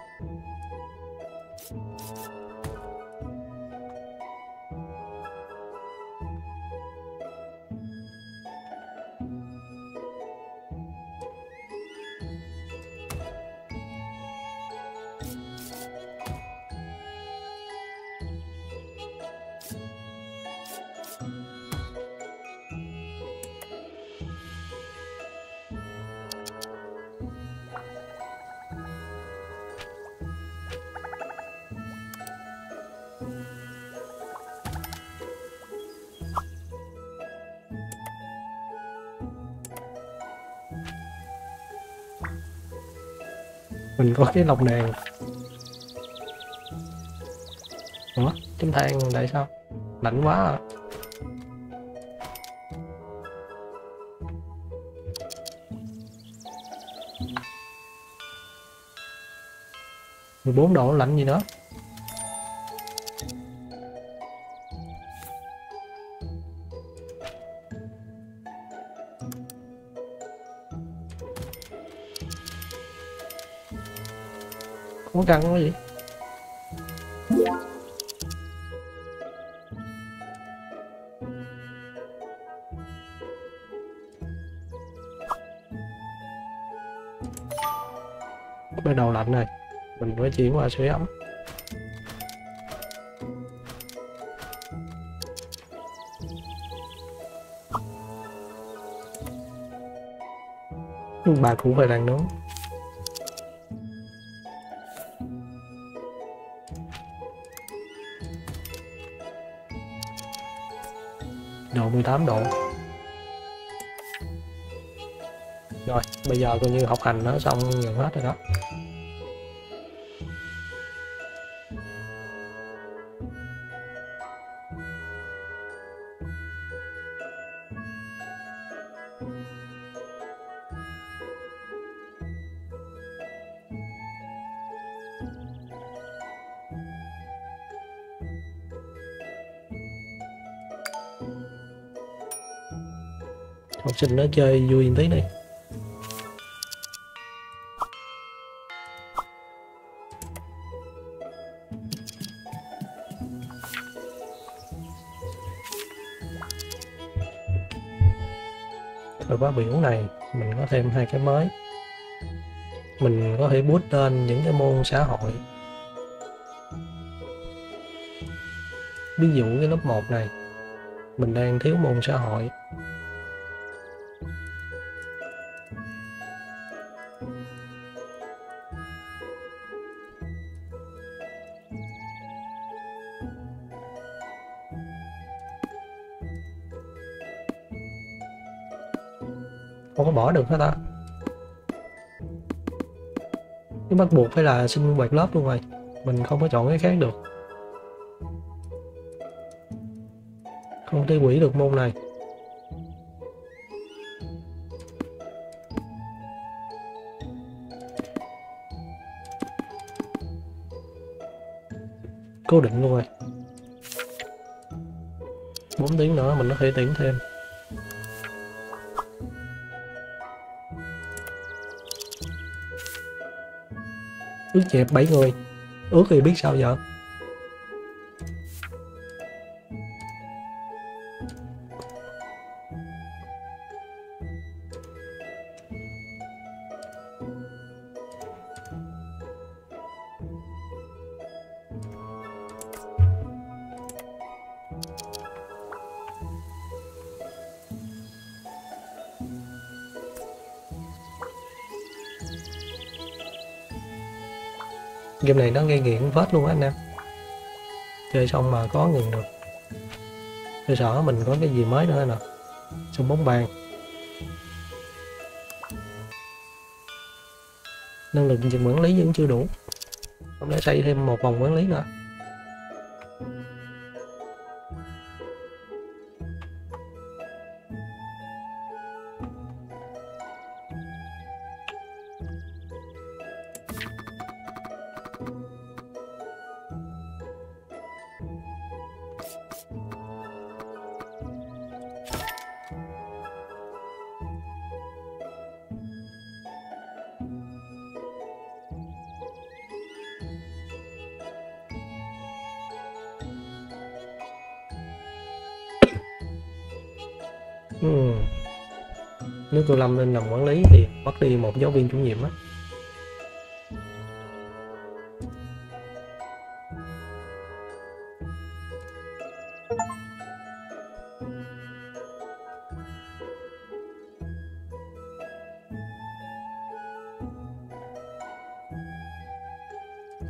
Mình có cái lồng đèn. Ủa? Chấm than tại sao? Lạnh quá à. Mười 4 độ lạnh gì nữa. Ủa căng quá vậy? Bắt đầu lạnh rồi, mình phải chuyển qua sưởi ấm. Bà cũng phải đang nướng. Độ 18 độ. Rồi, bây giờ coi như học hành nó xong gần hết rồi đó. Học sinh nó chơi vui một tí này. Rồi qua biểu này mình có thêm hai cái mới. Mình có thể boost lên những cái môn xã hội. Ví dụ cái lớp 1 này mình đang thiếu môn xã hội. Không có bỏ được hết ta. Cái bắt buộc phải là sinh hoạt lớp luôn rồi. Mình không có chọn cái khác được. Không tiêu hủy được môn này. cố định luôn rồi. 4 tiếng nữa mình có thể tuyển thêm. Ước chẹp 7 người. Ước thì biết sao giờ. Game này nó gây nghiện vết luôn á anh em. Chơi xong mà có ngừng được. Tôi sợ mình có cái gì mới nữa hay nào. Xong bóng bàn. Năng lực quản lý vẫn chưa đủ. Không lẽ xây thêm một vòng quản lý nữa. Nếu tôi Lâm lên làm quản lý thì mất đi một giáo viên chủ nhiệm á.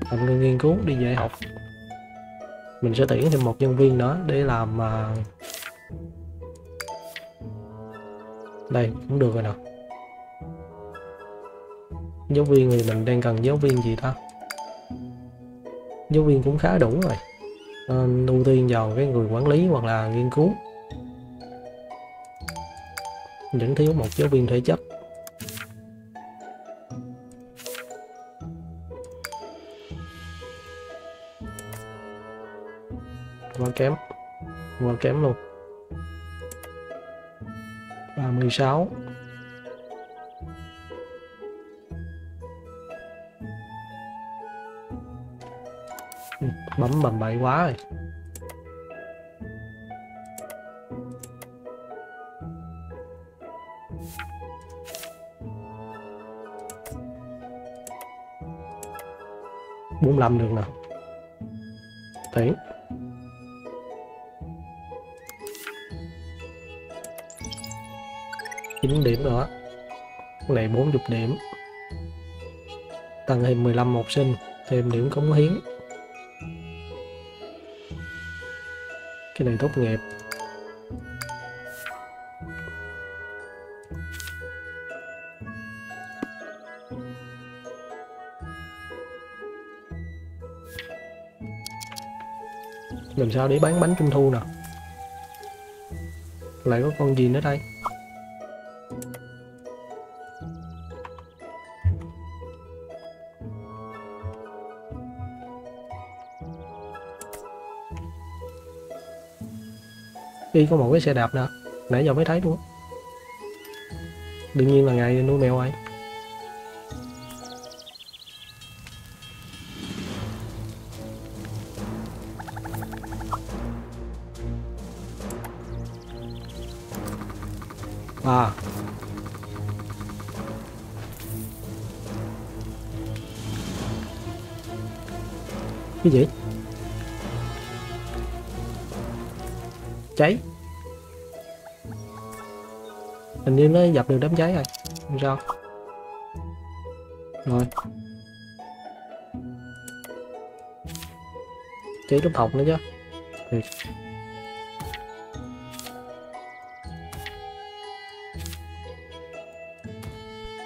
Tạm ngưng nghiên cứu đi dạy học. Mình sẽ tuyển thêm một nhân viên nữa để làm đây cũng được rồi nè. Giáo viên thì mình đang cần giáo viên gì ta? Giáo viên cũng khá đủ rồi. Nên ưu tiên vào cái người quản lý hoặc là nghiên cứu. Vẫn thiếu một giáo viên thể chất. Quá kém luôn. 16. Bấm bầm bậy quá rồi. Muốn làm được nào. Tuyển. Điểm nữa. Cái này 40 điểm. Tăng thêm 15 học sinh, thêm điểm cống hiến. Cái này tốt nghiệp. Làm sao để bán bánh trung thu nào? Lại có con gì nữa đây? Đi có một cái xe đạp nè, nãy giờ mới thấy luôn. Đương nhiên là ngày nuôi mèo ấy. À. Cái gì? Cháy. Hình như nó dập được đám cháy rồi. Không sao. Rồi. Cháy lúc học nữa chứ. Ừ.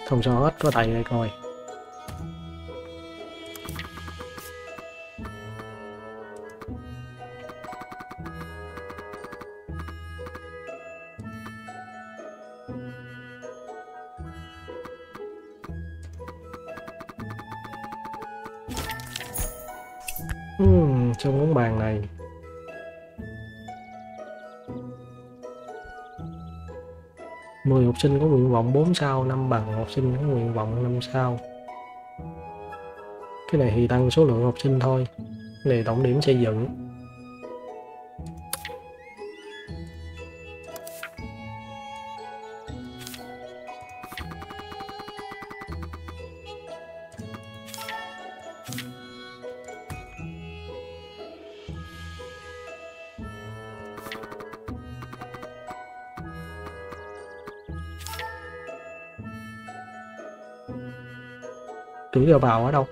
Không sao hết, có thầy này coi. cho món bàn này. Mười học sinh có nguyện vọng 4 sao, 5 bằng học sinh có nguyện vọng 5 sao. Cái này thì tăng số lượng học sinh thôi. Cái này tổng điểm xây dựng. Chữ đầu vào ở đâu?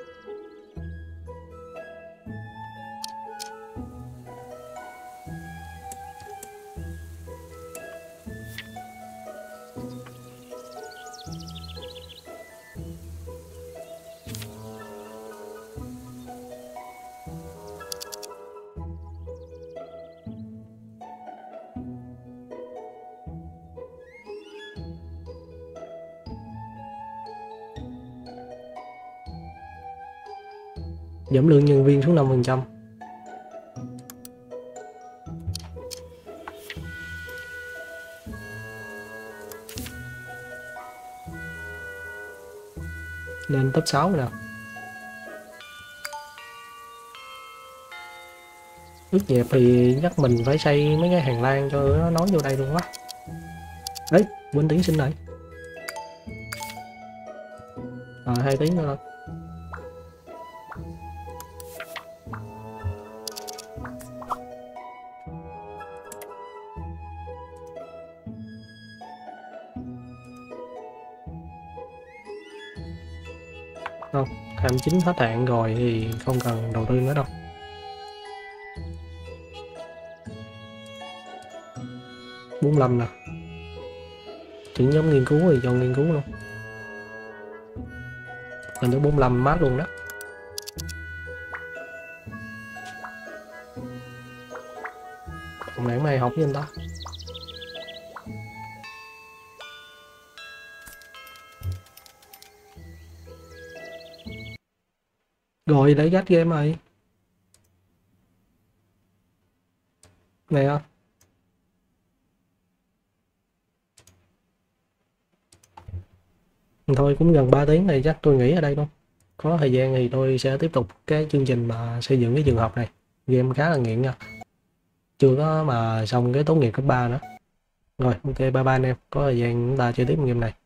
Giảm lương nhân viên xuống 5%. Lên top 6 rồi nè. Ước dẹp thì chắc mình phải xây mấy cái hàng lan cho nó nói vô đây luôn quá. Đấy, quên tuyển sinh rồi. Rồi, 2 tiếng nữa. Không, 29 hết hạn rồi thì không cần đầu tư nữa đâu. Bốn năm nè. Chuyển nhóm nghiên cứu thì cho nghiên cứu luôn. Mình được 45 mát luôn đó. Còn nãy mày học với anh ta. Rồi để gắt game mày này không? Thôi cũng gần 3 tiếng này, chắc tôi nghỉ ở đây luôn. Có thời gian thì tôi sẽ tiếp tục cái chương trình mà xây dựng cái trường học này. Game khá là nghiện nha. Chưa có mà xong cái tốt nghiệp cấp 3 nữa. Rồi ok, bye bye anh em. Có thời gian chúng ta chơi tiếp game này.